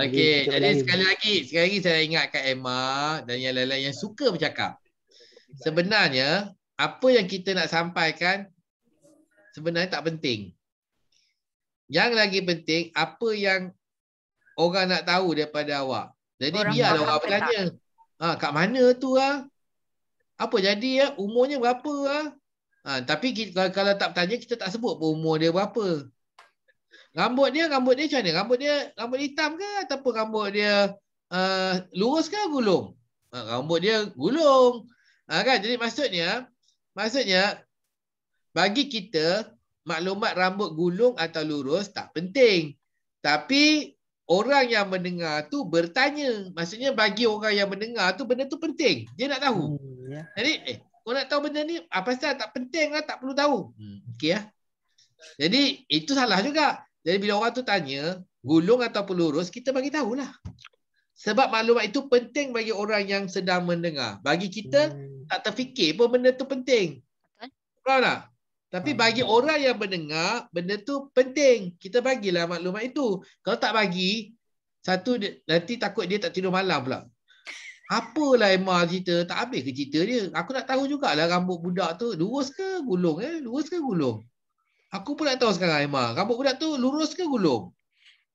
Okey, jadi sekali lagi. Sekali lagi saya ingatkan Emma dan yang lain-lain yang suka bercakap. Sebenarnya, apa yang kita nak sampaikan sebenarnya tak penting. Yang lagi penting, apa yang orang nak tahu daripada awak. Jadi orang biarlah orang bertanya. Ha, kat mana tu lah? Apa jadi lah? Umurnya berapa lah? Ha, tapi kita, kalau tak bertanya, kita tak sebut pun umur dia berapa. Rambut dia, rambut dia macam mana? Rambut dia rambut hitam ke? Ataupun rambut dia uh, lurus ke gulung? Ha, rambut dia gulung. Ha, kan? Jadi maksudnya, maksudnya bagi kita, maklumat rambut gulung atau lurus tak penting. Tapi orang yang mendengar tu bertanya. Maksudnya bagi orang yang mendengar tu benda tu penting. Dia nak tahu. Hmm, ya. Jadi eh, kau nak tahu benda ni apa sahaja tak penting lah, tak perlu tahu. Hmm, Okey lah. Jadi itu salah juga. Jadi bila orang tu tanya gulung ataupun lurus, kita bagi tahulah. Sebab maklumat itu penting bagi orang yang sedang mendengar. Bagi kita hmm. tak terfikir pun benda tu penting. Faham tak? Tapi bagi orang yang mendengar, benda tu penting. Kita bagilah maklumat itu. Kalau tak bagi, satu nanti takut dia tak tidur malam pula. Apalah Emma cerita, tak habis ke cerita dia. Aku nak tahu jugalah rambut budak tu lurus ke gulung eh? Lurus ke gulung? Aku pun nak tahu sekarang Emma. Rambut budak tu lurus ke gulung?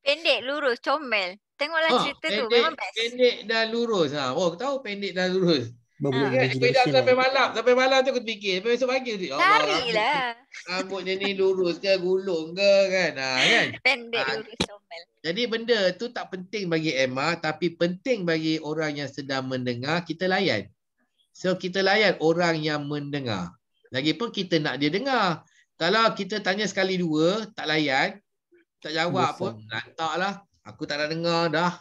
Pendek, lurus, comel. Tengoklah ha, cerita pendek, tu memang best. Pendek dan lurus. Ha, oh, aku tahu pendek dan lurus. Berbulan ha, dah sampai malam, sampai malam tu aku fikir, sampai esok pagi tu. Carilah. Rambutnya ni lurus ke gulung ke kan? Ha, kan? Pendek ha. Lurus comel. Jadi benda tu tak penting bagi Emma, tapi penting bagi orang yang sedang mendengar, kita layan. So kita layan orang yang mendengar. Lagipun kita nak dia dengar. Kalau kita tanya sekali dua, tak layan, tak jawab pun, lantaklah. Aku tak nak dengar dah.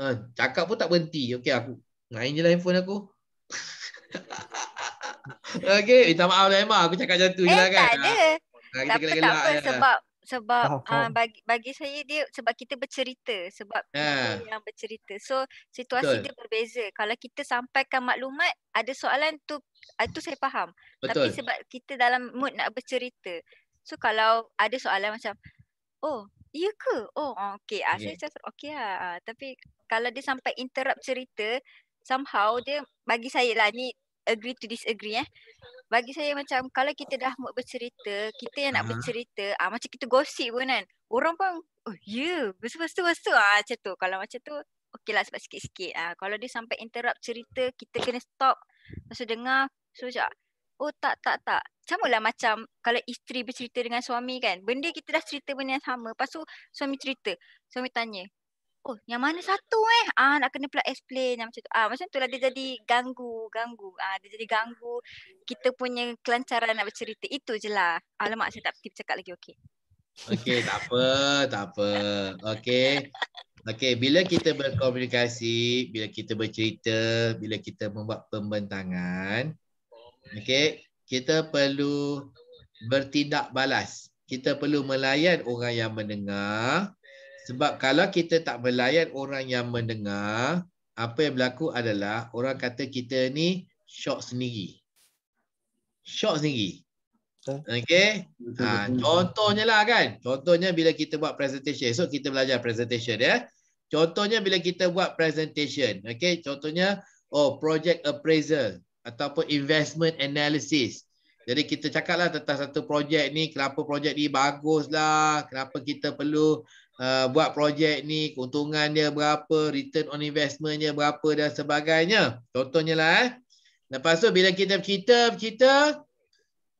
Ha, cakap pun tak berhenti. Okey aku main je lah handphone aku. Okey, minta maaf lah Emma. Aku cakap macam tu eh, je lah kan. Eh tak ada. Ha, tak apa, tak apa. Lah. Sebab, sebab oh, oh. Uh, bagi, bagi saya dia, sebab kita bercerita. Sebab ha. Kita yang bercerita. So, situasi betul. Dia berbeza. Kalau kita sampaikan maklumat, ada soalan tu, itu saya faham. Betul. Tapi sebab kita dalam mood nak bercerita. So, kalau ada soalan macam, oh, iya ke? Oh, okey. Ah, saya macam, okey lah. Tapi kalau dia sampai interrupt cerita, somehow dia bagi saya lah ni agree to disagree eh. Bagi saya macam kalau kita dah mood bercerita, kita yang nak uh-huh. bercerita, ah macam kita gosip pun kan. Orang pun oh ya, yeah. betul-betul ah macam tu. Kalau macam tu okeylah sebab sikit-sikit. Ah kalau dia sampai interrupt cerita, kita kena stop. Lepas tu dengar, so macam oh tak tak tak. Sama lah macam kalau isteri bercerita dengan suami kan. Benda kita dah cerita benda yang sama. Lepas tu suami cerita, suami tanya oh, yang mana satu eh? Ah, nak kena pula explain yang macam tu. Ah, macam tu lah dia jadi ganggu, ganggu. Ah, dia jadi ganggu kita punya kelancaran nak bercerita. Itu je lah. Alamak, saya tak pergi cakap lagi. Okey. Okey, tak apa, tak apa. Okey. Okey, bila kita berkomunikasi, bila kita bercerita, bila kita membuat pembentangan, okey, kita perlu bertindak balas. Kita perlu melayan orang yang mendengar. Sebab kalau kita tak melayan orang yang mendengar, apa yang berlaku adalah orang kata kita ni syok sendiri. Syok sendiri. Okey? Ha, contohnya lah kan. Contohnya bila kita buat presentation. Esok kita belajar presentation ya. Contohnya bila kita buat presentation. Okey? Contohnya, oh project appraisal ataupun investment analysis. Jadi kita cakaplah tentang satu projek ni, kenapa projek ni baguslah, kenapa kita perlu Uh, buat projek ni, keuntungan dia berapa, return on investment dia berapa dan sebagainya. Contohnya lah eh. Lepas tu bila kita bercerita, bercerita.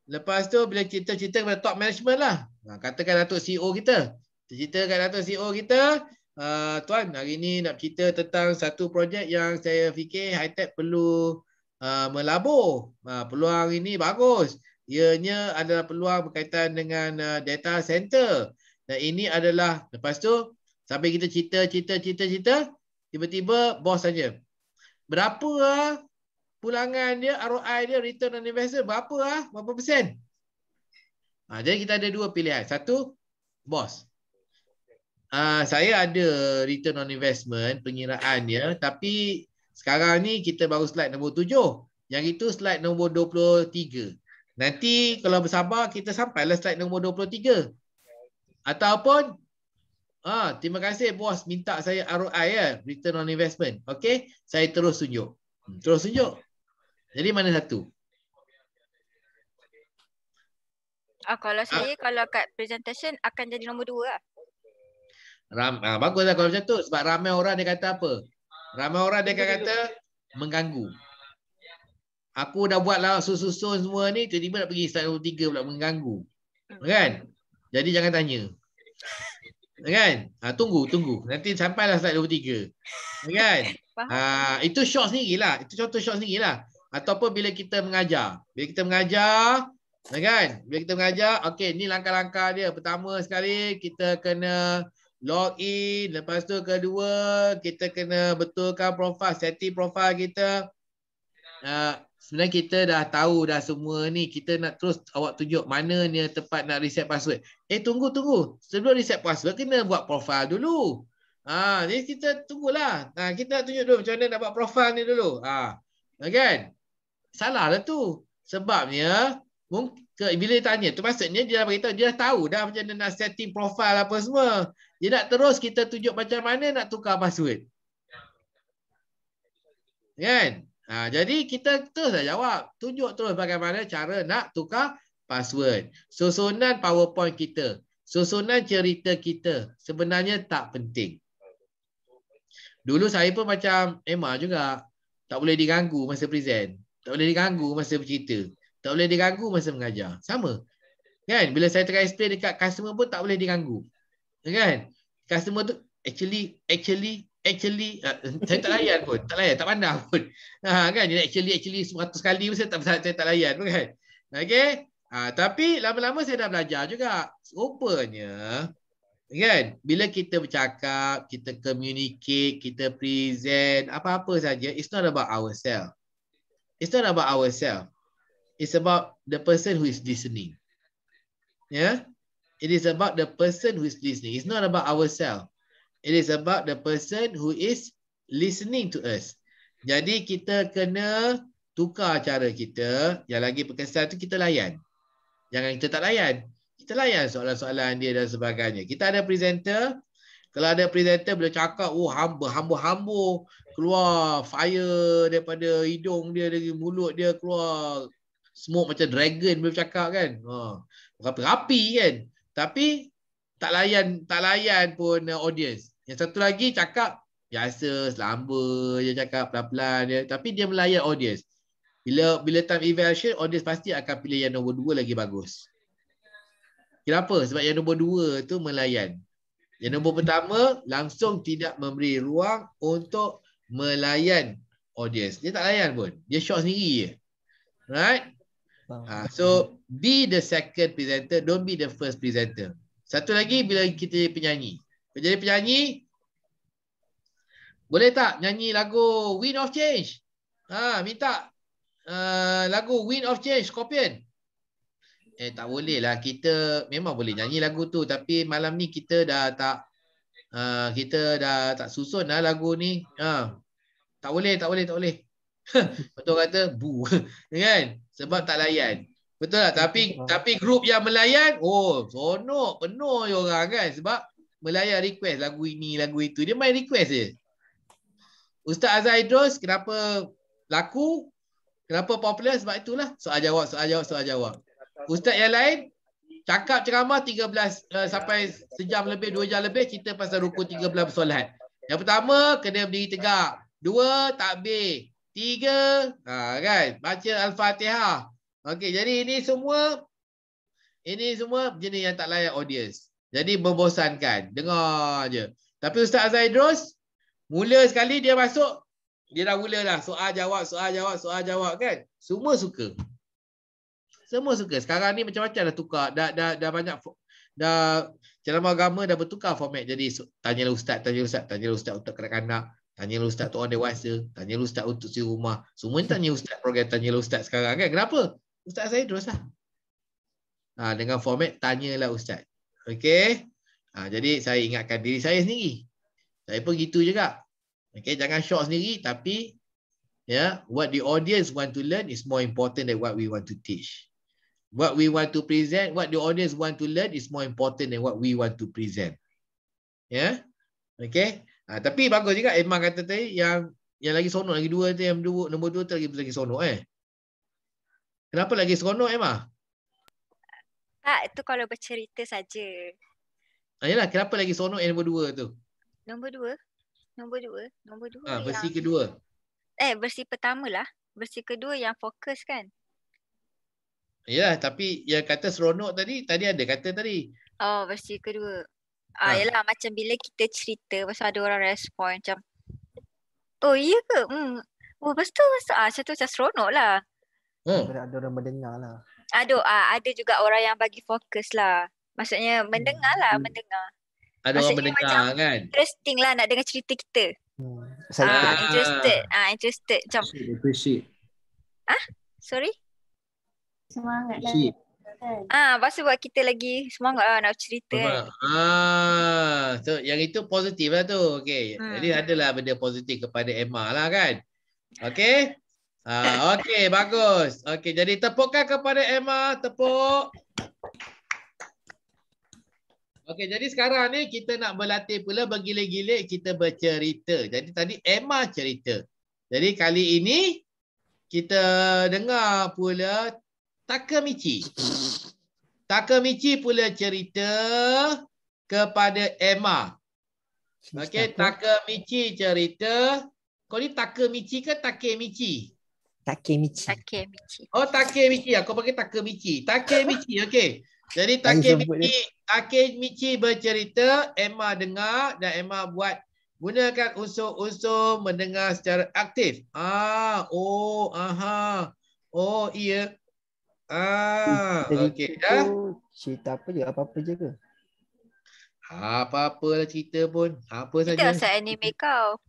Lepas tu bila kita cerita kepada top management lah. Ha, katakan Datuk C E O kita. Kita cerita kepada Datuk C E O kita. Uh, Tuan, hari ni nak cerita tentang satu projek yang saya fikir high-tech perlu uh, melabur. Uh, peluang hari ni bagus. Ianya adalah peluang berkaitan dengan uh, data center. Dan ini adalah, lepas tu sampai kita cerita-cerita-cerita-cerita, tiba-tiba bos saja. Berapa lah pulangan dia, R O I dia, return on investment, berapa lah, berapa persen? Ha, jadi kita ada dua pilihan. Satu, bos. Ha, saya ada return on investment, pengiraan dia, tapi sekarang ni kita baru slide nombor tujuh. Yang itu slide nombor dua puluh tiga. Nanti kalau bersabar, kita sampailah slide nombor dua puluh tiga. Ataupun, ah, terima kasih bos minta saya R O I ya, return on investment. Okey, saya terus tunjuk. Terus tunjuk. Jadi mana satu? Ah, kalau saya, ah. kalau kat presentation akan jadi nombor dua lah. Ram, ah, baguslah kalau macam tu. Sebab ramai orang dia kata apa? Ramai orang dia akan kata mengganggu. Aku dah buat lah susun-susun semua ni, tiba-tiba nak pergi slide nombor tiga pula mengganggu. Kan? Jadi jangan tanya. Kan? Ha, tunggu, tunggu. Nanti sampailah slide nombor tiga. Kan? Ha, itu short sendirilah. Itu contoh short sendirilah. Ataupun bila kita mengajar. Bila kita mengajar, kan? Bila kita mengajar, okey, ni langkah-langkah dia. Pertama sekali, kita kena log in. Lepas tu kedua, kita kena betulkan profil, setting profil kita. Uh, sebenarnya kita dah tahu dah semua ni. Kita nak terus awak tunjuk mana ni tepat nak reset password. Eh, tunggu, tunggu. Sebelum reset password, kena buat profil dulu. Ha, jadi kita tunggulah. Ha, kita tunjuk dulu macam mana nak buat profil ni dulu. Ha, kan? Salah lah tu. Sebabnya, mungkin bila tanya tu maksudnya dia dah beritahu, dia dah tahu dah macam mana nak setting profil apa semua. Dia nak terus kita tunjuk macam mana nak tukar password. Kan? Ha, jadi kita terus dah jawab. Tunjuk terus bagaimana cara nak tukar password. Susunan PowerPoint kita, susunan cerita kita sebenarnya tak penting. Dulu saya pun macam Emma juga. Tak boleh diganggu masa present, tak boleh diganggu masa bercerita, tak boleh diganggu masa mengajar. Sama. Kan? Bila saya tengah explain dekat customer pun tak boleh diganggu. Kan? Customer tu actually, actually, actually, uh, saya tak layan pun. Tak layan, tak pandang pun. Ha, kan? Dia actually, actually seratus kali pun saya tak, saya tak layan pun kan. Okay? Ha, tapi lama-lama saya dah belajar juga. Rupanya, kan? Bila kita bercakap, kita communicate, kita present, apa-apa saja, it's not about ourselves. It's not about ourselves. It's about the person who is listening. Yeah? It is about the person who is listening. It's not about ourselves. It is about the person who is listening to us. Jadi kita kena tukar cara kita. Yang lagi berkesan tu kita layan. Jangan kita tak layan. Kita layan soalan-soalan dia dan sebagainya. Kita ada presenter. Kalau ada presenter bila cakap, oh hamba-hamba-hamba keluar fire daripada hidung dia, dari mulut dia keluar smoke macam dragon bila cakap kan. Ha, rapi-rapi kan. Tapi tak layan, tak layan pun uh, audience. Yang satu lagi cakap biasa, selamba je cakap pelan-pelan dia, tapi dia melayan audience. Bila bila time evaluation, audience pasti akan pilih yang nombor dua lagi bagus. Kenapa? Sebab yang nombor dua tu melayan. Yang nombor pertama langsung tidak memberi ruang untuk melayan audience. Dia tak layan pun. Dia short sendiri je. Right? Uh, so, be the second presenter. Don't be the first presenter. Satu lagi, bila kita jadi penyanyi. Jadi penyanyi, boleh tak nyanyi lagu Wind of Change? Ha, minta uh, lagu Wind of Change, Scorpion. Eh, tak boleh lah. Kita memang boleh nyanyi lagu tu. Tapi malam ni kita dah tak uh, kita dah tak susun lah lagu ni. Ha. Tak boleh, tak boleh, tak boleh. Betul kata bu kan, sebab tak layan. Betul tak? Tapi tapi grup yang melayan, oh sonok penuh orang kan, sebab melayan request lagu ini lagu itu, dia main request je. Ustaz Azhar Idrus kenapa laku, kenapa popular? Sebab itulah soal jawab, soal jawab, soal jawab. Ustaz yang lain cakap ceramah tiga belas uh, sampai sejam lebih, dua jam lebih, cerita pasal rukun tiga belas solat. Yang pertama kena berdiri tegak, dua takbir, tiga, ha, kan, baca Al-Fatihah. Okey, jadi ini semua, ini semua jenis yang tak layak audience. Jadi membosankan, dengar je. Tapi Ustaz Azhar Idrus, mula sekali dia masuk, dia dah mula lah soal jawab, soal jawab, soal jawab kan. Semua suka. Semua suka. Sekarang ni macam-macam dah tukar. Dah, dah, dah banyak, dah ceramah agama dah bertukar format. Jadi tanyalah Ustaz, tanyalah Ustaz, tanyalah Ustaz untuk kanak-kanak. Tanyalah Ustaz tu orang dewasa, tanyalah Ustaz untuk si rumah. Semua ni tanya Ustaz, program tanyalah Ustaz sekarang kan. Kenapa? Ustaz saya terus lah. Ha, dengan format tanyalah Ustaz. Okey. Ha, jadi saya ingatkan diri saya sendiri. Saya pun gitu juga. Okey, jangan shock sendiri, tapi ya, yeah, what the audience want to learn is more important than what we want to teach. What we want to present, what the audience want to learn is more important than what we want to present. Ya. Yeah? Okey. Ha, tapi bagus juga Emma kata tadi yang yang lagi seronok lagi dua tu, yang dua, nombor dua tu lagi lagi seronok eh. Kenapa lagi seronok Emma? Tak, itu kalau bercerita saja. Ah, yalah, kenapa lagi seronok yang nombor dua tu? Nombor dua? Nombor dua? Nombor dua ha, versi yang... kedua. Eh, versi pertama lah. Versi kedua yang fokus kan? Yalah, tapi yang kata seronok tadi, tadi ada kata tadi. Oh, versi kedua. Ah, ha. Yalah, macam bila kita cerita, pasal ada orang respon macam, oh, iya ke? Hmm. Oh, lepas tu, ah, macam tu macam seronok lah. Hmm. Ada orang mendengar lah. Aduh, ah, ada juga orang yang bagi fokus lah. Maksudnya mendengar lah, mendengar. Ada orang mendengar kan? Interesting lah nak dengar cerita kita. Hmm. Ah, interested. Ah, interested. Macam. Appreciate. Ah, sorry? Semangat lah. Ah, pasal buat kita lagi semangat lah nak cerita. Kan? Ah, so yang itu positif lah tu. Okay. Hmm. Jadi adalah benda positif kepada Emma lah kan? Okay. Ah, okey, bagus. Okey, jadi tepukkan kepada Emma, tepuk. Okey, jadi sekarang ni kita nak berlatih pula bergilir-gilir kita bercerita. Jadi tadi Emma cerita. Jadi kali ini kita dengar pula Takemichi. Takemichi pula cerita kepada Emma. Okey, Takemichi cerita. Kau ni Takemichi ke Takemichi? Takemichi. Takemichi. Oh, Takemichi. Aku panggil Takemichi. Takemichi. Okey. Jadi Takemichi, Takemichi bercerita, Emma dengar dan Emma buat gunakan unsur-unsur mendengar secara aktif. Ah, oh, aha. Oh, iya. Ah, okey dah. Cerita apa je? Apa-apa je ke? Apa-apalah cerita pun. Apa saja. Cerita pasal anime kau.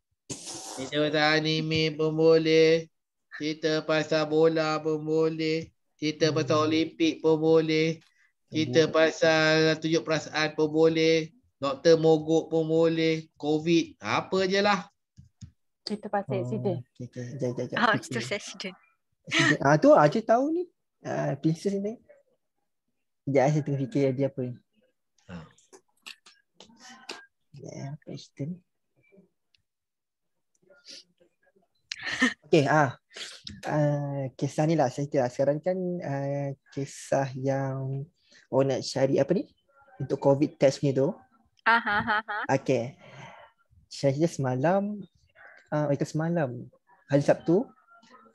Cerita pasal anime pun boleh. Cerita pasal bola pun boleh. Cerita hmm. pasal Olimpik pun boleh. Cerita hmm. pasal tunjuk perasaan pun boleh. Doktor mogok pun boleh. Covid. Apa je lah. Cerita pasal accident. Oh, okay, okay. Jat, jat, jat. Oh, cerita pasal accident. Ah, tu Acik tahu ni. Uh, Princess ni. Sekejap saya tengah fikir dia apa ni. Ah. Ya, apa cerita ni? Okay, ah, uh, kisah ni lah saya kira sekarang kan uh, kisah yang orang nak cari apa ni untuk COVID test ni tu. Aha, aha. Okay, saya kira semalam, ah, uh, semalam hari Sabtu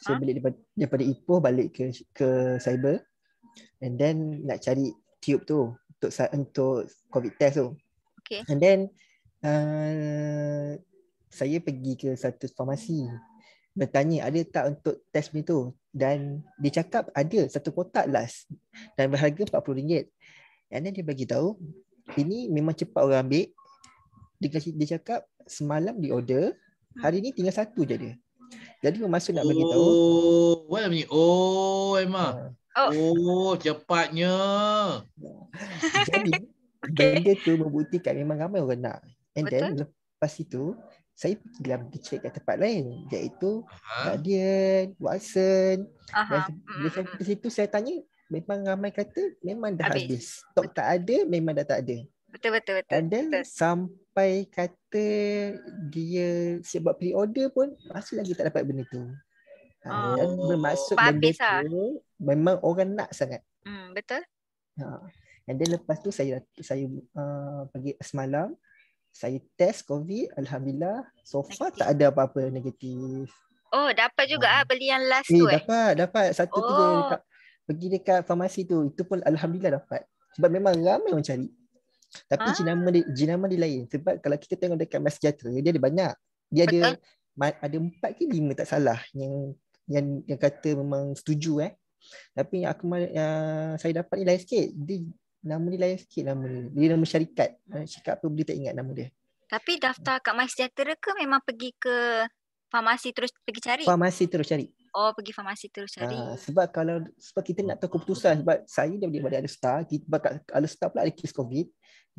saya huh? balik daripada, daripada Ipoh balik ke ke Cyber, and then nak cari tube tu untuk untuk COVID test tu. Okay. And then uh, saya pergi ke satu farmasi. Bertanya ada tak untuk test ni tu, dan dia cakap ada satu kotak last dan berharga empat puluh ringgit. And then dia bagi tahu ini memang cepat orang ambil. Dia, dia cakap semalam di order, hari ni tinggal satu je dia. Jadi maksud nak bagi tahu. Oh, what ni? Oh, Emma. Oh, oh cepatnya. Jadi benda tu membuktikan memang ramai orang nak. And betul? Then lepas itu saya pergi dalam check kat tempat lain, iaitu Guardian, Watson. Aha. Dan dari situ saya tanya, memang ramai kata memang dah habis. habis. Stok tak ada, memang dah tak ada. Betul, betul, betul. And then betul. Sampai kata dia siap buat pre-order pun, masih lagi tak dapat benda tu. Oh. Dan bermaksud benda tu lah. Memang orang nak sangat. Hmm, betul. Ha. And then lepas tu saya saya uh, pergi semalam. Saya test COVID, alhamdulillah so far negatif. Tak ada apa-apa negatif. Oh, dapat juga ah, beli yang last eh, tu eh. Dapat, dapat satu oh. tu je dekat, pergi dekat farmasi tu. Itu pun alhamdulillah dapat. Sebab memang ramai orang cari. Tapi ah. jenama dia jenama dia lain. Sebab kalau kita tengok dekat Masjatera dia ada banyak. Dia betul. Ada ada empat ke lima tak salah yang yang yang kata memang setuju eh. Tapi yang aku yang saya dapat ni lain sikit. Dia nama dia lain sikit nama dia. Dia nama syarikat. Syarikat apa boleh tak ingat nama dia. Tapi daftar kat MySejahtera ke memang pergi ke farmasi terus pergi cari? Farmasi terus cari. Oh, pergi farmasi terus cari. Ha, sebab kalau sebab kita nak tahu keputusan. Sebab saya daripada Alustar, sebab kat Alustar pula ada kes COVID.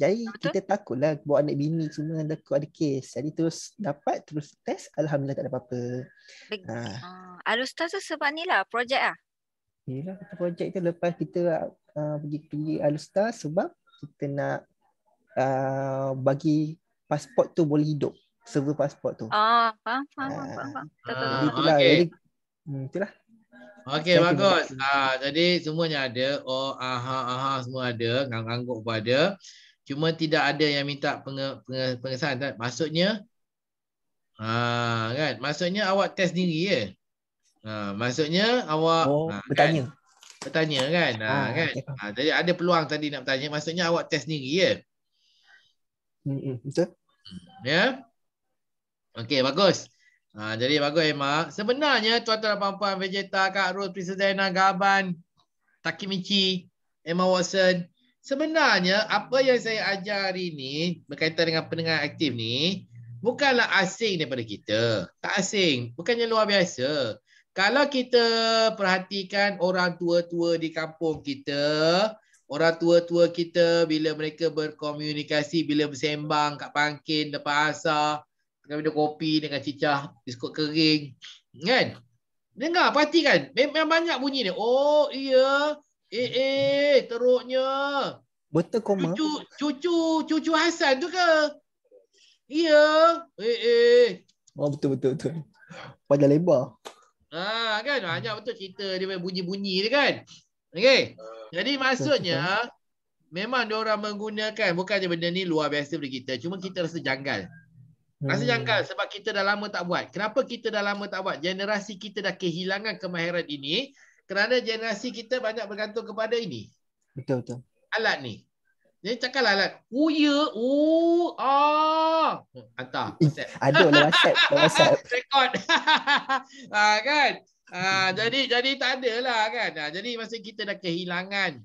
Jadi betul? Kita takutlah buat anak bini semua ada ada kes. Jadi terus dapat terus test, alhamdulillah tak ada apa-apa. Ha. Alustar tu sebab ni lah projek ah. Yalah, projek tu lepas kita Uh, pergi pergi Alustar sebab kita nak uh, bagi pasport tu boleh hidup, server pasport tu. Ah, faham faham faham. Betul betul. Itulah. Okey, bagus. Ah, jadi semuanya ada. Oh, aha, aha, semua ada. Ngangguk pun ada. Cuma tidak ada yang minta penge, penge, pengesahan. Tak? Maksudnya, ah, kan? Maksudnya awak test diri ya? Ah, maksudnya awak oh, ah, bertanya. Kan? Bertanya kan? Ah, ah, kan? Okay. Ah, jadi ada peluang tadi nak bertanya. Maksudnya awak test diri ya? Mm-mm, betul. Ya? Yeah? Okey, bagus. Ha, jadi bagus Emma. Sebenarnya tuan-tuan dan puan-puan, Vegeta, Kak Ros, Prisa Zainal, Gaban, Takemichi, Emma Watson, sebenarnya apa yang saya ajar hari ini berkaitan dengan pendengaran aktif ni bukanlah asing daripada kita. Tak asing. Bukannya luar biasa. Kalau kita perhatikan orang tua-tua di kampung kita, orang tua-tua kita bila mereka berkomunikasi, bila bersembang kat pangkin, depan asar, dengan kopi, dengan cicah, biskut kering. Kan? Dengar, perhatikan. Memang banyak bunyi dia. Oh, iya. Eh, eh, teruknya. Betul koma. Cucu, cucu, cucu Hasan tu ke? Iya. Eh, eh. Oh, betul, betul, betul. Pada lebar. Ah, kan? Banyak betul cerita dia bunyi-bunyi dia kan? Okey. Jadi maksudnya, memang diorang menggunakan, bukannya benda ni luar biasa daripada kita. Cuma kita rasa janggal. Rasa jangkal sebab kita dah lama tak buat. Kenapa kita dah lama tak buat? Generasi kita dah kehilangan kemahiran ini kerana generasi kita banyak bergantung kepada ini. Betul-betul. Alat ni. Jadi cakaplah alat. Oh ya, oh, ah. Hantar. Aduh, lewat WhatsApp. WhatsApp. Rekod. ha, kan? Ha, jadi jadi tak ada lah kan? Ha, jadi masa kita dah kehilangan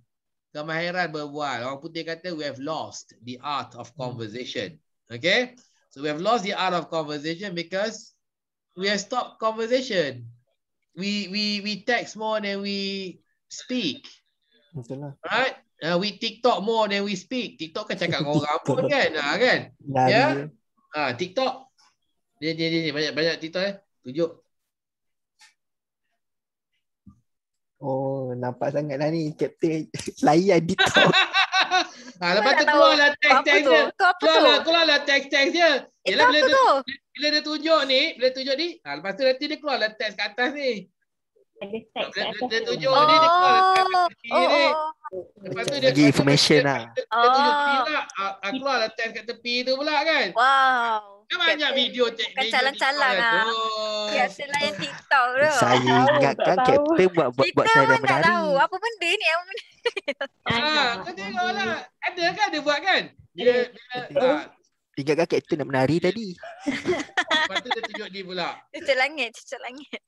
kemahiran berbual. Orang putih kata we have lost the art of conversation. Okay? So we have lost the art of conversation because we have stopped conversation. We we we text more than we speak. Betul lah. Right? Uh, we TikTok more than we speak. TikTok kan cakap dengan orang pun kan? Ha, kan? Ya. Yeah? Ha, TikTok. Dia dia dia banyak-banyak TikTok eh. Tunjuk. Oh, nampak sangatlah ni Captain layan TikTok. Ha, lepas tu keluarlah teks-teks dia. Keluarlah, keluarlah teks-teks dia. Yelah, bila, dia bila dia tunjuk ni, bila tunjuk ni, ha, lepas tu nanti dia keluarlah teks kat atas ni. Ada teks kat atas. Dia tunjuk oh. ni, dia keluarlah teks kat tepi oh. ni. Lepas tu dia tunjuk information dia, lah. Dia, dia, dia tunjuk oh. pula, ha, ha, keluarlah teks kat tepi tu pula kan. Wow. Kan banyak video teks. Kan calang-calang lah. Biasa layan TikTok tu. Saya ingatkan Captain buat saya dah menari. Kita pun tak tahu. Apa benda ni? Apa benda ni? Ah, kau tengoklah. Ada kan dia buat kan? Dia ingatkan Captain nak menari tadi. Lepas tu dia tunjuk dia pula. Cucuk langit, cucuk langit.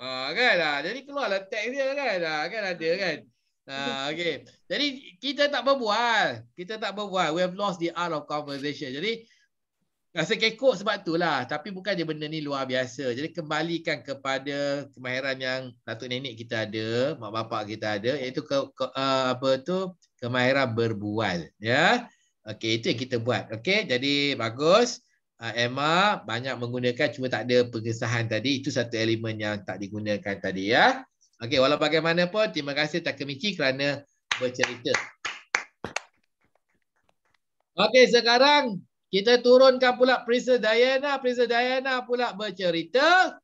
Ah, kan lah. Jadi keluarlah teks dia kan. Ah, kan ada kan. Ah, okey. Jadi kita tak berbual. Kita tak berbual. We have lost the art of conversation. Jadi rasa kekok sebab itulah. Tapi bukan je benda ni luar biasa. Jadi kembalikan kepada kemahiran yang datuk nenek kita ada, mak bapak kita ada, iaitu ke, ke, uh, apa tu kemahiran berbual, ya. Okey, itu yang kita buat. Okey, jadi bagus. Uh, Emma banyak menggunakan cuma tak ada pengesahan tadi. Itu satu elemen yang tak digunakan tadi, ya. Okey, walau bagaimanapun terima kasih Takemichi kerana bercerita. Okey, sekarang kita turunkan pula Prisa Diana. Prisa Diana pula bercerita.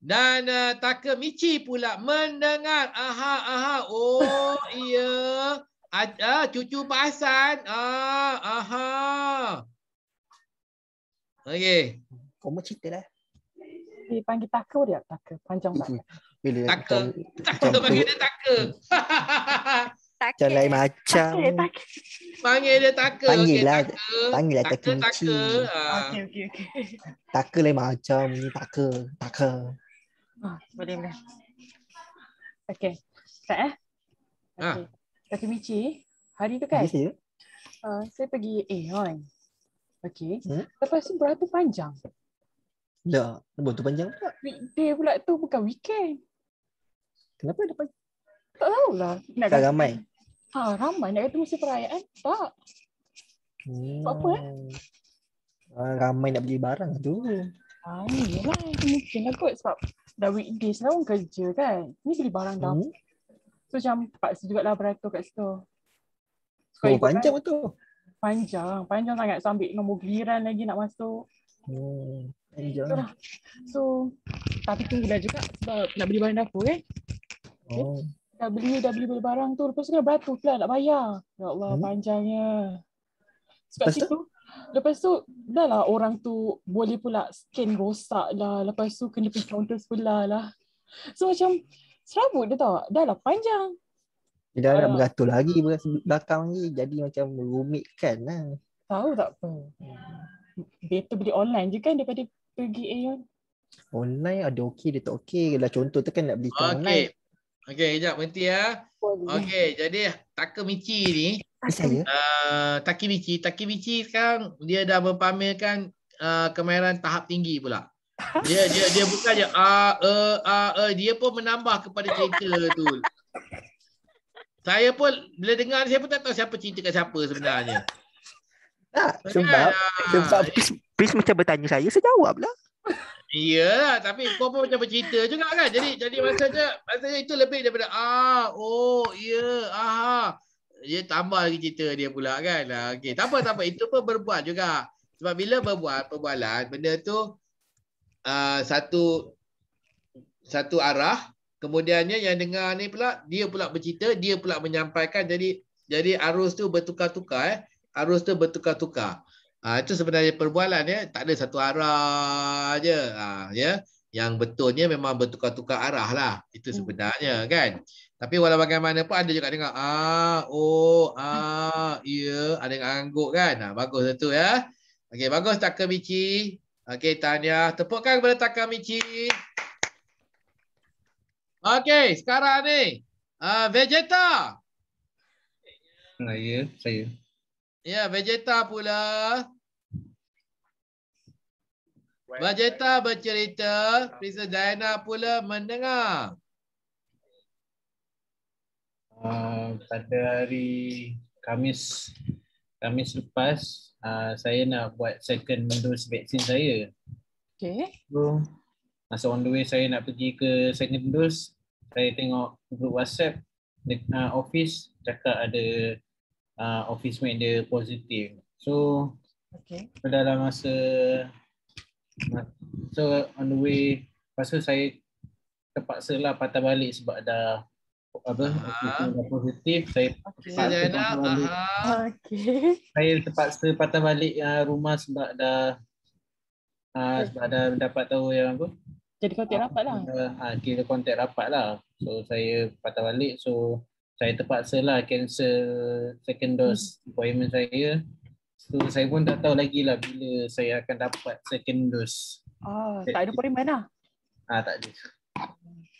Dan uh, Takemichi pula mendengar. Aha, aha. Oh, iya. Ah, cucu Pak Hasan. Ah, aha. Okey. Kamu cerita lah. Dipanggil Taka dia? Taka. Panjang tak? Taka. Taka tu panggil dia Taka. Macam lain macam. Panggil dia Taka. Panggil lah. Panggil lah Takemichi. Okey, okey, okey. Taka lain macam ni. Taka. Taka. Oh, boleh, boleh. Okey. Ustaz eh? Okey. Takemichi, hari tu kan? Ya. Uh, saya pergi Aeon. Okey. Hmm? Lepas tu beratur panjang. Tak. Beratur panjang pula. Weekday pula tu bukan weekend. Kenapa ada panjang? Tak tahulah. Nak tak ramai? Ha, ramai. Nak kata mesti perayaan? Tak. Hmm. Buat apa eh? Ah, ramai nak beli barang tu. Ah, ni lah. Mungkin lah kot sebab dah weekdays lah orang kerja kan. Ni beli barang dah. Hmm. So macam paksa jugalah beratur kat situ. So, oh, panjang kan? Betul. Panjang. Panjang sangat. So ambil nombor giliran lagi nak masuk. Hmm. So, tapi tunggu dah juga sebab nak beli barang dapur kan. Okay? Oh. Dah beli, dah beli barang tu. Lepas tu kena beratur pula nak bayar. Ya Allah, hmm. panjangnya. Sebab lepas situ, lepas tu dah lah orang tu boleh pula skin rosak lah. Lepas tu kena pergi counter sebelah lah. So macam serabut dia tau. Dah lah panjang. Dia dah nak beratur lagi, belakang lagi. Jadi macam merumitkan lah. Tahu tak apa. Better beli online je kan daripada pergi Aeon. Online ada okey, dia tak okey. Kalau contoh tu kan nak beli okay. online. Okey, sekejap berhenti ya. Okey, jadi Takemichi ni. Uh, Takemichi. Takemichi sekarang dia dah mempamerkan uh, kemahiran tahap tinggi pula. Dia dia dia bukan je uh, uh, uh, uh, dia pun menambah kepada cerita tu. Saya pun bila dengar saya pun tak tahu siapa cerita kat siapa sebenarnya. Tak, sebab sebab Pris, Pris macam bertanya saya, saya jawab lah. Iyalah, tapi kau pun macam bercerita juga kan. Jadi jadi maksudnya, maksudnya itu lebih daripada ah, oh, ya, yeah, ah. Dia tambah lagi cerita dia pula kan. Okey, tak apa, tak apa. Itu pun berbual juga. Sebab bila berbual perbualan, benda tu uh, satu satu arah, kemudiannya yang dengar ni pula dia pula bercerita, dia pula menyampaikan. Jadi jadi arus tu bertukar-tukar eh. Arus tu bertukar-tukar. Ha, itu sebenarnya perbualan ya, tak ada satu arah aje ha, ya. Yang betulnya memang bertukar-tukar arah lah itu sebenarnya hmm. kan. Tapi walau bagaimanapun ada juga dengar ah, oh, ah, ya, yeah. ada yang angguk kan. Ha, bagus itu ya. Okey, bagus Takemichi. Okey, tahniah. Tepukkan kepada Takemichi. Okey, sekarang ni uh, Vegeta. Saya, saya. Ya, Vegeta pula. Vegeta bercerita, Princess Diana pula mendengar. Uh, pada hari Khamis, Khamis lepas, uh, saya nak buat second dose vaksin saya. Okay. So, masa on the way saya nak pergi ke second dose, saya tengok grup WhatsApp, uh, office, cakap ada Uh, office mate dia positif. So okay. dalam masa so on the way pasal saya terpaksa lah patah balik sebab dah apa uh-huh. dah positif saya okay. terpaksa Jana, patah balik. Uh-huh. Okay. Saya terpaksa patah balik uh, rumah sebab dah uh, sebab dah dapat tahu yang apa. Jadi kontak rapat lah. Ah uh, kira kontak rapat lah. So saya patah balik so saya terpaksa lah cancel second dose appointment saya. So saya pun tak tahu lagi lah bila saya akan dapat second dose. Oh, tak, tak ada appointment lah? Ah, tak ada.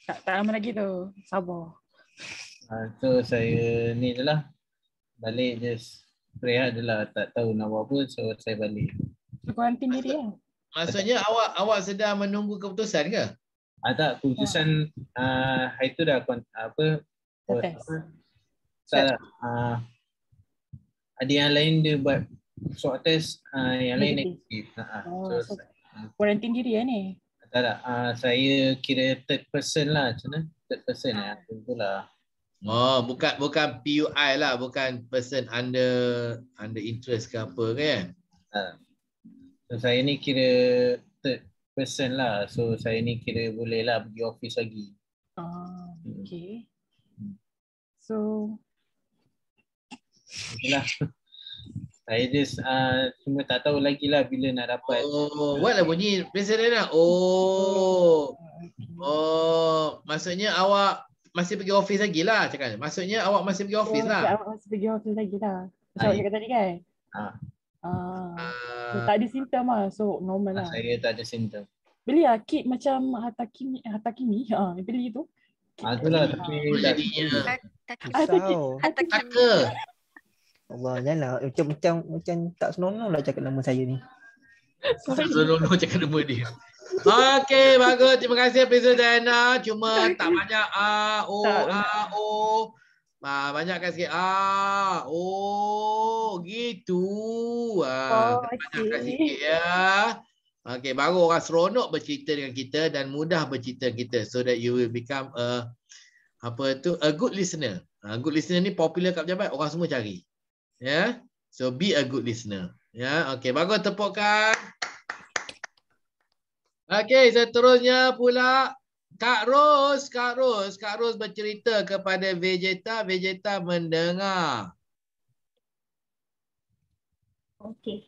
Tak, tak lama lagi tu. Sabar. Ah, so saya ni je lah. Balik just rehat je lah. Tak tahu nak buat apa. So saya balik. Kuarantin diri lah. Maksudnya awak awak sedang menunggu keputusan ke? Ah, tak. Keputusan ah. Ah, hari tu dah apa Oh, tak lah. Uh, ada yang lain dia buat swab test, uh, yang lain negatif. Oh, so, so, kuarantin diri lah ni? Tak tak. Uh, saya kira third person lah. Macam mana? Third person lah. Itulah. Oh, bukan bukan P U I lah. Bukan person under under interest ke apa kan? Uh, so, saya ni kira third person lah. So, saya ni kira boleh lah pergi office lagi. Oh, okay. So, itulah. Saya just uh, cuma tak tahu lagi lah bila nak dapat. Oh, buatlah bunyi. Biasanya nak. Oh. Oh. Maksudnya awak masih pergi office lagi lah. Cakap. Maksudnya awak masih pergi office oh, lah. Awak masih pergi office lagi lah. Macam awak cakap tadi kan? Ha. Uh, so, tak ada simptom lah. So, normal lah. Saya tak ada simptom. Beli lah kit macam Hatakimi. Hatakimi. Ha, beli tu. Adalah tapi tak taka. Allah janganlah macam macam macam tak senonoh lah cakap nama saya ni. Tak senonoh cakap nama dia. Okey bagus terima kasih Princess Diana cuma tak banyak a o a o. Ah banyakkan sikit ah oh gitu. Ah banyakkan sikit ya. Okey, baru orang seronok bercerita dengan kita dan mudah bercerita kita so that you will become a apa tu a good listener. A good listener ni popular kat pejabat, orang semua cari. Ya. Yeah? So be a good listener. Ya. Yeah? Okey, bagus tepukkan. Okey, seterusnya pula Kak Ros, Kak Ros, Kak Ros bercerita kepada Vegeta, Vegeta mendengar. Okey.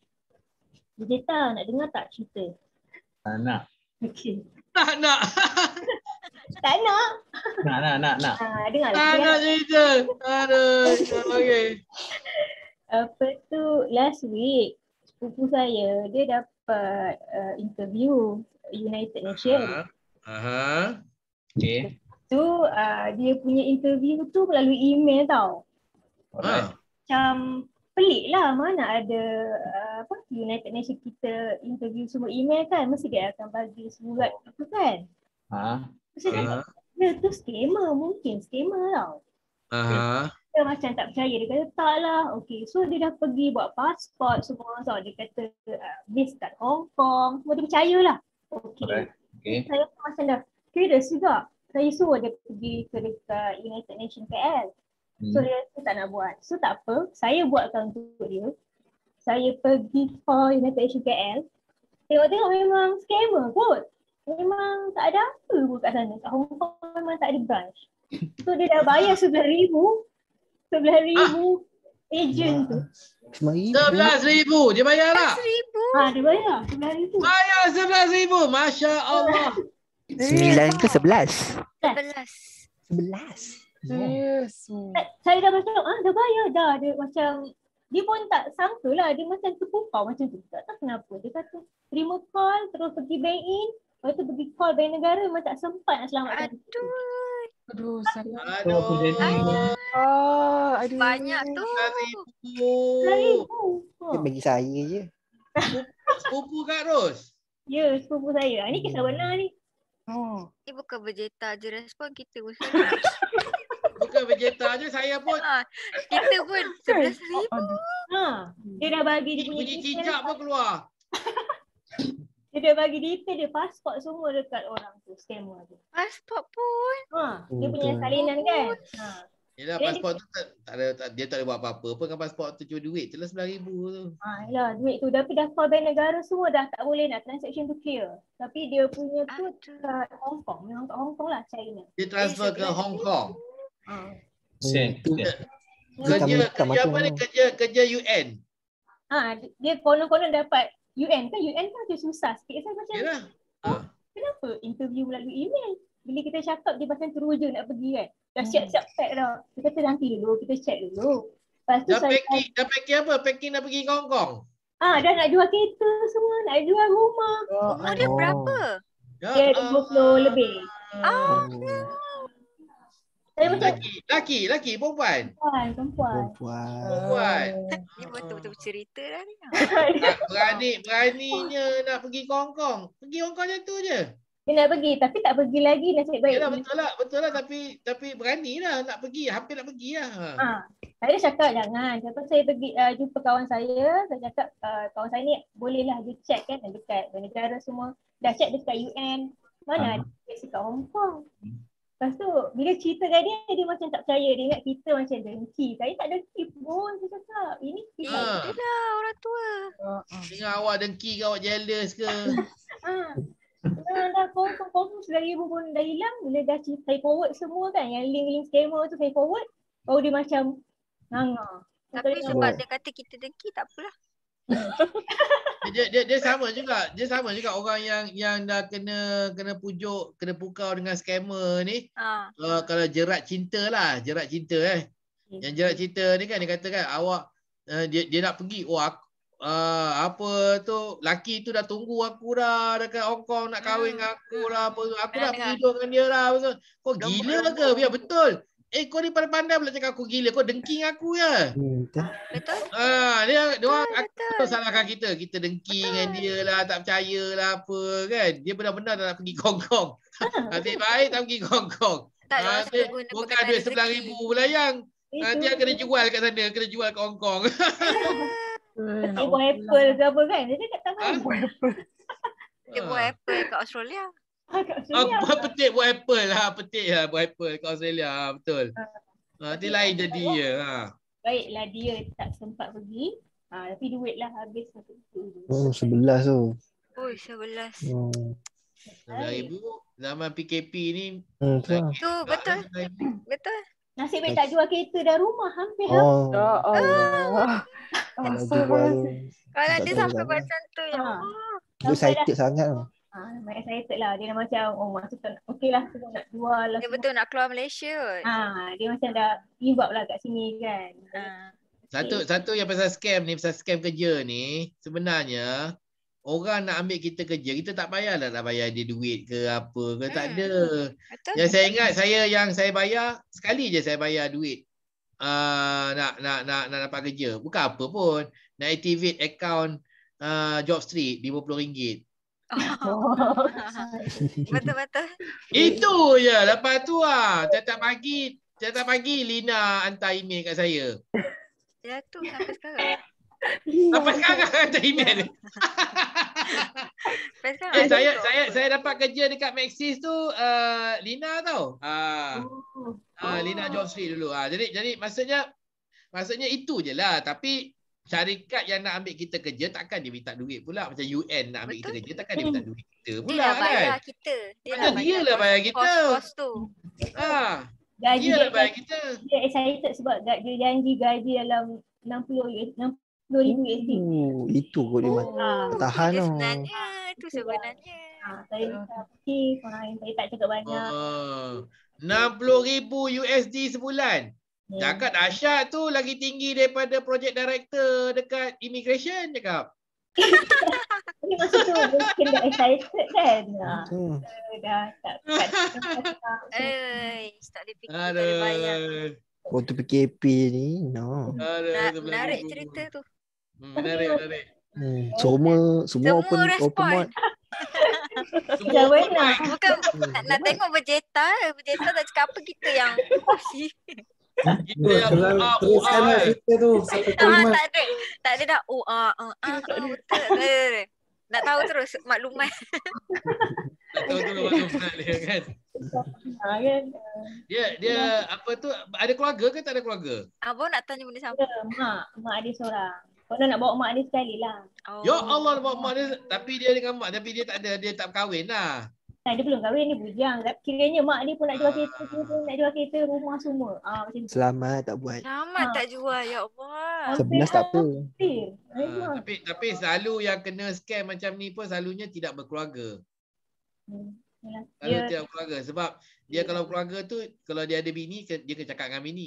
Vegeta nak dengar tak cerita? Tak nak. Okey. Tak nak. Tak nak. Nak nak nak nak. Ha, dengar. Tak nak cerita. Aduh, okey. Apa tu last week sepupu saya dia dapat uh, interview United Nations. Aha. Uh-huh. Okey. Tu uh, dia punya interview tu melalui email tau. Alright. Uh. Macam pelik lah, mana ada uh, apa United Nations kita interview semua email kan, mesti dia akan bagi surat apa kan. Uh-huh. Mesti uh-huh. Dia tu skema, mungkin skema tau. Uh-huh. Dia macam tak percaya, dia kata tak lah. Okay, so dia dah pergi buat pasport semua, so dia kata uh, based kat Hong Kong, semua dia percayalah. Okay. Alright. Okay. Saya macam dah curious juga. Saya suruh dia pergi ke dekat United Nations K L. Hmm. So dia tak nak buat. So tak apa, saya buatkan untuk dia. Saya pergi ke United Nations K L. Tengok-tengok memang scammer kot. Memang tak ada apa pun kat sana. Kat Hong Kong memang tak ada branch. So dia dah bayar sebelas ribu. sebelas ribu ejen tu. sebelas ribu dia bayar tak? sebelas ribu. Ha, dia bayar sebelas ribu. Bayar sebelas ribu. Masya Allah. sembilan ke sebelas? sebelas. sebelas. Yes. Saya dah macam ah dah bayar dah. Dia macam dia pun tak sangka lah. Dia macam terpukau macam tu. Tak tahu kenapa. Dia kata terima call terus pergi bank in. Lepas tu pergi call bank negara memang tak sempat nak selamatkan. Aduh. Aduh, salah. Aduh. Aduh. Oh, aduh. Banyak tu. seribu. Dia bagi saya je. Sepupu Kak Ros. Ya, sepupu saya. Ini kisah benar ni. Oh. Dia bukan berjeta je respon kita. Bukan berjeta je, saya pun. Ha, kita pun sebelas ribu. Ha, dia dah bagi dia punya. Bunyi cicak pun keluar. Dia bagi detail dia pasport semua dekat orang tu, scammer tu. Pasport pun? Ha, dia punya salinan kan? Ha. Yelah pasport tu tak, tak ada, tak, dia tak boleh buat apa-apa pun kan pasport tu cuma duit je lah sembilan ribu tu. Ha, yelah duit tu tapi dah call bank negara semua dah tak boleh nak transaction tu clear. Tapi dia punya tu kat Hong Kong, memang kat Hong Kong lah China. Dia transfer ke Hong Kong? Ha. Sen. Kerja apa ni? Kerja, kerja U N? Ha, dia konon-konon dapat U N kan, U N kan dia susah sikit. Saya macam, yeah. Oh, kenapa interview melalui email? Bila kita cakap dia macam teruja nak pergi kan. Dah siap-siap pack dah. Dia kata nanti dulu, kita check dulu. Lepas tu dah saya packing, dah packing apa? Packing nak pergi Hong Kong? Ah, dah nak jual kereta semua, nak jual rumah. Oh, umur dia berapa? Dia dua puluh uh, lebih. Ah, oh. Saya macam laki, laki, perempuan. Perempuan, perempuan. Perempuan. Ini betul-betul cerita dah ni. Berani, beraninya nak pergi ke Hong Kong. Pergi Hong Kong macam tu je. Dia nak pergi tapi tak pergi lagi nasib baik. Yalah, betul lah, betul lah tapi tapi berani lah nak pergi, hampir nak pergi lah. Ha. Saya cakap jangan. Sebab saya pergi uh, jumpa kawan saya, saya cakap uh, kawan saya ni bolehlah dia check kan dekat negara semua. Dah check dekat U N. Mana ada dekat Hong Kong. Lepas tu bila cerita kat dia, dia macam tak percaya. Dia ingat kita macam dengki. Saya tak dengki pun, saya cakap. Ini kita ha. Itulah orang tua. Dengar awak dengki ke awak jealous ke? Haa. Nah, dah confirm sembilan ribu pun dah hilang. Bila dah cerita, saya forward semua kan. Yang link-link scammer tu saya forward. Baru dia macam nganga. Tapi dia sebab dia kata kita dengki tak apalah. dia, dia dia sama juga. Dia sama juga orang yang yang dah kena kena pujuk, kena pukau dengan scammer ni. Ha. Uh, kalau jerat cinta lah, jerat cinta eh. Okay. Yang jerat cinta ni kan dia katakan awak uh, dia dia nak pergi. Oh aku, uh, apa tu laki tu dah tunggu aku dah dekat Hong Kong nak kahwin hmm. dengan aku lah. Apa, aku dah pergi duduk dengan dia lah. Kau gila ke? Biar betul. Eh kau ni pandai-pandai pula cakap aku gila. Kau dengki dengan aku ya. Betul. Ah, dia dia orang betul salahkan kita. Kita dengki betul dengan dia lah, tak percaya lah apa kan. Dia benar-benar dah nak pergi Hong Kong. Nasib baik tak pergi Hong Kong. Tak ah, dia guna bukan duit sembilan ribu pula yang. Nanti kena jual kat sana, kena jual kat Hong Kong. Dia buat apple ke apa kan? Dia cakap tak main. Dia buat apple kat Australia. Ah, apa petik buat apple lah, petik lah buat apple kat Australia, ha, betul. Ha, dia lain jadi dia. Ha. Baiklah dia tak sempat pergi. Ha, tapi duitlah habis satu tu. Oh, sebelas tu. Oi, sebelas. Hmm. dua ribu zaman P K P ni. Hmm, tu betul. Betul. Nasib baik tak jual kereta dan rumah hampir. Oh. Oh. Oh. Ah. Kalau jual, kalau dia sampai macam tu ya. Dia excited sangat lah. Ah, memang excited lah. Dia macam oh maksudnya okey lah kita nak jual lah. Dia betul nak keluar Malaysia. Ah, dia macam dah give up lah kat sini kan. Ah. Satu satu yang pasal scam ni, pasal scam kerja ni, sebenarnya orang nak ambil kita kerja, kita tak payahlah nak bayar dia duit ke apa ke, hmm. tak ada. Betul. Yang saya ingat saya yang saya bayar, sekali je saya bayar duit uh, nak, nak nak nak dapat kerja. Bukan apa pun, nak activate account uh, JobStreet lima puluh ringgit. Oh. Betul-betul. Itu je. Lepas tu lah, tiap-tiap pagi, tiap-tiap pagi Lina hantar email kat saya. Ya tu sampai sekarang. Sampai sekarang hantar email. Eh, saya saya saya dapat kerja dekat Maxis tu uh, Lina tau. Ah. Uh, uh, Lina JobStreet dulu. Ah uh, jadi jadi maksudnya maksudnya itu je lah, tapi syarikat yang nak ambil kita kerja takkan dia minta duit pula, macam U N nak ambil betul? Kita kerja takkan dia minta duit kita pula dia kan. Dia bayar kita. Dia lah bayar, bayar, bayar kita. Kos tu. Ah. Gaji dia, dia, kita. Dia excited sebab dia janji gaji dalam enam puluh ribu U S D. Oh, itu kot dia oh, tahan tu. Sebenarnya, itu sebenarnya. Ah, saya minta fikir, korang yang saya tak cakap banyak. enam puluh ribu U S D sebulan. Yeah. Cakap dahsyat tu lagi tinggi daripada project director dekat immigration cakap. Ini masa tu mungkin dah excited kan. Hmm. So, dah tak tak eh tak boleh fikir, tak boleh bayang. Waktu P K P ni no. Aduh, menarik cerita tu. Hmm, menarik menarik. Hmm. Semua semua open open mic. Semua benar. Bukan nak tengok berjeta, berjeta tak cakap apa kita yang kita teruskanlah cerita tu sampai kelima. Tak ada. Tak ada dah. Oh ah ah betul. Nak tahu terus maklumat. Nak tahu terus maklumat dia kan. Dia dia apa tu, ada keluarga ke tak ada keluarga? Abang nak tanya benda sama. Mak, mak dia seorang. Kalau nak bawa mak dia sekali lah. Oh. Ya Allah nak bawa mak dia, tapi dia dengan mak tapi dia tak ada, dia tak berkahwin lah. Nah, dia belum kahwin, dia bujang. Kiranya mak dia pun nak jual kereta, ah. nak jual kereta rumah semua. Ah, macam tu. Selamat tak buat. Selamat ha. tak jual, ya Allah. sebelas tak apa. Ah, tapi tapi selalu yang kena scam macam ni pun selalunya tidak berkeluarga. Hmm. Selalu dia, tidak berkeluarga sebab dia kalau keluarga tu, kalau dia ada bini, dia kena cakap dengan bini.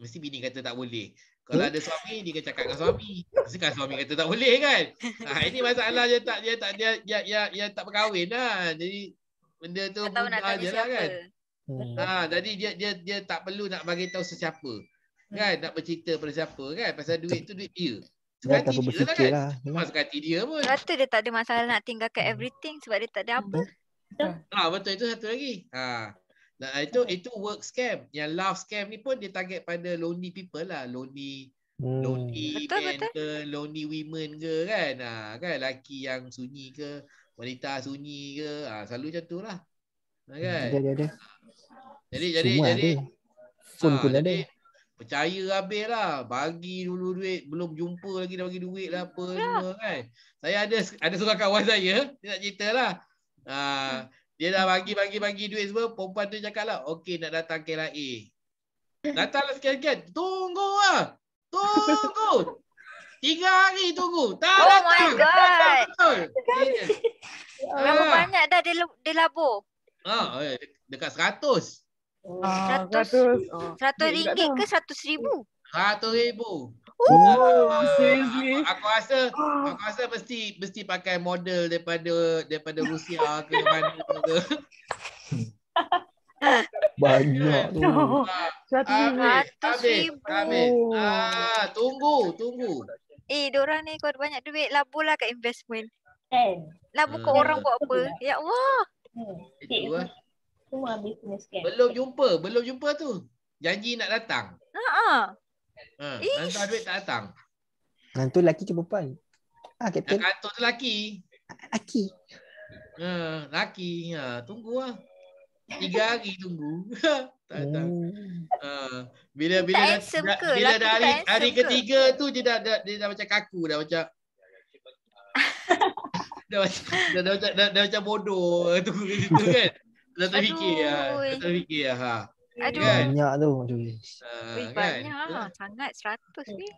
Mesti bini kata tak boleh. Kalau ada suami, dia cakap dengan suami. Sekarang suami kata tak boleh kan. Ah, ini masalah dia tak dia tak dia dia, dia, dia tak berkahwin lah. Jadi benda tu mudah je lah kan. Hmm. Ha, jadi dia dia dia tak perlu nak bagi tahu sesiapa. Kan nak bercerita pada siapa kan, pasal duit tu duit dia. Sekati dia, dia lah kan. Lah. Mas sekati dia pun. Rata dia tak ada masalah nak tinggalkan everything sebab dia tak ada apa. Ha, betul, itu satu lagi. Ha. Nah, itu itu work scam. Yang love scam ni pun dia target pada lonely people lah, lonely hmm. lonely betul, man betul. Ke, lonely women ke kan. Ha, kan lelaki yang sunyi ke, wanita sunyi ke, ha, selalu macam tu lah kan? Ada, ada, ada. Jadi, jadi, semua jadi phone ha, pun jadi, ada. Percaya habis lah, bagi dulu duit, belum jumpa lagi dah bagi duit lah apa ya. Semua kan. Saya ada ada seorang kawan saya, dia nak cerita lah ha, dia dah bagi-bagi-bagi duit semua, perempuan tu cakap lah, okey nak datang K L A. Datanglah sekian-sekian, tunggu lah, tunggu. Tiga hari tunggu. Tak oh datang. Oh my god. Berapa ah. banyak dah dia, dia labur? Ah, dekat seratus. Ah, seratus. Seratus ringgit ke seratus ribu? Seratus ribu. Oh, seriously. Aku rasa, aku rasa mesti mesti pakai model daripada daripada Rusia ke mana ke. Banyak tu. Seratus ribu. Ah, tunggu, tunggu. Eh, diorang ni kau banyak duit, labulah kat investment. Eh. Labu hmm. kat orang buat apa? Ya Allah. Hmm. Itu lah. Semua business kan. Belum jumpa, belum jumpa tu. Janji nak datang. Ha-ha. Ha. Hantar duit tak datang. Hantu lelaki ke perempuan? Ah, Captain. Hantu tu lelaki. Lelaki. Ha, lelaki. Ha, tunggu lah. Tiga hari tunggu. Tak datang. Ha, bila bila dah, dah, bila dah hari, hari ketiga tu dia dah, dah dia dah macam kaku dah macam dah macam dah, dah, dah, dah, dah macam bodoh tu gitu kan. Dah terfikir ah, dah terfikir ah. Ha. Aduh. Kan? Banyak tu aduh. Uh, Ui, kan? Banyak ah, sangat seratus ni.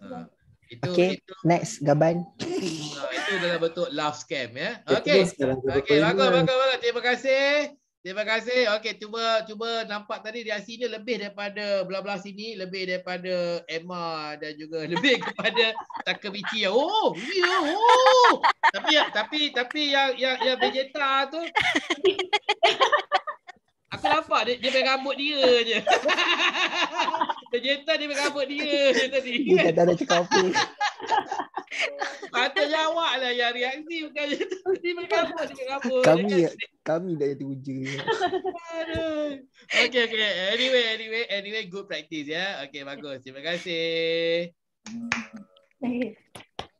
Uh, itu okay. Itu next gaban. Uh, itu dalam bentuk love scam ya. Okey. Okey, bagus bagus bagus. Terima kasih. Terima kasih. Okey, cuba cuba nampak tadi reaksi dia lebih daripada belah-belah sini, lebih daripada Emma dan juga lebih kepada Takemichi. Oh, ya. Oh. Tapi tapi tapi yang yang yang Vegeta tu aku nampak dia dia pakai rambut dia je. Vegeta dia pakai rambut dia je tadi. Dia tak ada cakap apa. Patutnya awak lah yang reaksi bukan dia berkabut dengan kabut. Kami kami dah jadi uja. Aduh. Okey okey. Anyway anyway anyway good practice ya. Okey bagus. Terima kasih.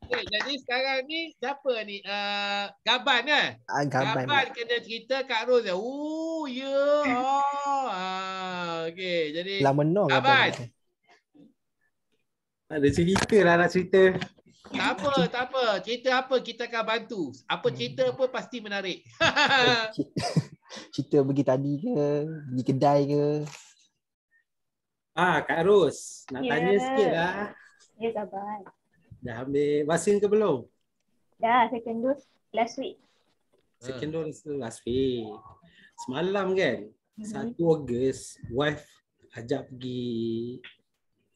Okay, jadi sekarang ni siapa ni? Uh, Gaban kan? Ah, Gaban. Gaban kena cerita Kak Ros. Oh ya. Yeah. Oh. Ah okey. Jadi lah menong Gaban. Gaban. Ada cerita lah nak cerita. Tak apa, tak apa. Cerita apa kita akan bantu. Apa cerita pun pasti menarik. Cerita pergi tadi ke, pergi kedai ke. Ah, Kak Ros, nak yeah. tanya sikit lah. Ya, yeah, sabar. Dah ambil vaksin ke belum? Dah, second dose last week. Second dose last week. Semalam kan, mm-hmm. satu Ogos, wife ajak pergi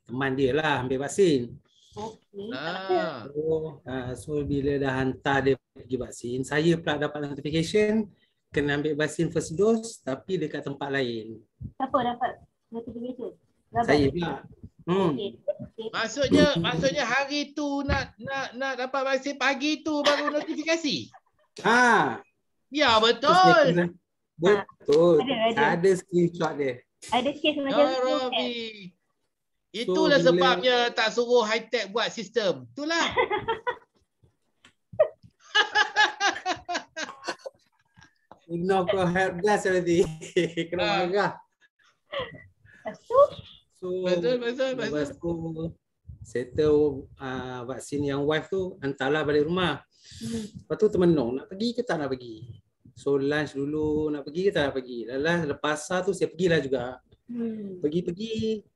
teman dia lah ambil vaksin. Okay. Ah. So, uh, so bila dah hantar dia pergi vaksin, saya pula dapat notification kena ambil vaksin first dose tapi dekat tempat lain. Siapa dapat notification? Dapat. Saya pula. Hmm. Okay. Okay. Maksudnya maksudnya hari tu nak nak nak dapat vaksin pagi tu baru notifikasi. Ha. Ya betul. Kena, betul. Ha. Ada, ada. Ada screenshot dia. Ada kes macam tu. Itulah so, sebabnya bila... tak suruh high tech buat sistem. Itulah. No kau helpless already. Kena marah. So, betul betul betul. Tu, settle uh, vaksin yang wife tu hantarlah balik rumah. Hmm. Lepas tu termenung nak pergi ke tak nak pergi. So lunch dulu nak pergi ke tak nak pergi. Lepas pasar tu saya pergilah juga. Hmm. Pergi-pergi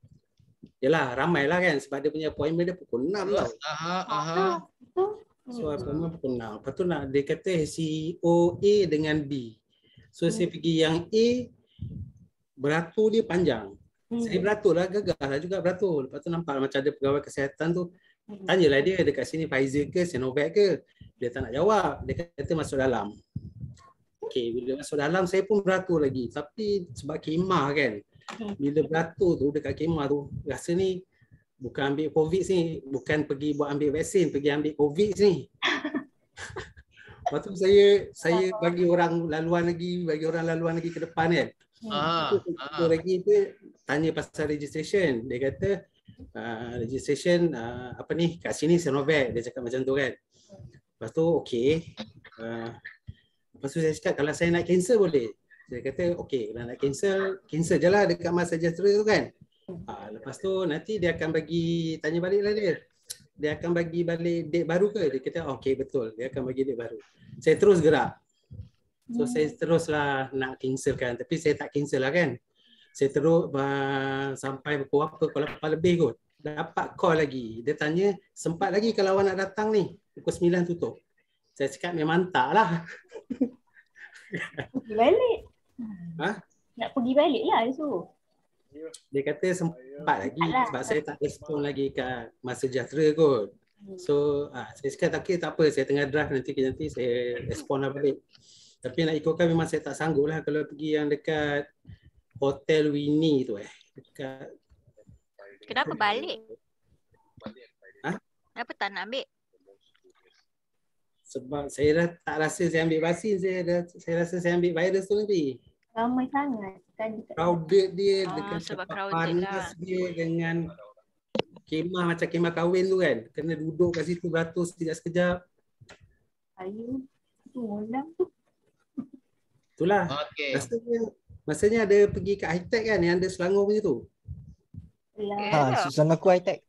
yelah ramai lah kan sebab dia punya appointment dia pukul enam tau. Aha, aha. So appointment pukul enam. Lepas tu nak, dia kata C E O A dengan B. So hmm. saya pergi yang A, beratur dia panjang. Hmm. Saya beratur lah, gagah lah juga beratur. Lepas tu nampak macam ada pegawai kesihatan tu. Tanyalah dia dekat sini Pfizer ke Sinovac ke. Dia tak nak jawab. Dia kata masuk dalam. Okay, bila masuk dalam saya pun beratur lagi. Tapi sebab khemah kan. Bila beratur tu dekat khemah tu, rasa ni bukan ambil COVID ni, bukan pergi buat ambil vaksin, pergi ambil COVID ni. Lepas tu saya saya bagi orang laluan lagi, bagi orang laluan lagi ke depan kan. Ah, ah. Lagi tu tanya pasal registration. Dia kata uh, registration uh, apa ni kat sini Sinovac, dia cakap macam tu kan. Lepas tu okey. Uh, lepas tu saya cakap kalau saya nak cancel boleh. Saya kata okey kalau nak cancel, cancel je lah dekat Mas Sejahtera tu kan. Ha, lepas tu nanti dia akan bagi, tanya balik lah dia. Dia akan bagi balik date baru ke? Dia kata okey betul, dia akan bagi date baru. Saya terus gerak. So hmm. saya teruslah nak cancelkan tapi saya tak cancel lah kan. Saya terus uh, sampai pukul apa, pukul lapan lebih kot. Dapat call lagi. Dia tanya sempat lagi kalau awak nak datang ni? Pukul sembilan tutup. Saya cakap memang tak lah. Balik. Ha? Nak pergi balik lah esok. Dia kata sempat lagi alah, sebab alah. Saya tak respon lagi kat Mas Sejahtera kot. So ah, saya cakap okay, tak apa, saya tengah draft nanti-nanti saya respon lah balik. Tapi nak ikutkan memang saya tak sanggup lah kalau pergi yang dekat Hotel Winnie tu eh. Dekat... Kenapa balik? Ha? Kenapa tak nak ambil? Sebab saya dah tak rasa saya ambil vaksin, saya dah saya rasa saya ambil virus tu nanti. Ramai sangat. Crowded dia ah, dekat sebab panas lah. Dia dengan khemah macam khemah kahwin tu kan. Kena duduk kat situ beratur sekejap-sekejap. Ayu, tu orang tu. Itulah. Okay. Rasanya, masanya ada pergi kat high tech kan yang ada Selangor punya tu. Lah. Ha, Selangor high tech.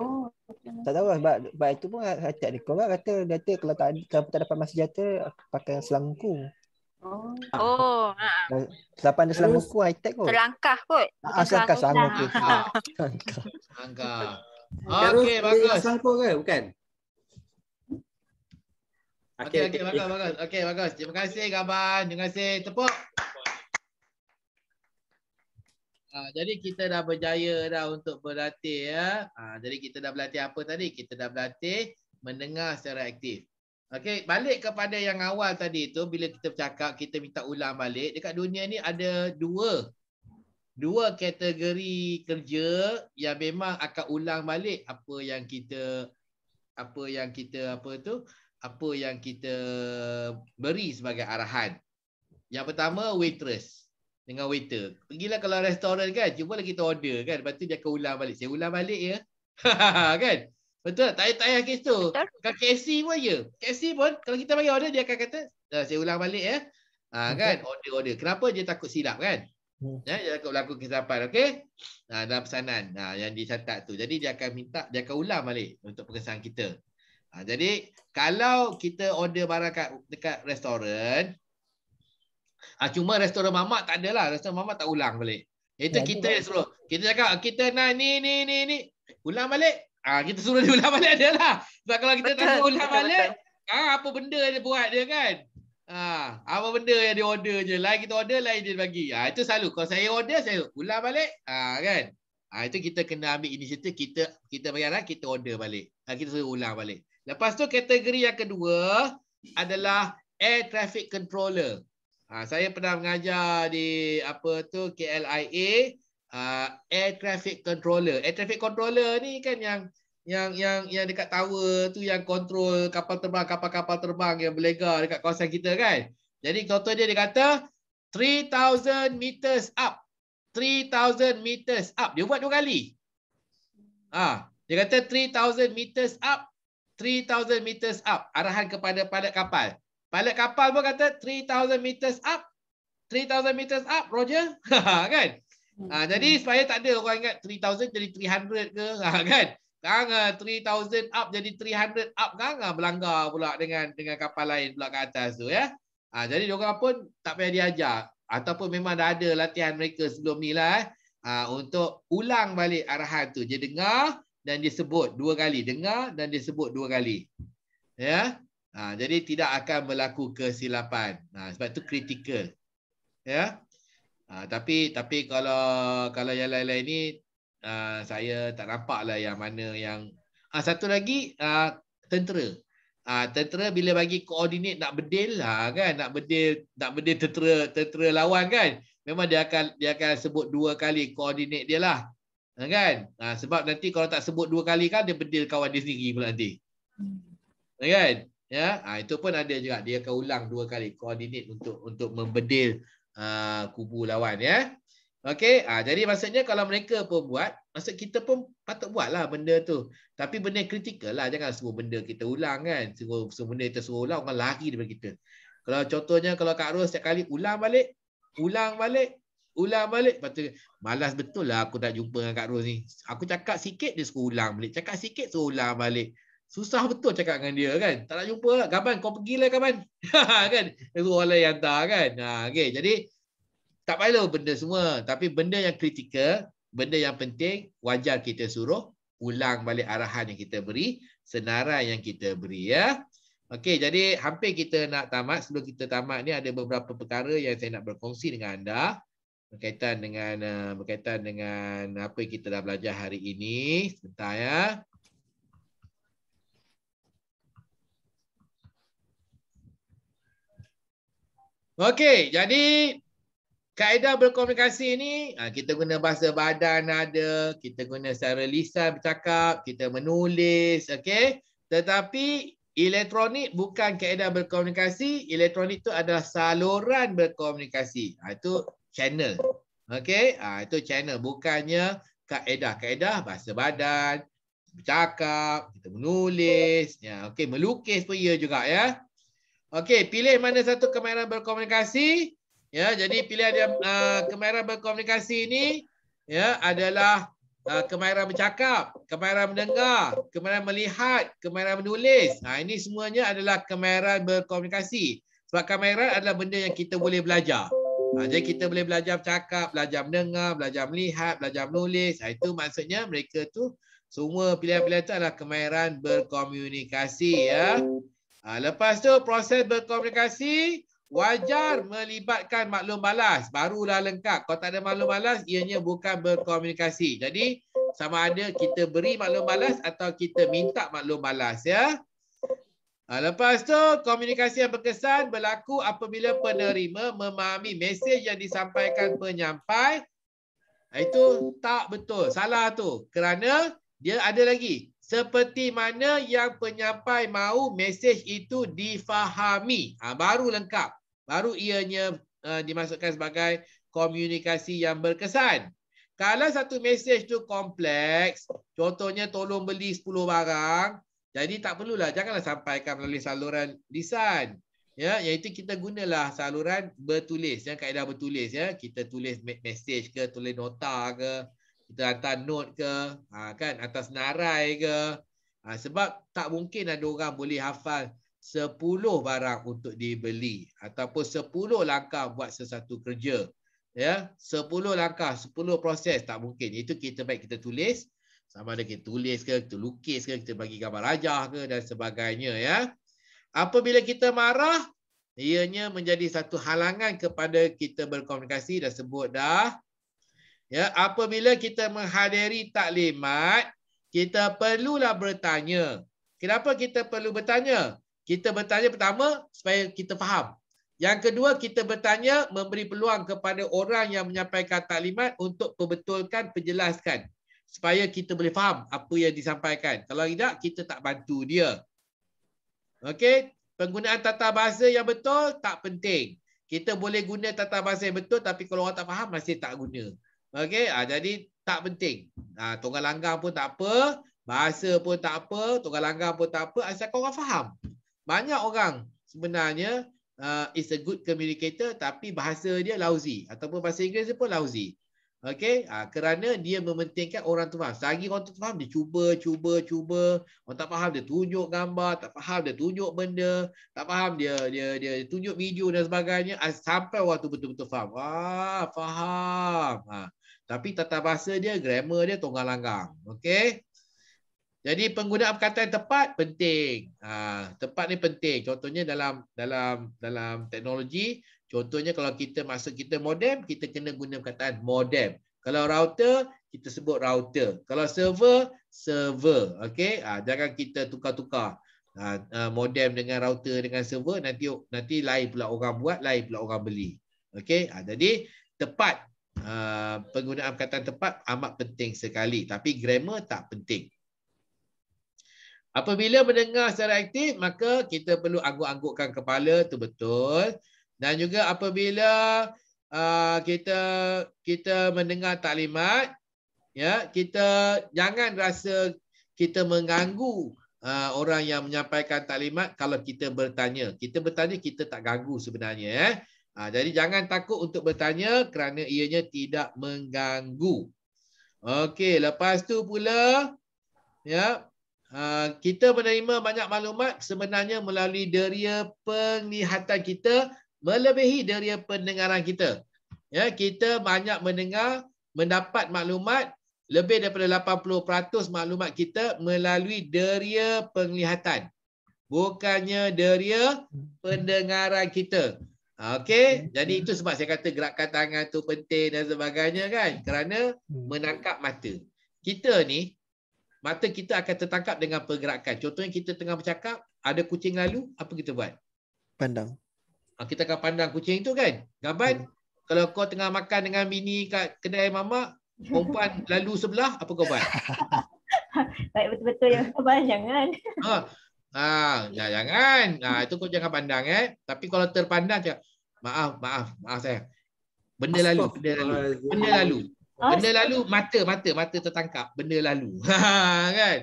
Oh, Tak tahu lah sebab, sebab itu pun Acak dia korang kata, dia kata kalau tak, kalau tak dapat masa jata pakai selang kuku. Oh. Oh. Selapan dia selang kuku high tech kot. Selangkah kot. Ah, selangkah sama tu. Selangkah. Okey, bagus. Selangkah ke bukan? Okey, okey, bagus, bagus. Okey, bagus. Terima kasih Gaban. Terima kasih. Tepuk. Ha, jadi kita dah berjaya dah untuk berlatih ya. Ha, jadi kita dah berlatih apa tadi? Kita dah berlatih mendengar secara aktif. Okey, balik kepada yang awal tadi tu bila kita bercakap kita minta ulang balik. Dekat dunia ni ada dua dua kategori kerja yang memang akan ulang balik apa yang kita apa yang kita apa tu, apa yang kita beri sebagai arahan. Yang pertama waitress. Dengan waiter. Pergilah kalau restoran kan. Cubalah kita order kan. Lepas tu dia akan ulang balik. Saya ulang balik ya. Kan? Betul tak? Tak payah kes tu. Kalau K F C pun ya. K F C pun kalau kita bagi order dia akan kata saya ulang balik ya. Ha, kan? Order-order. Kenapa dia takut silap kan? Ya, dia takut berlaku kesilapan. Okey? Ha, dalam pesanan. Ha, yang dicatat tu. Jadi dia akan minta. Dia akan ulang balik. Untuk pengesan kita. Ha, jadi kalau kita order barang kat, dekat restoran. Ah, cuma restoran mamak tak adalah. Restoran mamak tak ulang balik. Itu ya, kita yang suruh. Kita cakap kita nak ni ni ni ni ulang balik. Ah, kita suruh dia ulang balik adalah. Sebab kalau kita tak suruh ulang betul, balik, betul. Ah, apa benda dia buat dia kan? Ah, apa benda yang dia order je. Lain kita order, lain dia bagi. Ah, itu selalu kalau saya order saya ulang balik. Ah, kan? Ah, itu kita kena ambil inisiatif kita kita bayarlah kita order balik. Ah, kita suruh ulang balik. Lepas tu kategori yang kedua adalah air traffic controller. Ha, saya pernah mengajar di apa tu K L I A uh, air traffic controller. Air traffic controller ni kan yang yang yang yang dekat tower tu yang kontrol kapal terbang kapal-kapal terbang yang berlegar dekat kawasan kita kan. Jadi contoh dia dia kata three thousand meters up. three thousand meters up. Dia buat dua kali. Ah, ha, dia kata three thousand meters up. three thousand meters up. Arahan kepada pilot kapal. Pilot kapal pun kata three thousand meters up. three thousand meters up, Roger. Kan? Ha, jadi supaya tak ada orang ingat three thousand jadi three hundred ke. Ha, kan? Kan three thousand up jadi three hundred up. Kan berlanggar pula dengan dengan kapal lain pula kat atas tu ya. Ha, jadi diorang pun tak payah diajar. Ataupun memang dah ada latihan mereka sebelum ni lah. Eh. Ha, untuk ulang balik arahan tu. Dia dengar dan dia sebut dua kali. Dengar dan dia sebut dua kali. Ya. Ha, jadi tidak akan berlaku kesilapan. Ha, sebab tu kritikal. Ya. Ha, tapi tapi kalau kalau yang lain-lain ni uh, saya tak nampaklah yang mana yang ah ha, satu lagi uh, tentera. Ah ha, tentera bila bagi koordinat nak bedil lah kan, nak bedil nak bedil tentera tentera lawan kan. Memang dia akan dia akan sebut dua kali koordinat dia lah. Ha, kan? Ha, sebab nanti kalau tak sebut dua kali kan dia bedil kawan dia sendiri pula nanti. Ha, kan? Ya, ha, itu pun ada juga. Dia akan ulang dua kali koordinat untuk untuk membedil uh, kubu lawan ya. Okey, ha, jadi maksudnya kalau mereka pun buat, maksud kita pun patut buatlah benda tu. Tapi benda kritikal lah, jangan semua benda kita ulang kan. Semua, semua benda kita suruh ulang orang lari daripada kita. Kalau contohnya kalau Kak Ros setiap kali ulang balik, ulang balik, ulang balik. Lepas tu, malas betul lah aku nak jumpa dengan Kak Ros ni. Aku cakap sikit dia suruh ulang balik. Cakap sikit suruh ulang balik. Susah betul cakap dengan dia kan. Tak nak jumpa lah. Gaban, kau pergilah Gaban. Kan? Orang lain hantar kan. Ha, okay. Jadi, tak payahlah benda semua. Tapi benda yang kritikal, benda yang penting, wajar kita suruh ulang balik arahan yang kita beri, senarai yang kita beri. Ya. Okey, jadi hampir kita nak tamat. Sebelum kita tamat ni ada beberapa perkara yang saya nak berkongsi dengan anda. Berkaitan dengan berkaitan dengan apa yang kita dah belajar hari ini. Sebentar ya. Okey, jadi kaedah berkomunikasi ni kita guna bahasa badan ada, kita guna secara lisan bercakap, kita menulis, okey. Tetapi elektronik bukan kaedah berkomunikasi, elektronik tu adalah saluran berkomunikasi. Ha, itu channel. Okey, ha, itu channel bukannya kaedah. Kaedah bahasa badan, bercakap, kita menulis, ya, okey, melukis pun ya juga ya. Okey, pilih mana satu kemahiran berkomunikasi. Ya, jadi pilihan dia uh, kemahiran berkomunikasi ini ya adalah Kemahiran bercakap, kemahiran mendengar, kemahiran melihat, kemahiran menulis. Ha, ini semuanya adalah kemahiran berkomunikasi. Sebab kemahiran adalah benda yang kita boleh belajar. Ha, jadi kita boleh belajar bercakap, belajar mendengar, belajar melihat, belajar menulis. Ha, itu maksudnya mereka tu semua pilihan-pilihan itu adalah kemahiran berkomunikasi. Ya. Ha, lepas tu proses berkomunikasi wajar melibatkan maklum balas. Barulah lengkap. Kalau tak ada maklum balas, ianya bukan berkomunikasi. Jadi, sama ada kita beri maklum balas atau kita minta maklum balas. Ya. Ha, lepas tu, komunikasi yang berkesan berlaku apabila penerima memahami mesej yang disampaikan penyampai. Itu tak betul. Salah tu. Kerana dia ada lagi. Seperti mana yang penyampai mahu mesej itu difahami. Ha, baru lengkap. Baru ianya uh, dimasukkan sebagai komunikasi yang berkesan. Kalau satu mesej tu kompleks, contohnya tolong beli sepuluh barang, jadi tak perlulah, janganlah sampaikan melalui saluran lisan. Ya, iaitu kita gunalah saluran bertulis, ya, kaedah bertulis, ya. Kita tulis mesej ke, tulis nota ke, kita hantar note ke, ha, kan, atas narai ke. Ha, sebab tak mungkin ada orang boleh hafal sepuluh barang untuk dibeli ataupun sepuluh langkah buat sesuatu kerja. Ya, sepuluh langkah, sepuluh proses tak mungkin. Itu kita baik kita tulis, sama ada kita tulis ke, kita lukis ke, kita bagi gambar rajah ke dan sebagainya, ya. Apabila kita marah, ianya menjadi satu halangan kepada kita berkomunikasi, dah sebut dah. Ya, apabila kita menghadiri taklimat, kita perlulah bertanya. Kenapa kita perlu bertanya? Kita bertanya pertama supaya kita faham. Yang kedua, kita bertanya memberi peluang kepada orang yang menyampaikan taklimat untuk perbetulkan, penjelaskan. Supaya kita boleh faham apa yang disampaikan. Kalau tidak, kita tak bantu dia. Okey, penggunaan tata bahasa yang betul tak penting. Kita boleh guna tata bahasa yang betul tapi kalau orang tak faham masih tak guna. Okey, ha, jadi tak penting. Ha, tonggal langgang pun tak apa, bahasa pun tak apa, tonggal langgang pun tak apa asal korang faham. Banyak orang sebenarnya uh, is a good communicator tapi bahasa dia lousy. Ataupun bahasa Inggeris dia pun lousy. Okey, ha, kerana dia mementingkan orang tu faham. Selagi orang tu faham, dia cuba, cuba, cuba. Orang tak faham, dia tunjuk gambar. Tak faham, dia tunjuk benda. Tak faham, dia dia dia, dia tunjuk video dan sebagainya. Sampai orang tu betul-betul faham. Wah, faham. Ha, tapi tata bahasa dia, grammar dia tonggal langgang. Okey. Jadi penggunaan perkataan tepat penting. Ha, tepat ni penting. Contohnya dalam dalam dalam teknologi, contohnya kalau kita masuk kita modem, kita kena guna perkataan modem. Kalau router, kita sebut router. Kalau server, server. Okey, ha, jangan kita tukar-tukar. Ha, ha, modem dengan router dengan server nanti nanti lain pula orang buat, lain pula orang beli. Okey, ha, jadi tepat ha, penggunaan perkataan tepat amat penting sekali, tapi grammar tak penting. Apabila mendengar secara aktif, maka kita perlu angguk-anggukkan kepala tu betul. Dan juga apabila uh, kita kita mendengar taklimat, ya, kita jangan rasa kita mengganggu uh, orang yang menyampaikan taklimat kalau kita bertanya. Kita bertanya kita tak ganggu sebenarnya, eh. Uh, jadi jangan takut untuk bertanya kerana ianya tidak mengganggu. Okey, lepas tu pula ya, Uh, kita menerima banyak maklumat sebenarnya melalui deria penglihatan kita melebihi deria pendengaran kita. Ya, kita banyak mendengar, mendapat maklumat, lebih daripada lapan puluh peratus maklumat kita melalui deria penglihatan. Bukannya deria pendengaran kita. Okey, jadi itu sebab saya kata gerakan tangan tu penting dan sebagainya kan. Kerana menangkap mata. Kita ni, mata kita akan tertangkap dengan pergerakan. Contohnya kita tengah bercakap, ada kucing lalu, apa kita buat? Pandang. Kita akan pandang kucing tu kan. Gaban, hmm. Kalau kau tengah makan dengan bini kat kedai mamak, perempuan lalu sebelah, apa kau buat? Baik, betul-betul yang kau buat, jangan. Ha, ha, ya, jangan. Ha, itu kau jangan pandang, eh. Tapi kalau terpandang, cakap, maaf, maaf, maaf saya. Benda lalu, benda lalu, benda lalu. Benda lalu, mata, mata, mata tertangkap. Benda lalu. Kan?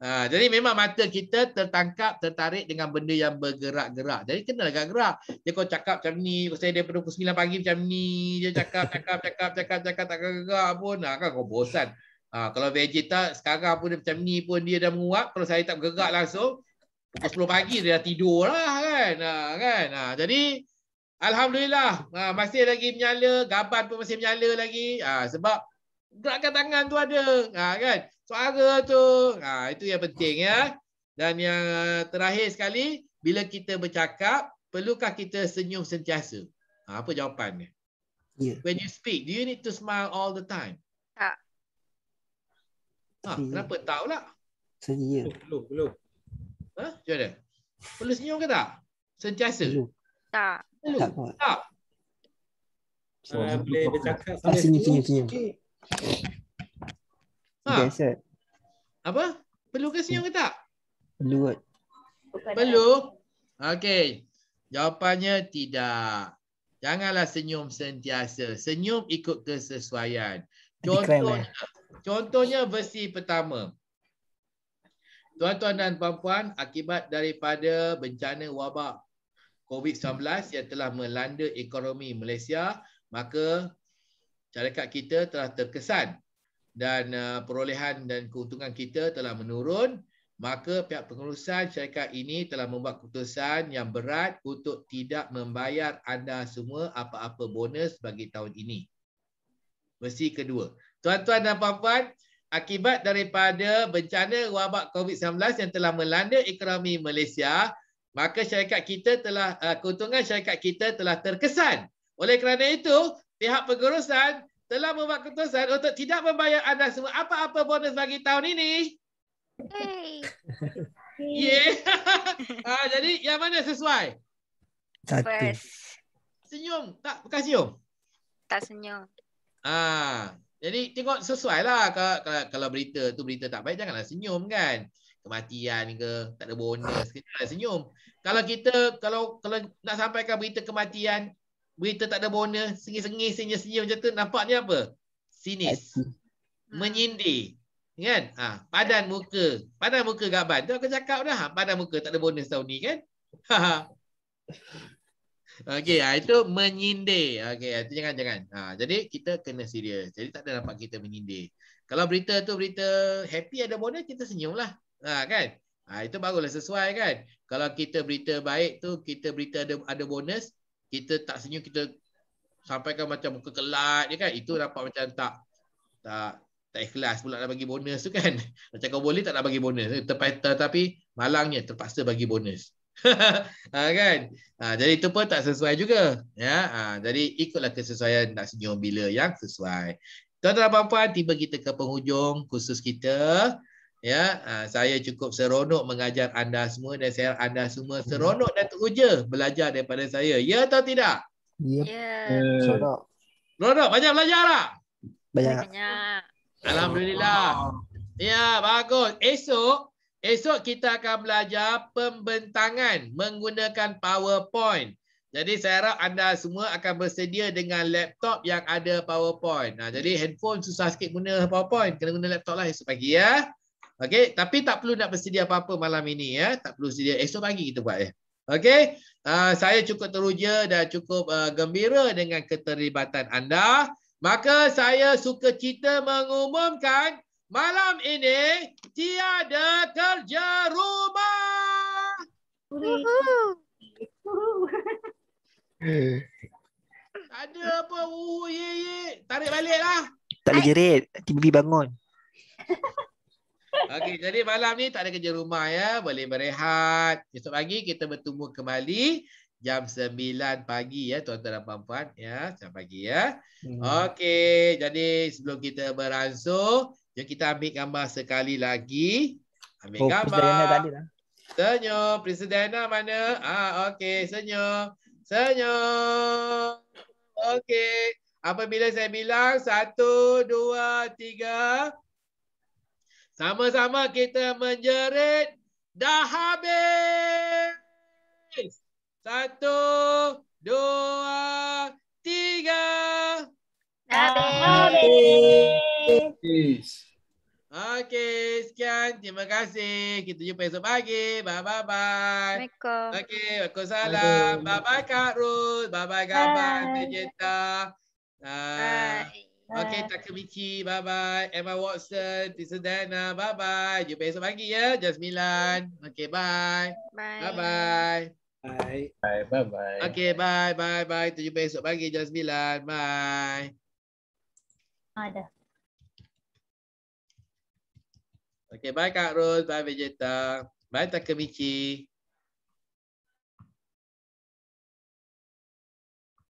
Ha, jadi memang mata kita tertangkap, tertarik dengan benda yang bergerak-gerak. Jadi kena agak-gerak. Dia kau cakap macam ni, saya daripada pukul sembilan pagi macam ni, dia cakap, cakap, cakap, cakap, cakap, tak gerak pun. Ha, kan kau bosan. Ha, kalau vegeta sekarang pun macam ni pun dia dah menguap. Kalau saya tak bergerak langsung, pukul sepuluh pagi dia dah tidur lah kan. Ha, kan? Ha, jadi alhamdulillah ha, masih lagi menyala. Gaban pun masih menyala lagi ha, sebab gerakan tangan tu ada ha, kan? Suara tu ha, itu yang penting ya. Dan yang terakhir sekali, bila kita bercakap, perlukah kita senyum sentiasa? Ha, apa jawapan dia? Yeah. When you speak, do you need to smile all the time? Tak. Ha, kenapa tak pula? Senyum. Perlu, perlu. Ha? Macam mana? Perlu senyum ke tak? Sentiasa? Tak. Perlu. Tak. Tak. tak. So, uh, boleh bercakap. Tak, senyum, senyum, senyum. Ha. Apa? Perlu ke senyum ke tak? Perlu. Perlu? Okey. Jawapannya tidak. Janganlah senyum sentiasa. Senyum ikut kesesuaian. Contohnya, contohnya versi pertama. Tuan-tuan dan puan-puan, akibat daripada bencana wabak COVID sembilan belas yang telah melanda ekonomi Malaysia, maka syarikat kita telah terkesan dan perolehan dan keuntungan kita telah menurun. Maka pihak pengurusan syarikat ini telah membuat keputusan yang berat untuk tidak membayar anda semua apa-apa bonus bagi tahun ini. Versi kedua. Tuan-tuan dan puan-puan, akibat daripada bencana wabak COVID sembilan belas yang telah melanda ekonomi Malaysia, maka syarikat kita telah keuntungan syarikat kita telah terkesan. Oleh kerana itu, pihak pengurusan telah membuat keputusan untuk tidak membayar anda semua apa-apa bonus bagi tahun ini. Hey. Yeah. Ah, jadi yang mana sesuai? Satu. Senyum tak? Bukan senyum. Tak senyum. Ah, jadi tengok sesuai lah. Kalau, kalau berita tu berita tak baik, janganlah senyum kan. Kematian ke, tak ada bonus, janganlah senyum. Kalau kita kalau kalau nak sampaikan berita kematian, berita tak ada bonus, sengih-sengih, senyum-senyum macam tu, nampaknya apa? Sinis. Menyindir. Kan? Ha, padan muka. Padan muka Gaban. Tu aku cakap dah. Padan muka tak ada bonus tahun ni kan? Okey, ha, itu menyindir. Okey, itu jangan-jangan. Ha, jadi kita kena serius. Jadi tak ada nampak kita menyindir. Kalau berita tu berita happy ada bonus, kita senyumlah. Ha, kan? Ha, itu barulah sesuai kan? Kalau kita berita baik tu, kita berita ada, ada bonus, kita tak senyum, kita sampaikan macam muka kelat je kan? Itu nampak macam tak tak tak ikhlas pula nak bagi bonus tu kan. Macam kau boleh tak nak bagi bonus. Tapi malangnya terpaksa bagi bonus. Ha, kan? Ha, jadi itu pun tak sesuai juga. Ya? Ha, jadi ikutlah kesesuaian nak senyum bila yang sesuai. Tuan-tuan dan puan-puan, tiba kita ke penghujung kursus kita. Ya? Ha, saya cukup seronok mengajar anda semua dan saya anda semua seronok dan teruja belajar daripada saya. Ya atau tidak? Ya. Yeah. Seronok. Seronok. Banyak belajar tak? Banyak. Banyak. Alhamdulillah. Ya, bagus. Esok, esok kita akan belajar pembentangan menggunakan PowerPoint. Jadi saya harap anda semua akan bersedia dengan laptop yang ada PowerPoint. Nah, jadi handphone susah sikit guna PowerPoint. Kena guna laptop lah esok pagi ya. Okey, tapi tak perlu nak bersedia apa-apa malam ini ya. Tak perlu sedia. Esok pagi kita buat ya. Okey. Uh, saya cukup teruja dan cukup uh, gembira dengan keterlibatan anda. Maka saya suka cita mengumumkan malam ini tiada kerja rumah. Uhuh. Uhuh. Tak ada apa. Uhuh, ye, ye. Tarik baliklah. Tak boleh jerit. Tiba-tiba bangun. Okey, jadi malam ni tak ada kerja rumah ya. Boleh berehat. Esok pagi kita bertemu kembali. jam sembilan pagi ya tuan-tuan dan puan-puan ya, jam pagi ya. Hmm. Okey, jadi sebelum kita beransur, jom kita ambil gambar sekali lagi. Ambil oh, gambar. Lah. Senyum, Prisadana mana? Ah, okey, senyum. Senyum. Okey. Apabila saya bilang satu, dua, tiga. Sama-sama kita menjerit. Dah habis. Satu, dua, tiga. Habis. Okey, sekian. Terima kasih. Kita jumpa esok pagi. Bye-bye. Assalamualaikum. Okey, waalaikumsalam. Bye-bye Kak Ruth. Bye-bye Gaban. Bye. Bye. Bye. Okay, Takamichi, bye-bye. Emma Watson, Tisa Dana, bye-bye. Jumpa esok pagi ya, jam sembilan. Okay, bye. Bye-bye. Bye. Bye, bye-bye. Okay, bye, bye-bye. Jumpa esok pagi, jam sembilan. Bye. Ada. Okay, bye Kak Rose, bye Vegeta. Bye Takamichi.